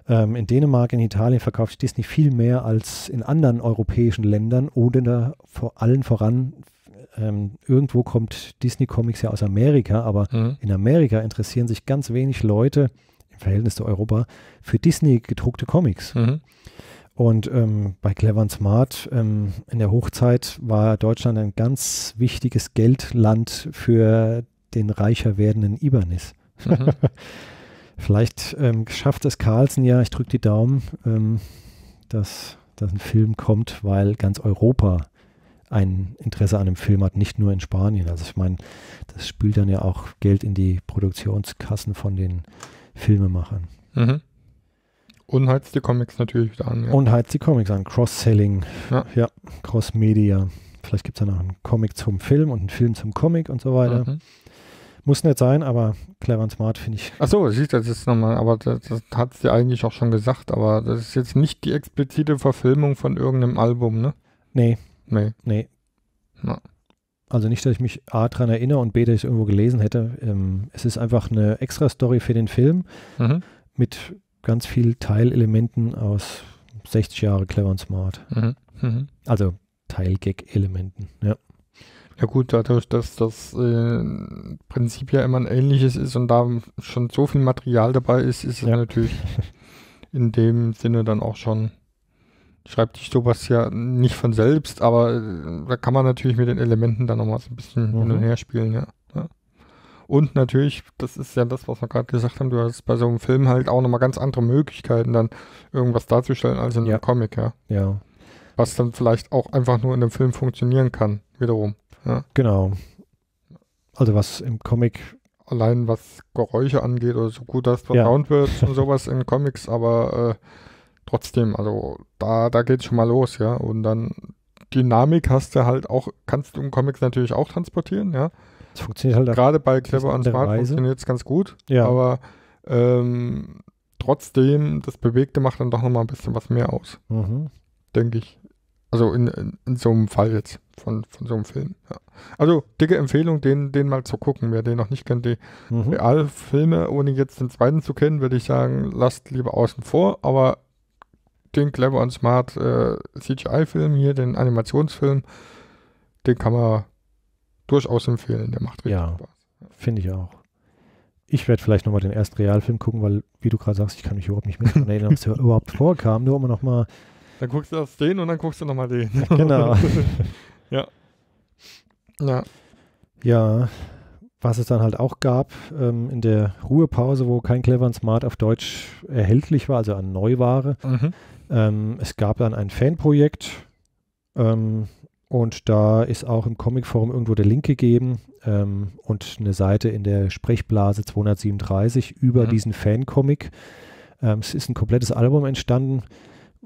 In Dänemark, in Italien verkauft Disney viel mehr als in anderen europäischen Ländern oder vor allen voran irgendwo kommt Disney Comics ja aus Amerika, aber in Amerika interessieren sich ganz wenig Leute im Verhältnis zu Europa für Disney gedruckte Comics. Und bei Clever und Smart in der Hochzeit war Deutschland ein ganz wichtiges Geldland für den reicher werdenden Ibanez. Vielleicht schafft es Carlsen ja, ich drücke die Daumen, dass da ein Film kommt, weil ganz Europa ein Interesse an einem Film hat, nicht nur in Spanien. Also ich meine, das spült dann ja auch Geld in die Produktionskassen von den Filmemachern. Und heizt die Comics natürlich wieder an. Und heizt die Comics an. Cross-Selling. Ja, Cross-Media. Vielleicht gibt es ja noch einen Comic zum Film und einen Film zum Comic und so weiter. Muss nicht sein, aber Clever und Smart finde ich. Achso, siehst du das jetzt nochmal, aber das hat es dir eigentlich auch schon gesagt, aber das ist jetzt nicht die explizite Verfilmung von irgendeinem Album, ne? Nee. No. Also nicht, dass ich mich A dran erinnere und B, dass ich es irgendwo gelesen hätte. Es ist einfach eine Extra-Story für den Film mit ganz vielen Teilelementen aus 60 Jahre Clever und Smart. Also Teil-Gag-Elementen, Ja gut, dadurch, dass das Prinzip ja immer ein ähnliches ist und da schon so viel Material dabei ist, ist es natürlich in dem Sinne dann auch schon Schreibtischtuch was ja nicht von selbst, aber da kann man natürlich mit den Elementen dann nochmal so ein bisschen hin und her spielen, ja. Und natürlich, das ist ja das, was wir gerade gesagt haben, du hast bei so einem Film halt auch nochmal ganz andere Möglichkeiten, dann irgendwas darzustellen als in einem Comic, ja. Was dann vielleicht auch einfach nur in einem Film funktionieren kann, wiederum. Ja. Genau. Also was im Comic allein was Geräusche angeht oder so gut das vertaunt wird und sowas in Comics, aber trotzdem, also da geht es schon mal los, ja. Und dann Dynamik hast du halt auch, kannst du in Comics natürlich auch transportieren, ja. Das funktioniert halt gerade bei Clever und Smart funktioniert es ganz gut, ja. Aber trotzdem, das Bewegte macht dann doch nochmal ein bisschen was mehr aus. Mhm. Denke ich. Also in so einem Fall jetzt von so einem Film. Ja. Also dicke Empfehlung, den mal zu gucken. Wer den noch nicht kennt, die Realfilme, ohne jetzt den zweiten zu kennen, würde ich sagen, lasst lieber außen vor. Aber den Clever und Smart CGI-Film hier, den Animationsfilm, den kann man durchaus empfehlen. Der macht richtig Spaß. Ja, finde ich auch. Ich werde vielleicht nochmal den ersten Realfilm gucken, weil, wie du gerade sagst, ich kann mich überhaupt nicht mehr daran erinnern, was da überhaupt vorkam. Nur immer nochmal. Dann guckst du auf den und dann guckst du nochmal den. Genau. Ja, was es dann halt auch gab, in der Ruhepause, wo kein Clever und Smart auf Deutsch erhältlich war, also an Neuware. Es gab dann ein Fanprojekt und da ist auch im Comicforum irgendwo der Link gegeben und eine Seite in der Sprechblase 237 über diesen Fancomic. Es ist ein komplettes Album entstanden,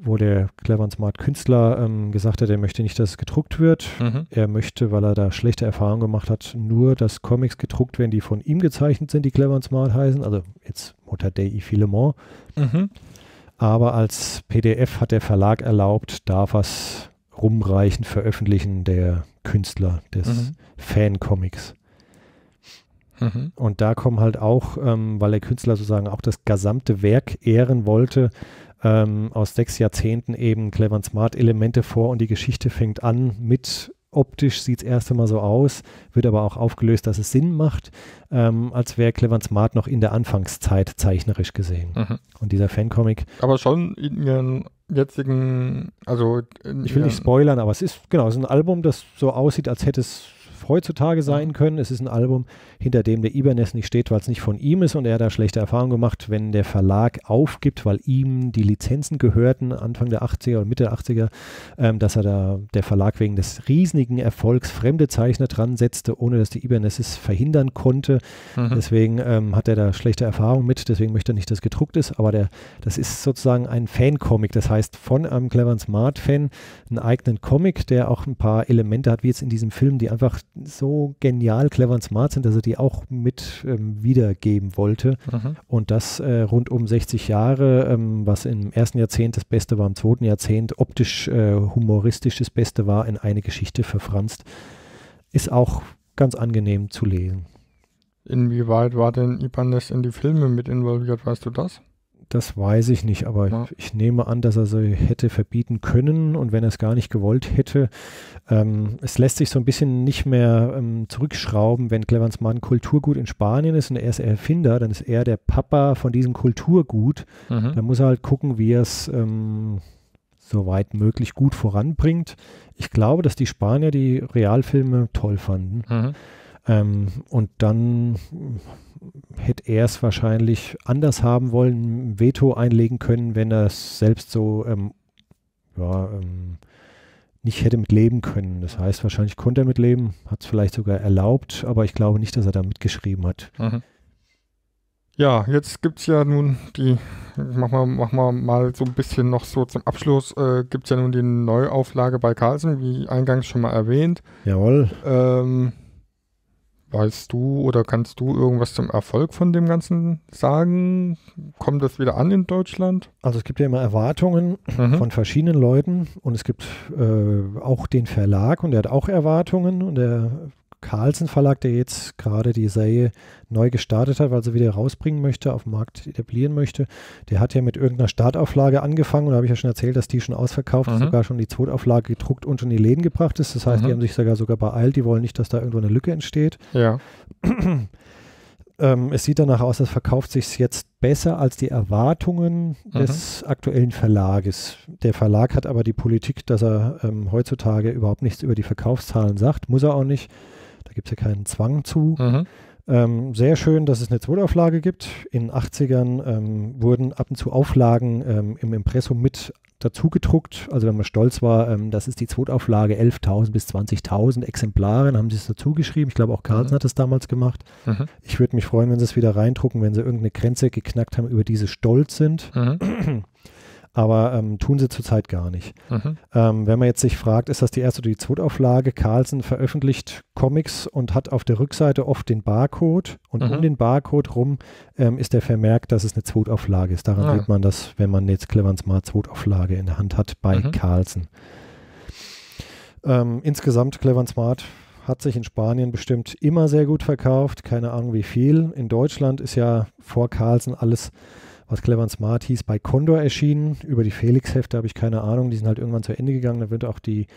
wo der Clever und Smart Künstler gesagt hat, er möchte nicht, dass es gedruckt wird. Er möchte, weil er da schlechte Erfahrungen gemacht hat, nur, dass Comics gedruckt werden, die von ihm gezeichnet sind, die Clever und Smart heißen. Also jetzt Mutter Dei Philemon. Aber als PDF hat der Verlag erlaubt, darf was rumreichen, veröffentlichen der Künstler des Fan-Comics. Und da kommen halt auch, weil der Künstler sozusagen auch das gesamte Werk ehren wollte, aus 6 Jahrzehnten eben Clever und Smart Elemente vor und die Geschichte fängt an mit, optisch sieht es erst einmal so aus, wird aber auch aufgelöst, dass es Sinn macht, als wäre Clever und Smart noch in der Anfangszeit zeichnerisch gesehen. Und dieser Fancomic. Aber schon in ihren jetzigen, also. Ich will nicht spoilern, aber es ist, genau, es ist ein Album, das so aussieht, als hätte es heutzutage sein können. Es ist ein Album, hinter dem der Iberness nicht steht, weil es nicht von ihm ist und er hat da schlechte Erfahrungen gemacht, wenn der Verlag aufgibt, weil ihm die Lizenzen gehörten, Anfang der 80er oder Mitte der 80er, dass er da der Verlag wegen des riesigen Erfolgs fremde Zeichner dran setzte, ohne dass die Iberness es verhindern konnte. Deswegen hat er da schlechte Erfahrungen mit, deswegen möchte er nicht, dass gedruckt ist, aber das ist sozusagen ein Fan-Comic, das heißt von einem Clever und Smart-Fan einen eigenen Comic, der auch ein paar Elemente hat, wie jetzt in diesem Film, die einfach so genial Clever und Smart sind, dass er die auch mit wiedergeben wollte. Und das rund um 60 Jahre, was im ersten Jahrzehnt das Beste war, im zweiten Jahrzehnt optisch, humoristisch das Beste war, in eine Geschichte verfranst, ist auch ganz angenehm zu lesen. Inwieweit war denn Ibanez in die Filme mit involviert, weißt du das? Das weiß ich nicht, aber ich nehme an, dass er sie hätte verbieten können und wenn er es gar nicht gewollt hätte, es lässt sich so ein bisschen nicht mehr zurückschrauben, wenn Clever und Smart ein Kulturgut in Spanien ist und er ist Erfinder, dann ist er der Papa von diesem Kulturgut. Da muss er halt gucken, wie er es soweit möglich gut voranbringt. Ich glaube, dass die Spanier die Realfilme toll fanden. Und dann hätte er es wahrscheinlich anders haben wollen, ein Veto einlegen können, wenn er es selbst so nicht hätte mitleben können. Das heißt, wahrscheinlich konnte er mitleben, hat es vielleicht sogar erlaubt, aber ich glaube nicht, dass er da mitgeschrieben hat. Ja, jetzt gibt es ja nun die, mach mal so ein bisschen noch so zum Abschluss, gibt es ja nun die Neuauflage bei Carlsen, wie eingangs schon mal erwähnt. Jawohl. Weißt du oder kannst du irgendwas zum Erfolg von dem Ganzen sagen? Kommt das wieder an in Deutschland? Also es gibt ja immer Erwartungen von verschiedenen Leuten und es gibt auch den Verlag und der hat auch Erwartungen und der Carlsen Verlag, der jetzt gerade die Serie neu gestartet hat, weil sie wieder rausbringen möchte, auf dem Markt etablieren möchte, der hat ja mit irgendeiner Startauflage angefangen und da habe ich ja schon erzählt, dass die schon ausverkauft ist, sogar schon die Zweitauflage gedruckt und schon in die Läden gebracht ist. Das heißt, die haben sich sogar beeilt, die wollen nicht, dass da irgendwo eine Lücke entsteht. Ja. Es sieht danach aus, als verkauft sich es jetzt besser als die Erwartungen des aktuellen Verlages. Der Verlag hat aber die Politik, dass er heutzutage überhaupt nichts über die Verkaufszahlen sagt. Muss er auch nicht. Da gibt es ja keinen Zwang zu. Sehr schön, dass es eine Zweitauflage gibt. In den 80ern wurden ab und zu Auflagen im Impressum mit dazu gedruckt. Also wenn man stolz war, das ist die Zweitauflage, 11.000 bis 20.000 Exemplare, haben sie es dazu geschrieben. Ich glaube auch Carlsen hat es damals gemacht. Ich würde mich freuen, wenn sie es wieder reindrucken, wenn sie irgendeine Grenze geknackt haben, über die sie stolz sind. Aber tun sie zurzeit gar nicht. Wenn man jetzt sich fragt, ist das die erste oder die zweite Auflage? Carlsen veröffentlicht Comics und hat auf der Rückseite oft den Barcode und um den Barcode rum ist der Vermerk, dass es eine zweite Auflage ist. Daran sieht man das, wenn man jetzt Clever und Smart zweite Auflage in der Hand hat bei Carlsen. Insgesamt Clever und Smart hat sich in Spanien bestimmt immer sehr gut verkauft. Keine Ahnung wie viel. In Deutschland ist ja vor Carlsen alles, was Clever und Smart hieß, bei Condor erschienen. Über die Felix-Hefte habe ich keine Ahnung. Die sind halt irgendwann zu Ende gegangen. Da wird auch die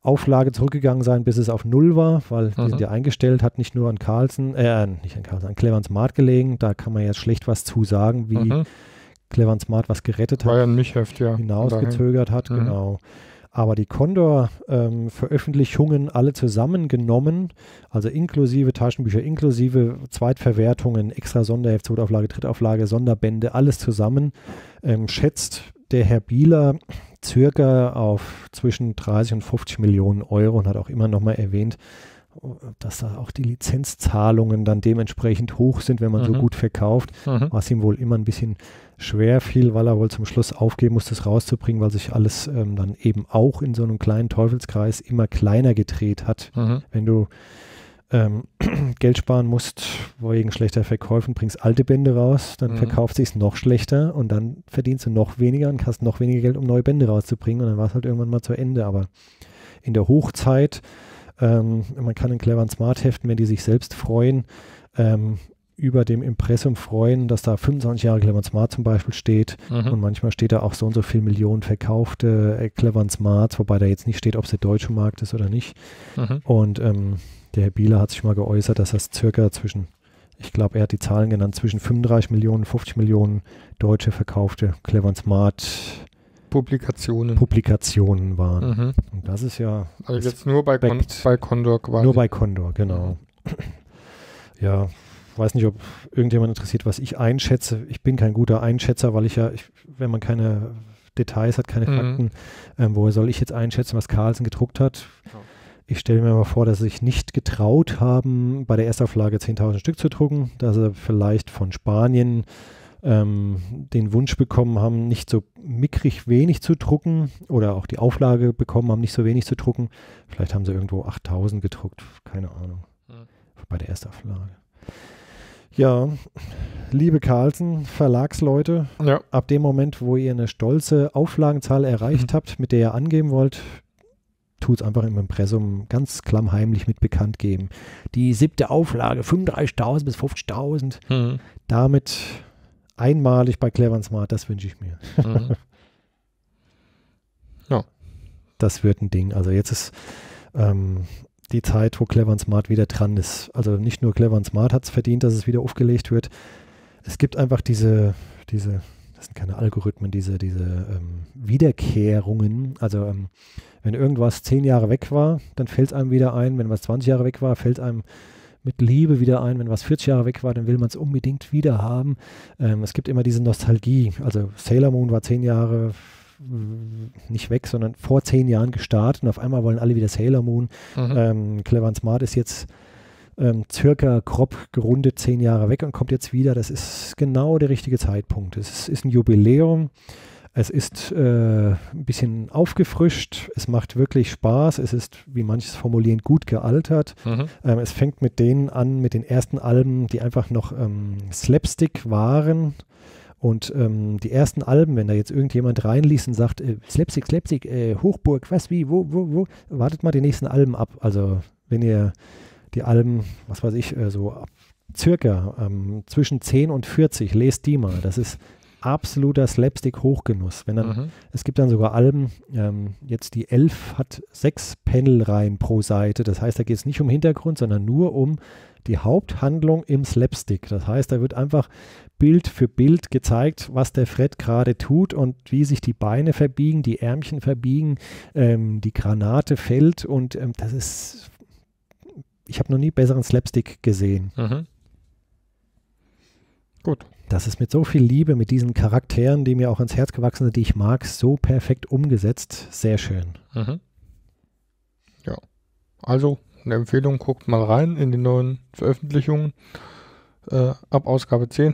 Auflage zurückgegangen sein, bis es auf null war, weil die sind ja eingestellt, hat nicht nur an Carlsen, an Clever und Smart gelegen. Da kann man jetzt schlecht was zu sagen, wie Clever und Smart was gerettet war hat. War ja ein Michheft, ja. Hinausgezögert hat, genau. Aber die Condor-Veröffentlichungen alle zusammengenommen, also inklusive Taschenbücher, inklusive Zweitverwertungen, extra Sonderheft, Zweitauflage, Drittauflage, Sonderbände, alles zusammen, schätzt der Herr Bieler circa auf zwischen 30 und 50 Millionen Euro und hat auch immer nochmal erwähnt, dass da auch die Lizenzzahlungen dann dementsprechend hoch sind, wenn man so gut verkauft, was ihm wohl immer ein bisschen schwer fiel, weil er wohl zum Schluss aufgeben musste, es rauszubringen, weil sich alles dann eben auch in so einem kleinen Teufelskreis immer kleiner gedreht hat. Wenn du Geld sparen musst, wegen schlechter Verkäufen, bringst alte Bände raus, dann verkauft sich es noch schlechter und dann verdienst du noch weniger und hast noch weniger Geld, um neue Bände rauszubringen und dann war es halt irgendwann mal zu Ende. Aber in der Hochzeit, man kann in Clever und Smart Heften, wenn die sich selbst freuen, über dem Impressum freuen, dass da 25 Jahre Clever und Smart zum Beispiel steht und manchmal steht da auch so und so viel Millionen verkaufte Clever und Smart, wobei da jetzt nicht steht, ob es der deutsche Markt ist oder nicht. Und der Herr Bieler hat sich mal geäußert, dass das circa zwischen, ich glaube, er hat die Zahlen genannt, zwischen 35 Millionen, 50 Millionen deutsche verkaufte Clever und Smart Publikationen waren. Und das ist ja... Also jetzt nur bei Condor quasi. Nur bei Condor, genau. Ja, weiß nicht, ob irgendjemand interessiert, was ich einschätze. Ich bin kein guter Einschätzer, weil ich ja, wenn man keine Details hat, keine Fakten, woher soll ich jetzt einschätzen, was Carlsen gedruckt hat? Ja. Ich stelle mir mal vor, dass sie sich nicht getraut haben, bei der Erstauflage 10.000 Stück zu drucken, dass sie vielleicht von Spanien den Wunsch bekommen haben, nicht so mickrig wenig zu drucken oder auch die Auflage bekommen haben, nicht so wenig zu drucken. Vielleicht haben sie irgendwo 8.000 gedruckt, keine Ahnung, bei der Erstauflage. Ja, liebe Carlsen, Verlagsleute, ab dem Moment, wo ihr eine stolze Auflagenzahl erreicht habt, mit der ihr angeben wollt, tut es einfach im Impressum ganz klammheimlich mit bekannt geben. Die 7. Auflage, 35.000 bis 50.000, damit... Einmalig bei Clever und Smart, das wünsche ich mir. Ja. Das wird ein Ding. Also jetzt ist die Zeit, wo Clever und Smart wieder dran ist. Also nicht nur Clever und Smart hat es verdient, dass es wieder aufgelegt wird. Es gibt einfach diese das sind keine Algorithmen, diese Wiederkehrungen. Also wenn irgendwas 10 Jahre weg war, dann fällt es einem wieder ein. Wenn was 20 Jahre weg war, fällt es einem mit Liebe wieder ein. Wenn was 40 Jahre weg war, dann will man es unbedingt wieder haben. Es gibt immer diese Nostalgie. Also Sailor Moon war 10 Jahre nicht weg, sondern vor 10 Jahren gestartet und auf einmal wollen alle wieder Sailor Moon. Clever und Smart ist jetzt circa grob gerundet 10 Jahre weg und kommt jetzt wieder. Das ist genau der richtige Zeitpunkt. Es ist ein Jubiläum. Es ist ein bisschen aufgefrischt, es macht wirklich Spaß, es ist, wie manches formulieren, gut gealtert. Es fängt mit denen an, mit den ersten Alben, die einfach noch Slapstick waren. Und die ersten Alben, wenn da jetzt irgendjemand reinliest und sagt, Slapstick, Hochburg, was, wie, wo, wartet mal die nächsten Alben ab. Also wenn ihr die Alben, was weiß ich, so ab circa zwischen 10 und 40, lest die mal. Das ist absoluter Slapstick-Hochgenuss. Wenn dann, es gibt dann sogar Alben, jetzt die 11 hat 6 Panelreihen pro Seite. Das heißt, da geht es nicht um Hintergrund, sondern nur um die Haupthandlung im Slapstick. Das heißt, da wird einfach Bild für Bild gezeigt, was der Fred gerade tut und wie sich die Beine verbiegen, die Ärmchen verbiegen, die Granate fällt und das ist, ich habe noch nie besseren Slapstick gesehen. Gut. Das ist mit so viel Liebe, mit diesen Charakteren, die mir auch ans Herz gewachsen sind, die ich mag, so perfekt umgesetzt. Sehr schön. Ja, also eine Empfehlung, guckt mal rein in die neuen Veröffentlichungen ab Ausgabe 10.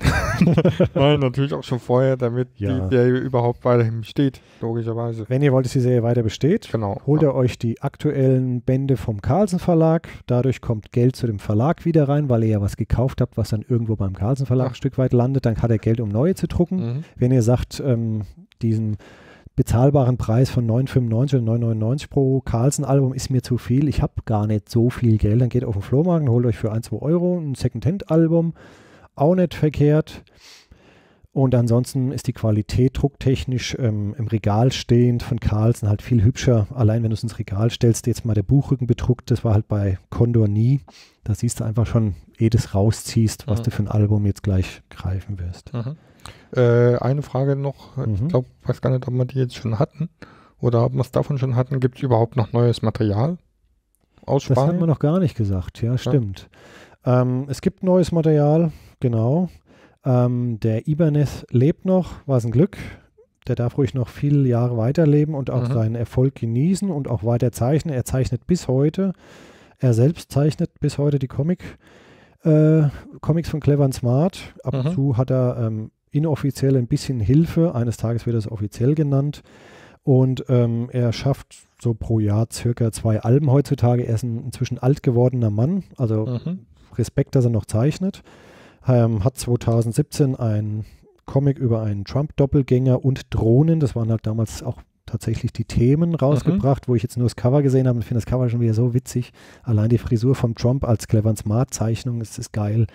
Nein, natürlich auch schon vorher, damit die Serie überhaupt weiterhin besteht, logischerweise. Wenn ihr wollt, dass die Serie weiter besteht, holt ihr euch die aktuellen Bände vom Carlsen Verlag. Dadurch kommt Geld zu dem Verlag wieder rein, weil ihr ja was gekauft habt, was dann irgendwo beim Carlsen Verlag ein Stück weit landet. Dann hat er Geld, um neue zu drucken. Wenn ihr sagt, diesen bezahlbaren Preis von 9,95 oder 9,99 pro Carlsen-Album ist mir zu viel. Ich habe gar nicht so viel Geld. Dann geht auf den Flohmarkt und holt euch für 1-2 Euro ein Secondhand-Album. Auch nicht verkehrt. Und ansonsten ist die Qualität drucktechnisch im Regal stehend von Carlsen halt viel hübscher. Allein wenn du es ins Regal stellst, jetzt mal der Buchrücken bedruckt, das war halt bei Condor nie. Da siehst du einfach schon, ehe du es rausziehst, was du für ein Album jetzt gleich greifen wirst. Eine Frage noch, ich glaube, weiß gar nicht, ob wir die jetzt schon hatten oder ob wir es davon schon hatten, gibt es überhaupt noch neues Material aus Spanien? Das hatten wir noch gar nicht gesagt, ja, stimmt. Es gibt neues Material, genau. Der Ibanez lebt noch, was ein Glück. Der darf ruhig noch viele Jahre weiterleben und auch seinen Erfolg genießen und auch weiter zeichnen. Er zeichnet bis heute, er selbst zeichnet bis heute die Comics von Clever and Smart. Ab und zu hat er inoffiziell ein bisschen Hilfe. Eines Tages wird es offiziell genannt. Und er schafft so pro Jahr circa 2 Alben heutzutage. Er ist ein inzwischen alt gewordener Mann. Also Respekt, dass er noch zeichnet. Hat 2017 einen Comic über einen Trump-Doppelgänger und Drohnen. Das waren halt damals auch tatsächlich die Themen rausgebracht, wo ich jetzt nur das Cover gesehen habe und finde das Cover schon wieder so witzig. Allein die Frisur vom Trump als Clever and Smart Zeichnung, das ist geil.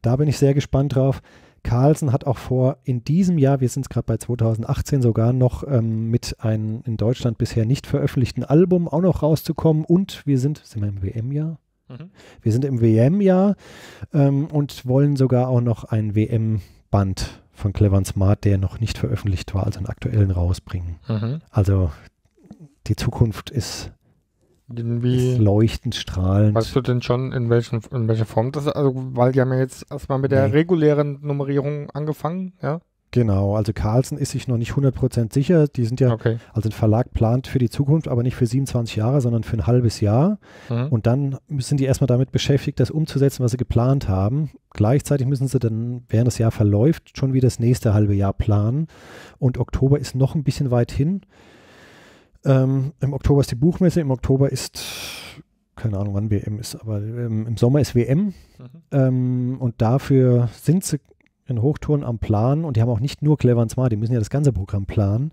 Da bin ich sehr gespannt drauf. Carlsen hat auch vor, in diesem Jahr, wir sind gerade bei 2018 sogar noch, mit einem in Deutschland bisher nicht veröffentlichten Album auch noch rauszukommen und wir sind wir im WM-Jahr? Wir sind im WM-Jahr und wollen sogar auch noch ein WM-Band von Clever and Smart, der noch nicht veröffentlicht war, also einen aktuellen rausbringen. Also die Zukunft ist leuchtend, strahlend. Weißt du denn schon, in welcher Form das ist? Also, weil die haben ja jetzt erstmal mit der regulären Nummerierung angefangen, ja? Genau, also Carlsen ist sich noch nicht 100% sicher. Die sind ja, also ein Verlag plant für die Zukunft, aber nicht für 27 Jahre, sondern für ein halbes Jahr. Und dann sind die erstmal damit beschäftigt, das umzusetzen, was sie geplant haben. Gleichzeitig müssen sie dann, während das Jahr verläuft, schon wieder das nächste halbe Jahr planen. Und Oktober ist noch ein bisschen weit hin. Im Oktober ist die Buchmesse, im Oktober ist, keine Ahnung wann WM ist, aber im Sommer ist WM. Und dafür sind sie in Hochtouren am Plan und die haben auch nicht nur Clever and Smart, die müssen ja das ganze Programm planen.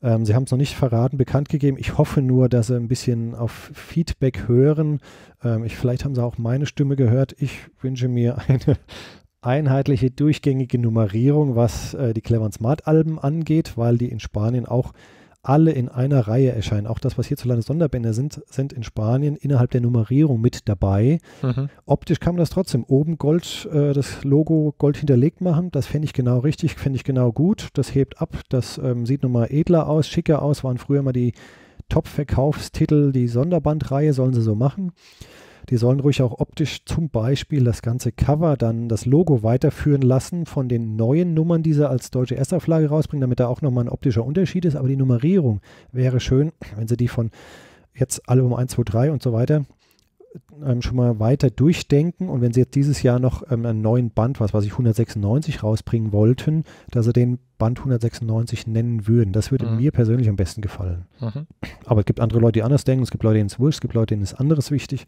Sie haben es noch nicht verraten, bekannt gegeben. Ich hoffe nur, dass sie ein bisschen auf Feedback hören. Vielleicht haben sie auch meine Stimme gehört. Ich wünsche mir eine einheitliche, durchgängige Nummerierung, was die Clever and Smart Alben angeht, weil die in Spanien auch alle in einer Reihe erscheinen. Auch das, was hierzulande Sonderbände sind, sind in Spanien innerhalb der Nummerierung mit dabei. Optisch kann man das trotzdem oben Gold, das Logo Gold hinterlegt machen. Das fände ich genau richtig, fände ich genau gut. Das hebt ab, das sieht nochmal edler aus, schicker aus. Waren früher mal die Top-Verkaufstitel, die Sonderbandreihe, sollen sie so machen. Die sollen ruhig auch optisch zum Beispiel das ganze Cover dann das Logo weiterführen lassen von den neuen Nummern, die sie als deutsche Erstauflage rausbringen, damit da auch nochmal ein optischer Unterschied ist. Aber die Nummerierung wäre schön, wenn sie die von jetzt alle um 1, 2, 3 und so weiter schon mal weiter durchdenken. Und wenn sie jetzt dieses Jahr noch einen neuen Band, was weiß ich, 196 rausbringen wollten, dass sie den Band 196 nennen würden. Das würde mir persönlich am besten gefallen. Aber es gibt andere Leute, die anders denken. Es gibt Leute, denen es wurscht. Es gibt Leute, denen ist anderes wichtig.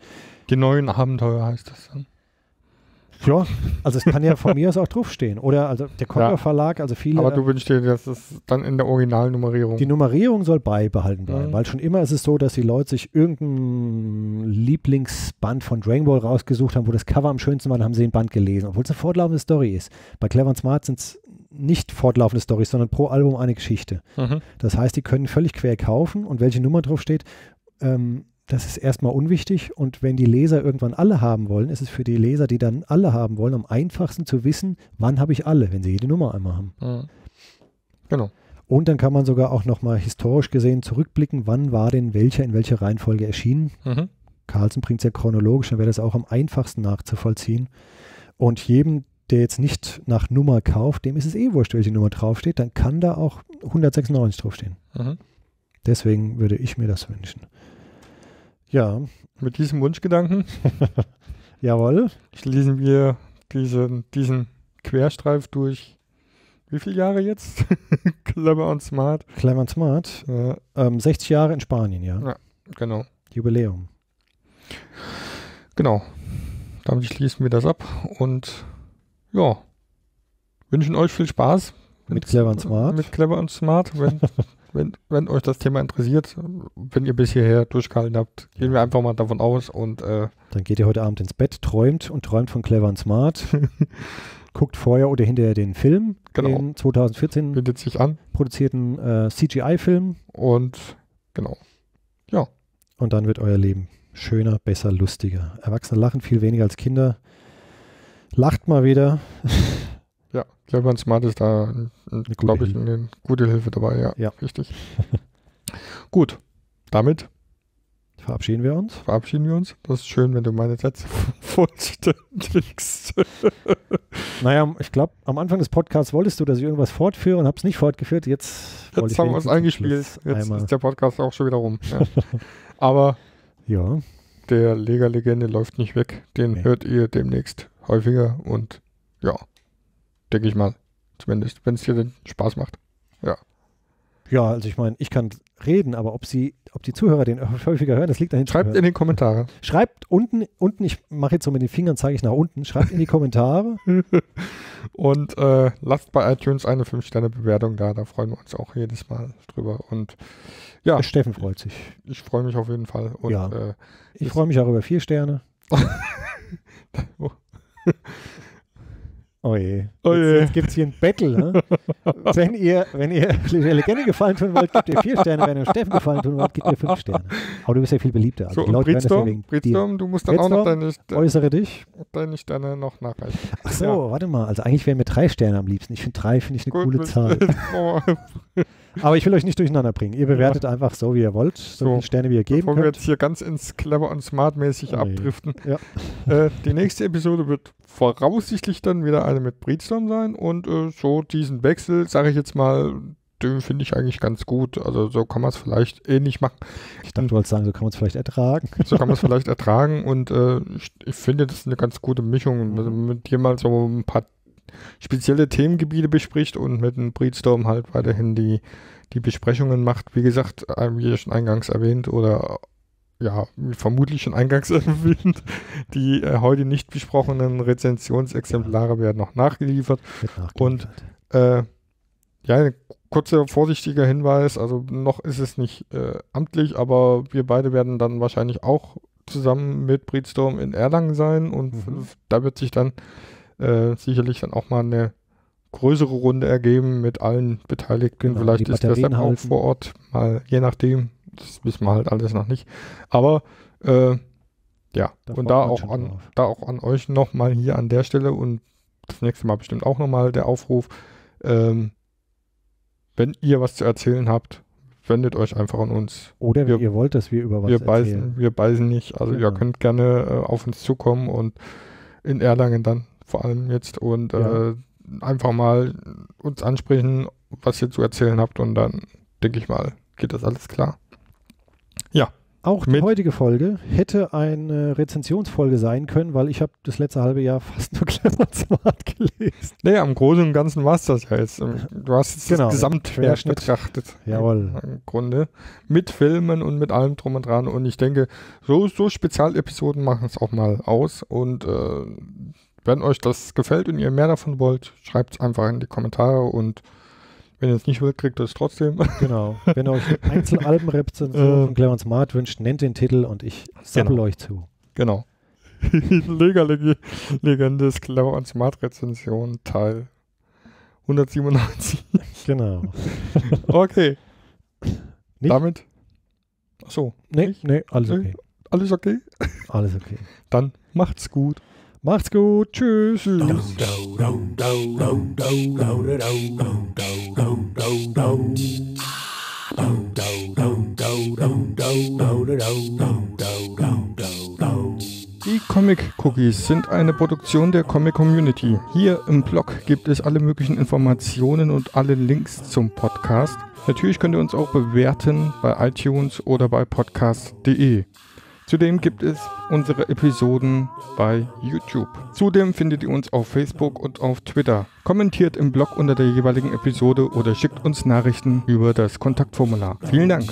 Die neuen Abenteuer heißt das dann. Ja, also es kann ja von mir aus auch draufstehen. Oder also der Condor-Verlag, also viele... Aber du wünschst dir, dass es dann in der Originalnummerierung... Die Nummerierung soll beibehalten bleiben, weil schon immer ist es so, dass die Leute sich irgendein Lieblingsband von Dragon Ball rausgesucht haben, wo das Cover am schönsten war, dann haben sie den Band gelesen, obwohl es eine fortlaufende Story ist. Bei Clever and Smart sind es nicht fortlaufende Storys, sondern pro Album eine Geschichte. Mhm. Das heißt, die können völlig quer kaufen und welche Nummer drauf steht, das ist erstmal unwichtig. Und wenn die Leser irgendwann alle haben wollen, ist es für die Leser, die dann alle haben wollen, am einfachsten zu wissen, wann habe ich alle, wenn sie jede Nummer einmal haben. Mhm. Genau. Und dann kann man sogar auch nochmal historisch gesehen zurückblicken, wann war denn welcher in welcher Reihenfolge erschienen. Mhm. Carlsen bringt es ja chronologisch, dann wäre das auch am einfachsten nachzuvollziehen. Und jedem, der jetzt nicht nach Nummer kauft, dem ist es eh wurscht, welche Nummer draufsteht, dann kann da auch 196 draufstehen. Mhm. Deswegen würde ich mir das wünschen. Ja. Mit diesem Wunschgedanken jawohl. Schließen wir diesen Querstreif durch wie viele Jahre jetzt? Clever und Smart. Clever und Smart. 60 Jahre in Spanien, ja. Ja, genau. Jubiläum. Genau. Damit schließen wir das ab und ja, wünschen euch viel Spaß. Mit Clever und Smart. Mit Clever und Smart. Wenn euch das Thema interessiert, wenn ihr bis hierher durchgehalten habt, gehen wir einfach mal davon aus. Und dann geht ihr heute Abend ins Bett, träumt von Clever und Smart. Guckt vorher oder hinterher den Film, genau. Den 2014 bindet sich an. Produzierten CGI-Film. Und genau. Ja. Und dann wird euer Leben schöner, besser, lustiger. Erwachsene lachen viel weniger als Kinder. Lacht mal wieder. Ja, Clever und Smart ist da, glaube ich, eine gute Hilfe dabei. Ja, ja. Richtig. Gut, damit verabschieden wir uns. Das ist schön, wenn du meine Sätze vollständigst. Naja, ich glaube, am Anfang des Podcasts wolltest du, dass ich irgendwas fortführe und habe es nicht fortgeführt. Jetzt haben wir es eingespielt. Jetzt ist der Podcast auch schon wieder rum. Ja. Aber ja. Der Lega-Legende läuft nicht weg. Den hört ihr demnächst häufiger und ja. Denke ich mal. Zumindest, wenn es dir den Spaß macht. Ja. Ja, also ich meine, ich kann reden, aber ob die Zuhörer den häufiger hören, das liegt dahin. Schreibt in den Kommentaren. Schreibt unten, ich mache jetzt so mit den Fingern, zeige ich nach unten, schreibt in die Kommentare. Und lasst bei iTunes eine 5-Sterne-Bewertung da freuen wir uns auch jedes Mal drüber. Und ja. Steffen freut sich. Ich freue mich auf jeden Fall. Und, ja. Ich freue mich auch über 4 Sterne. Oh. Oh je. Jetzt gibt es hier ein Battle. Ne? wenn ihr der Legende gefallen tun wollt, gebt ihr 4 Sterne. Wenn ihr Steffen gefallen tun wollt, gebt ihr 5 Sterne. Aber du bist ja viel beliebter. Also so, Britstorm, du musst dann auch noch deine Sterne noch nachreichen. Ach so, ja. Warte mal. Also eigentlich wären mir 3 Sterne am liebsten. Ich finde 3 eine coole Zahl. Aber ich will euch nicht durcheinander bringen. Ihr bewertet einfach so, wie ihr wollt. So viele Sterne, wie ihr geben könnt. Bevor wir jetzt hier ganz ins Clever und Smart-mäßig abdriften. Ja. Die nächste Episode wird voraussichtlich dann wieder eine mit Breedstorm sein. Und so diesen Wechsel, sage ich jetzt mal, den finde ich eigentlich ganz gut. Also so kann man es vielleicht ähnlich machen. Ich dachte, du wolltest sagen, so kann man es vielleicht ertragen. So kann man es vielleicht ertragen. Und ich finde, das ist eine ganz gute Mischung. Mhm. Mit dir mal so ein paar spezielle Themengebiete bespricht und mit einem Breedstorm halt weiterhin die Besprechungen macht. Wie gesagt, wie schon eingangs erwähnt oder ja, vermutlich schon eingangs erwähnt, die heute nicht besprochenen Rezensionsexemplare werden noch nachgeliefert. Und ja, ein kurzer vorsichtiger Hinweis, also noch ist es nicht amtlich, aber wir beide werden dann wahrscheinlich auch zusammen mit Breedstorm in Erlangen sein und da wird sich dann sicherlich dann auch mal eine größere Runde ergeben mit allen Beteiligten. Genau, vielleicht ist das dann auch vor Ort, mal je nachdem. Das wissen wir halt alles noch nicht. Aber ja, und da auch an euch nochmal hier an der Stelle und das nächste Mal bestimmt auch nochmal der Aufruf. Wenn ihr was zu erzählen habt, wendet euch einfach an uns. Oder wenn ihr wollt, dass wir über was erzählen. Wir beißen nicht. Also ihr könnt gerne auf uns zukommen und in Erlangen dann vor allem jetzt und einfach mal uns ansprechen, was ihr zu erzählen habt und dann denke ich mal, geht das alles klar. Ja. Auch die heutige Folge hätte eine Rezensionsfolge sein können, weil ich habe das letzte halbe Jahr fast nur Clever und Smart gelesen. Naja, im Großen und Ganzen war es das ja jetzt. Du hast jetzt das Gesamtwerk betrachtet. Jawohl. Im Grunde. Mit Filmen und mit allem drum und dran. Und ich denke, so Spezialepisoden machen es auch mal aus. Und wenn euch das gefällt und ihr mehr davon wollt, schreibt es einfach in die Kommentare und wenn ihr es nicht wollt, kriegt ihr es trotzdem. Genau. Wenn ihr euch Einzelalben-Rezensionen von Clever und Smart wünscht, nennt den Titel und ich sammle euch zu. Genau. Lega-Legende ist Clever und Smart Rezension Teil 197. Genau. Okay. Nicht? Damit? Ach so. Nee, alles okay. Alles okay? Alles okay. Dann macht's gut. Macht's gut. Tschüss. Die Comic Cookies sind eine Produktion der Comic Community. Hier im Blog gibt es alle möglichen Informationen und alle Links zum Podcast. Natürlich könnt ihr uns auch bewerten bei iTunes oder bei podcast.de. Zudem gibt es unsere Episoden bei YouTube. Zudem findet ihr uns auf Facebook und auf Twitter. Kommentiert im Blog unter der jeweiligen Episode oder schickt uns Nachrichten über das Kontaktformular. Vielen Dank.